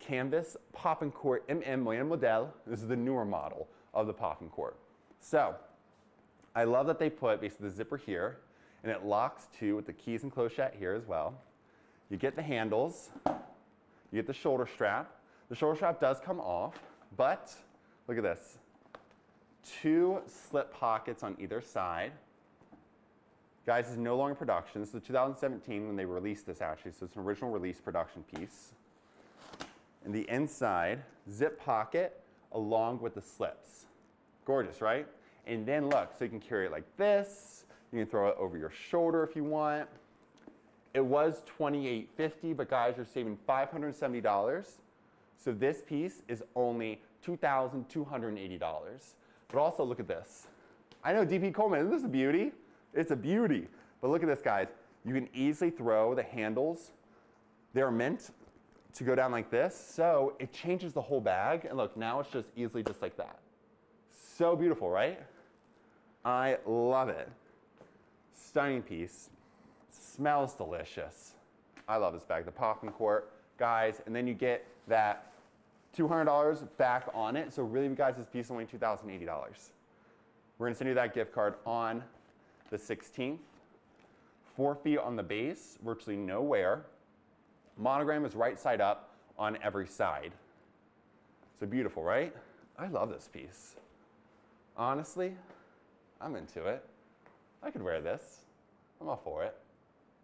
canvas Popincourt M M Moyen Model. This is the newer model of the Popincourt. So I love that they put basically the zipper here, and it locks too with the keys and clochette here as well. You get the handles, you get the shoulder strap. The shoulder strap does come off, but look at this. Two slip pockets on either side. Guys, this is no longer production. This is two thousand seventeen when they released this, actually, so it's an original release production piece. And the inside, zip pocket along with the slips. Gorgeous, right? And then look, so you can carry it like this. You can throw it over your shoulder if you want. It was twenty-eight fifty, but guys, you're saving five hundred seventy dollars. So this piece is only two thousand two hundred eighty dollars. But also look at this. I know, D P Coleman, isn't this a beauty? It's a beauty. But look at this, guys. You can easily throw the handles. They're meant to go down like this, so it changes the whole bag. And look, now it's just easily just like that. So beautiful, right? I love it. Stunning piece. Smells delicious. I love this bag, the Popincourt, guys. And then you get that two hundred dollars back on it. So really, guys, this piece is only two thousand eighty dollars. We're gonna send you that gift card on the sixteenth. Four feet on the base, virtually no wear. Monogram is right side up on every side. So beautiful, right? I love this piece. Honestly, I'm into it. I could wear this. I'm all for it.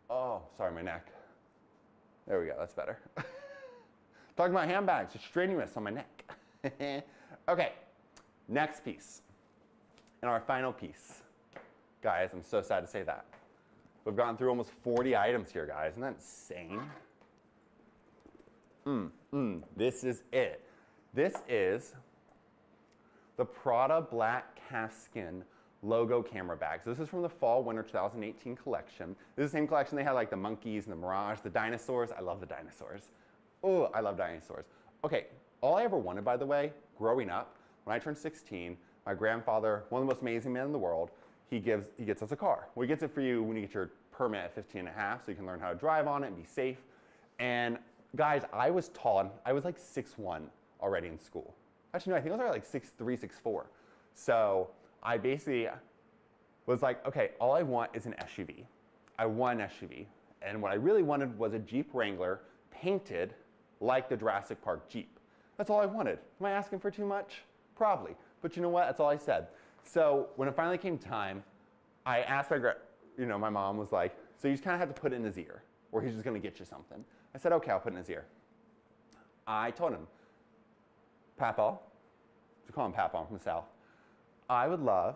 Oh, sorry, my neck. There we go, that's better. Talking about handbags, it's strenuous on my neck. Okay, next piece. And our final piece. Guys, I'm so sad to say that. We've gone through almost forty items here, guys. Isn't that insane? Mm, mm, this is it. This is the Prada Black Calfskin Logo Camera Bag. So this is from the Fall Winter twenty eighteen collection. This is the same collection they had, like the monkeys and the mirage, the dinosaurs. I love the dinosaurs. Oh, I love dinosaurs. Okay, all I ever wanted, by the way, growing up, when I turned sixteen, my grandfather, one of the most amazing men in the world, He gives, he gets us a car. Well, he gets it for you when you get your permit at fifteen and a half, so you can learn how to drive on it and be safe. And guys, I was tall. I was like six one already in school. Actually, no, I think I was already like six three, six four. So I basically was like, okay, all I want is an S U V. I want an S U V. And what I really wanted was a Jeep Wrangler painted like the Jurassic Park Jeep. That's all I wanted. Am I asking for too much? Probably. But you know what? That's all I said. So when it finally came time, I asked my, you know, my mom was like, so you just kind of have to put it in his ear, or he's just going to get you something. I said, okay, I'll put it in his ear. I told him, Papa, to call him Papa from the South, I would love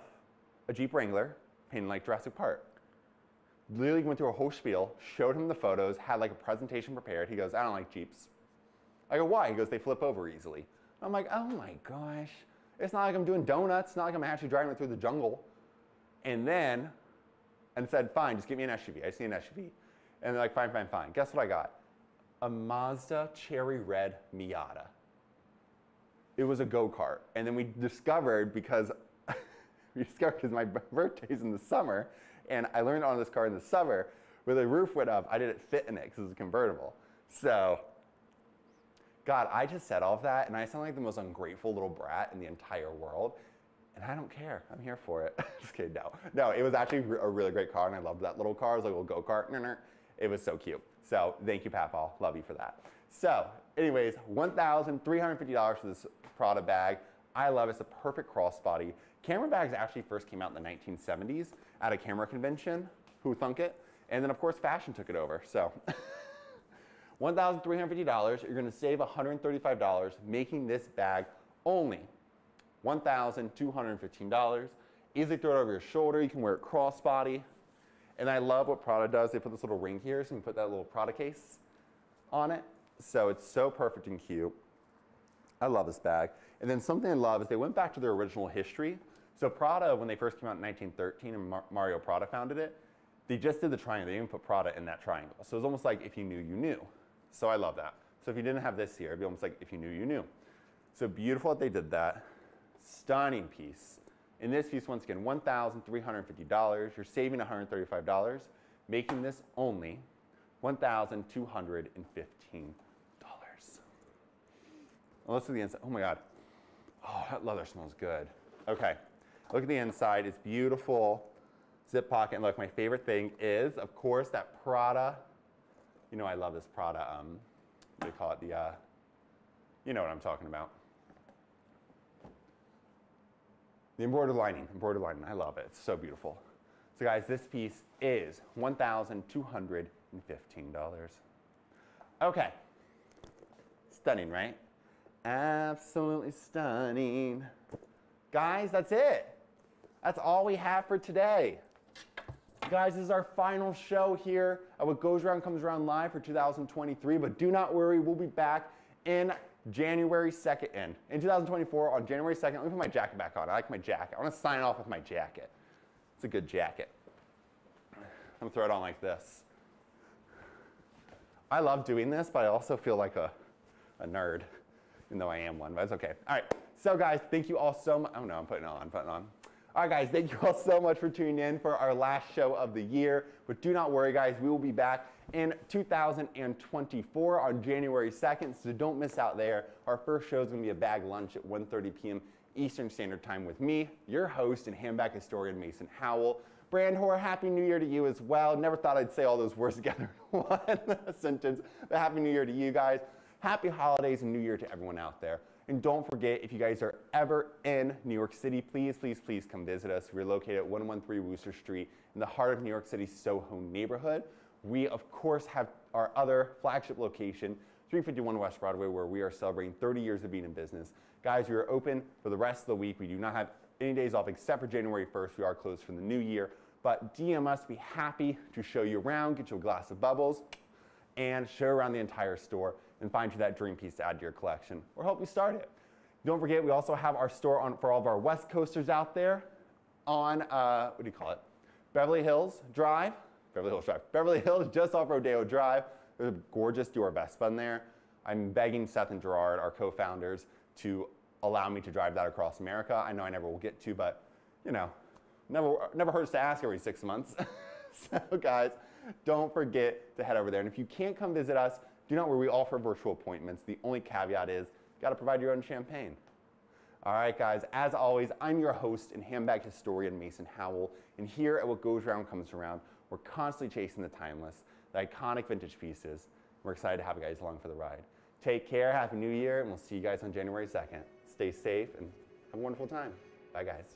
a Jeep Wrangler painted like Jurassic Park. Literally went through a whole spiel, showed him the photos, had like a presentation prepared. He goes, I don't like Jeeps. I go, why? He goes, they flip over easily. I'm like, oh my gosh. It's not like I'm doing donuts. It's not like I'm actually driving it through the jungle. And then, and said, fine, just give me an S U V. I see an S U V. And they're like, fine, fine, fine. Guess what I got? A Mazda Cherry Red Miata. It was a go-kart. And then we discovered, because we discovered because my birthday's in the summer, and I learned on this car in the summer, where the roof went up, I didn't fit in it because it was a convertible. So, God, I just said all of that, and I sound like the most ungrateful little brat in the entire world, and I don't care. I'm here for it. Just kidding, no. No, it was actually a really great car, and I loved that little car. It was like a little go-kart. It was so cute. So thank you, Papa. Love you for that. So anyways, one thousand three hundred fifty dollars for this Prada bag. I love it. It's a perfect crossbody. Camera bags actually first came out in the nineteen seventies at a camera convention. Who thunk it? And then, of course, fashion took it over. So... one thousand three hundred fifty dollars, you're gonna save one hundred thirty-five dollars, making this bag only one thousand two hundred fifteen dollars. Easily throw it over your shoulder. You can wear it crossbody. And I love what Prada does. They put this little ring here, so you can put that little Prada case on it. So it's so perfect and cute. I love this bag. And then something I love is they went back to their original history. So Prada, when they first came out in nineteen thirteen and Mar Mario Prada founded it, they just did the triangle. They even put Prada in that triangle. So it's almost like if you knew, you knew. So I love that. So if you didn't have this here, it'd be almost like if you knew, you knew. So beautiful that they did that. Stunning piece. And this piece, once again, one thousand three hundred fifty dollars. You're saving one hundred thirty-five dollars, making this only one thousand two hundred fifteen dollars. Let's look at the inside. Oh my God. Oh, that leather smells good. Okay. Look at the inside. It's beautiful. Zip pocket. And look, my favorite thing is, of course, that Prada. You know, I love this Prada. Um, they call it the, uh, you know what I'm talking about. The embroidered lining. Embroidered lining. I love it. It's so beautiful. So, guys, this piece is one thousand two hundred fifteen dollars. Okay. Stunning, right? Absolutely stunning. Guys, that's it. That's all we have for today. Guys, this is our final show here at What Goes Around Comes Around Live for two thousand twenty-three, but do not worry, we'll be back in January second, in, in two thousand twenty-four, on January second. Let me put my jacket back on. I like my jacket. I want to sign off with my jacket. It's a good jacket. I'm going to throw it on like this. I love doing this, but I also feel like a, a nerd. Even though I am one, but it's okay. All right, so guys, thank you all so much. Oh no, I'm putting it on, I'm putting it on. All right, guys, thank you all so much for tuning in for our last show of the year. But do not worry, guys, we will be back in two thousand twenty-four on January second, so don't miss out there. Our first show is gonna be a bag lunch at one thirty p m Eastern Standard Time with me, your host and handbag historian, Mason Howell. Brand whore, Happy New Year to you as well. Never thought I'd say all those words together in one sentence, but Happy New Year to you guys. Happy holidays and New Year to everyone out there. And don't forget, if you guys are ever in New York City, please, please, please come visit us. We're located at one one three Wooster Street in the heart of New York City's Soho neighborhood. We, of course, have our other flagship location, three fifty-one West Broadway, where we are celebrating thirty years of being in business. Guys, we are open for the rest of the week. We do not have any days off except for January first. We are closed for the new year. But D M us. Be happy to show you around, get you a glass of bubbles, and show around the entire store and find you that dream piece to add to your collection or help you start it. Don't forget, we also have our store on for all of our West Coasters out there on, uh, what do you call it? Beverly Hills Drive, Beverly Hills Drive, Beverly Hills, just off Rodeo Drive. There's a gorgeous Dior Vespa in there. I'm begging Seth and Gerard, our co-founders, to allow me to drive that across America. I know I never will get to, but you know, never, never hurts to ask every six months. So guys, don't forget to head over there. And if you can't come visit us, do not worry, we offer virtual appointments. The only caveat is you gotta provide your own champagne. All right, guys, as always, I'm your host and handbag historian, Mason Howell. And here at What Goes Around Comes Around, we're constantly chasing the timeless, the iconic vintage pieces. We're excited to have you guys along for the ride. Take care, happy new year, and we'll see you guys on January second. Stay safe and have a wonderful time. Bye, guys.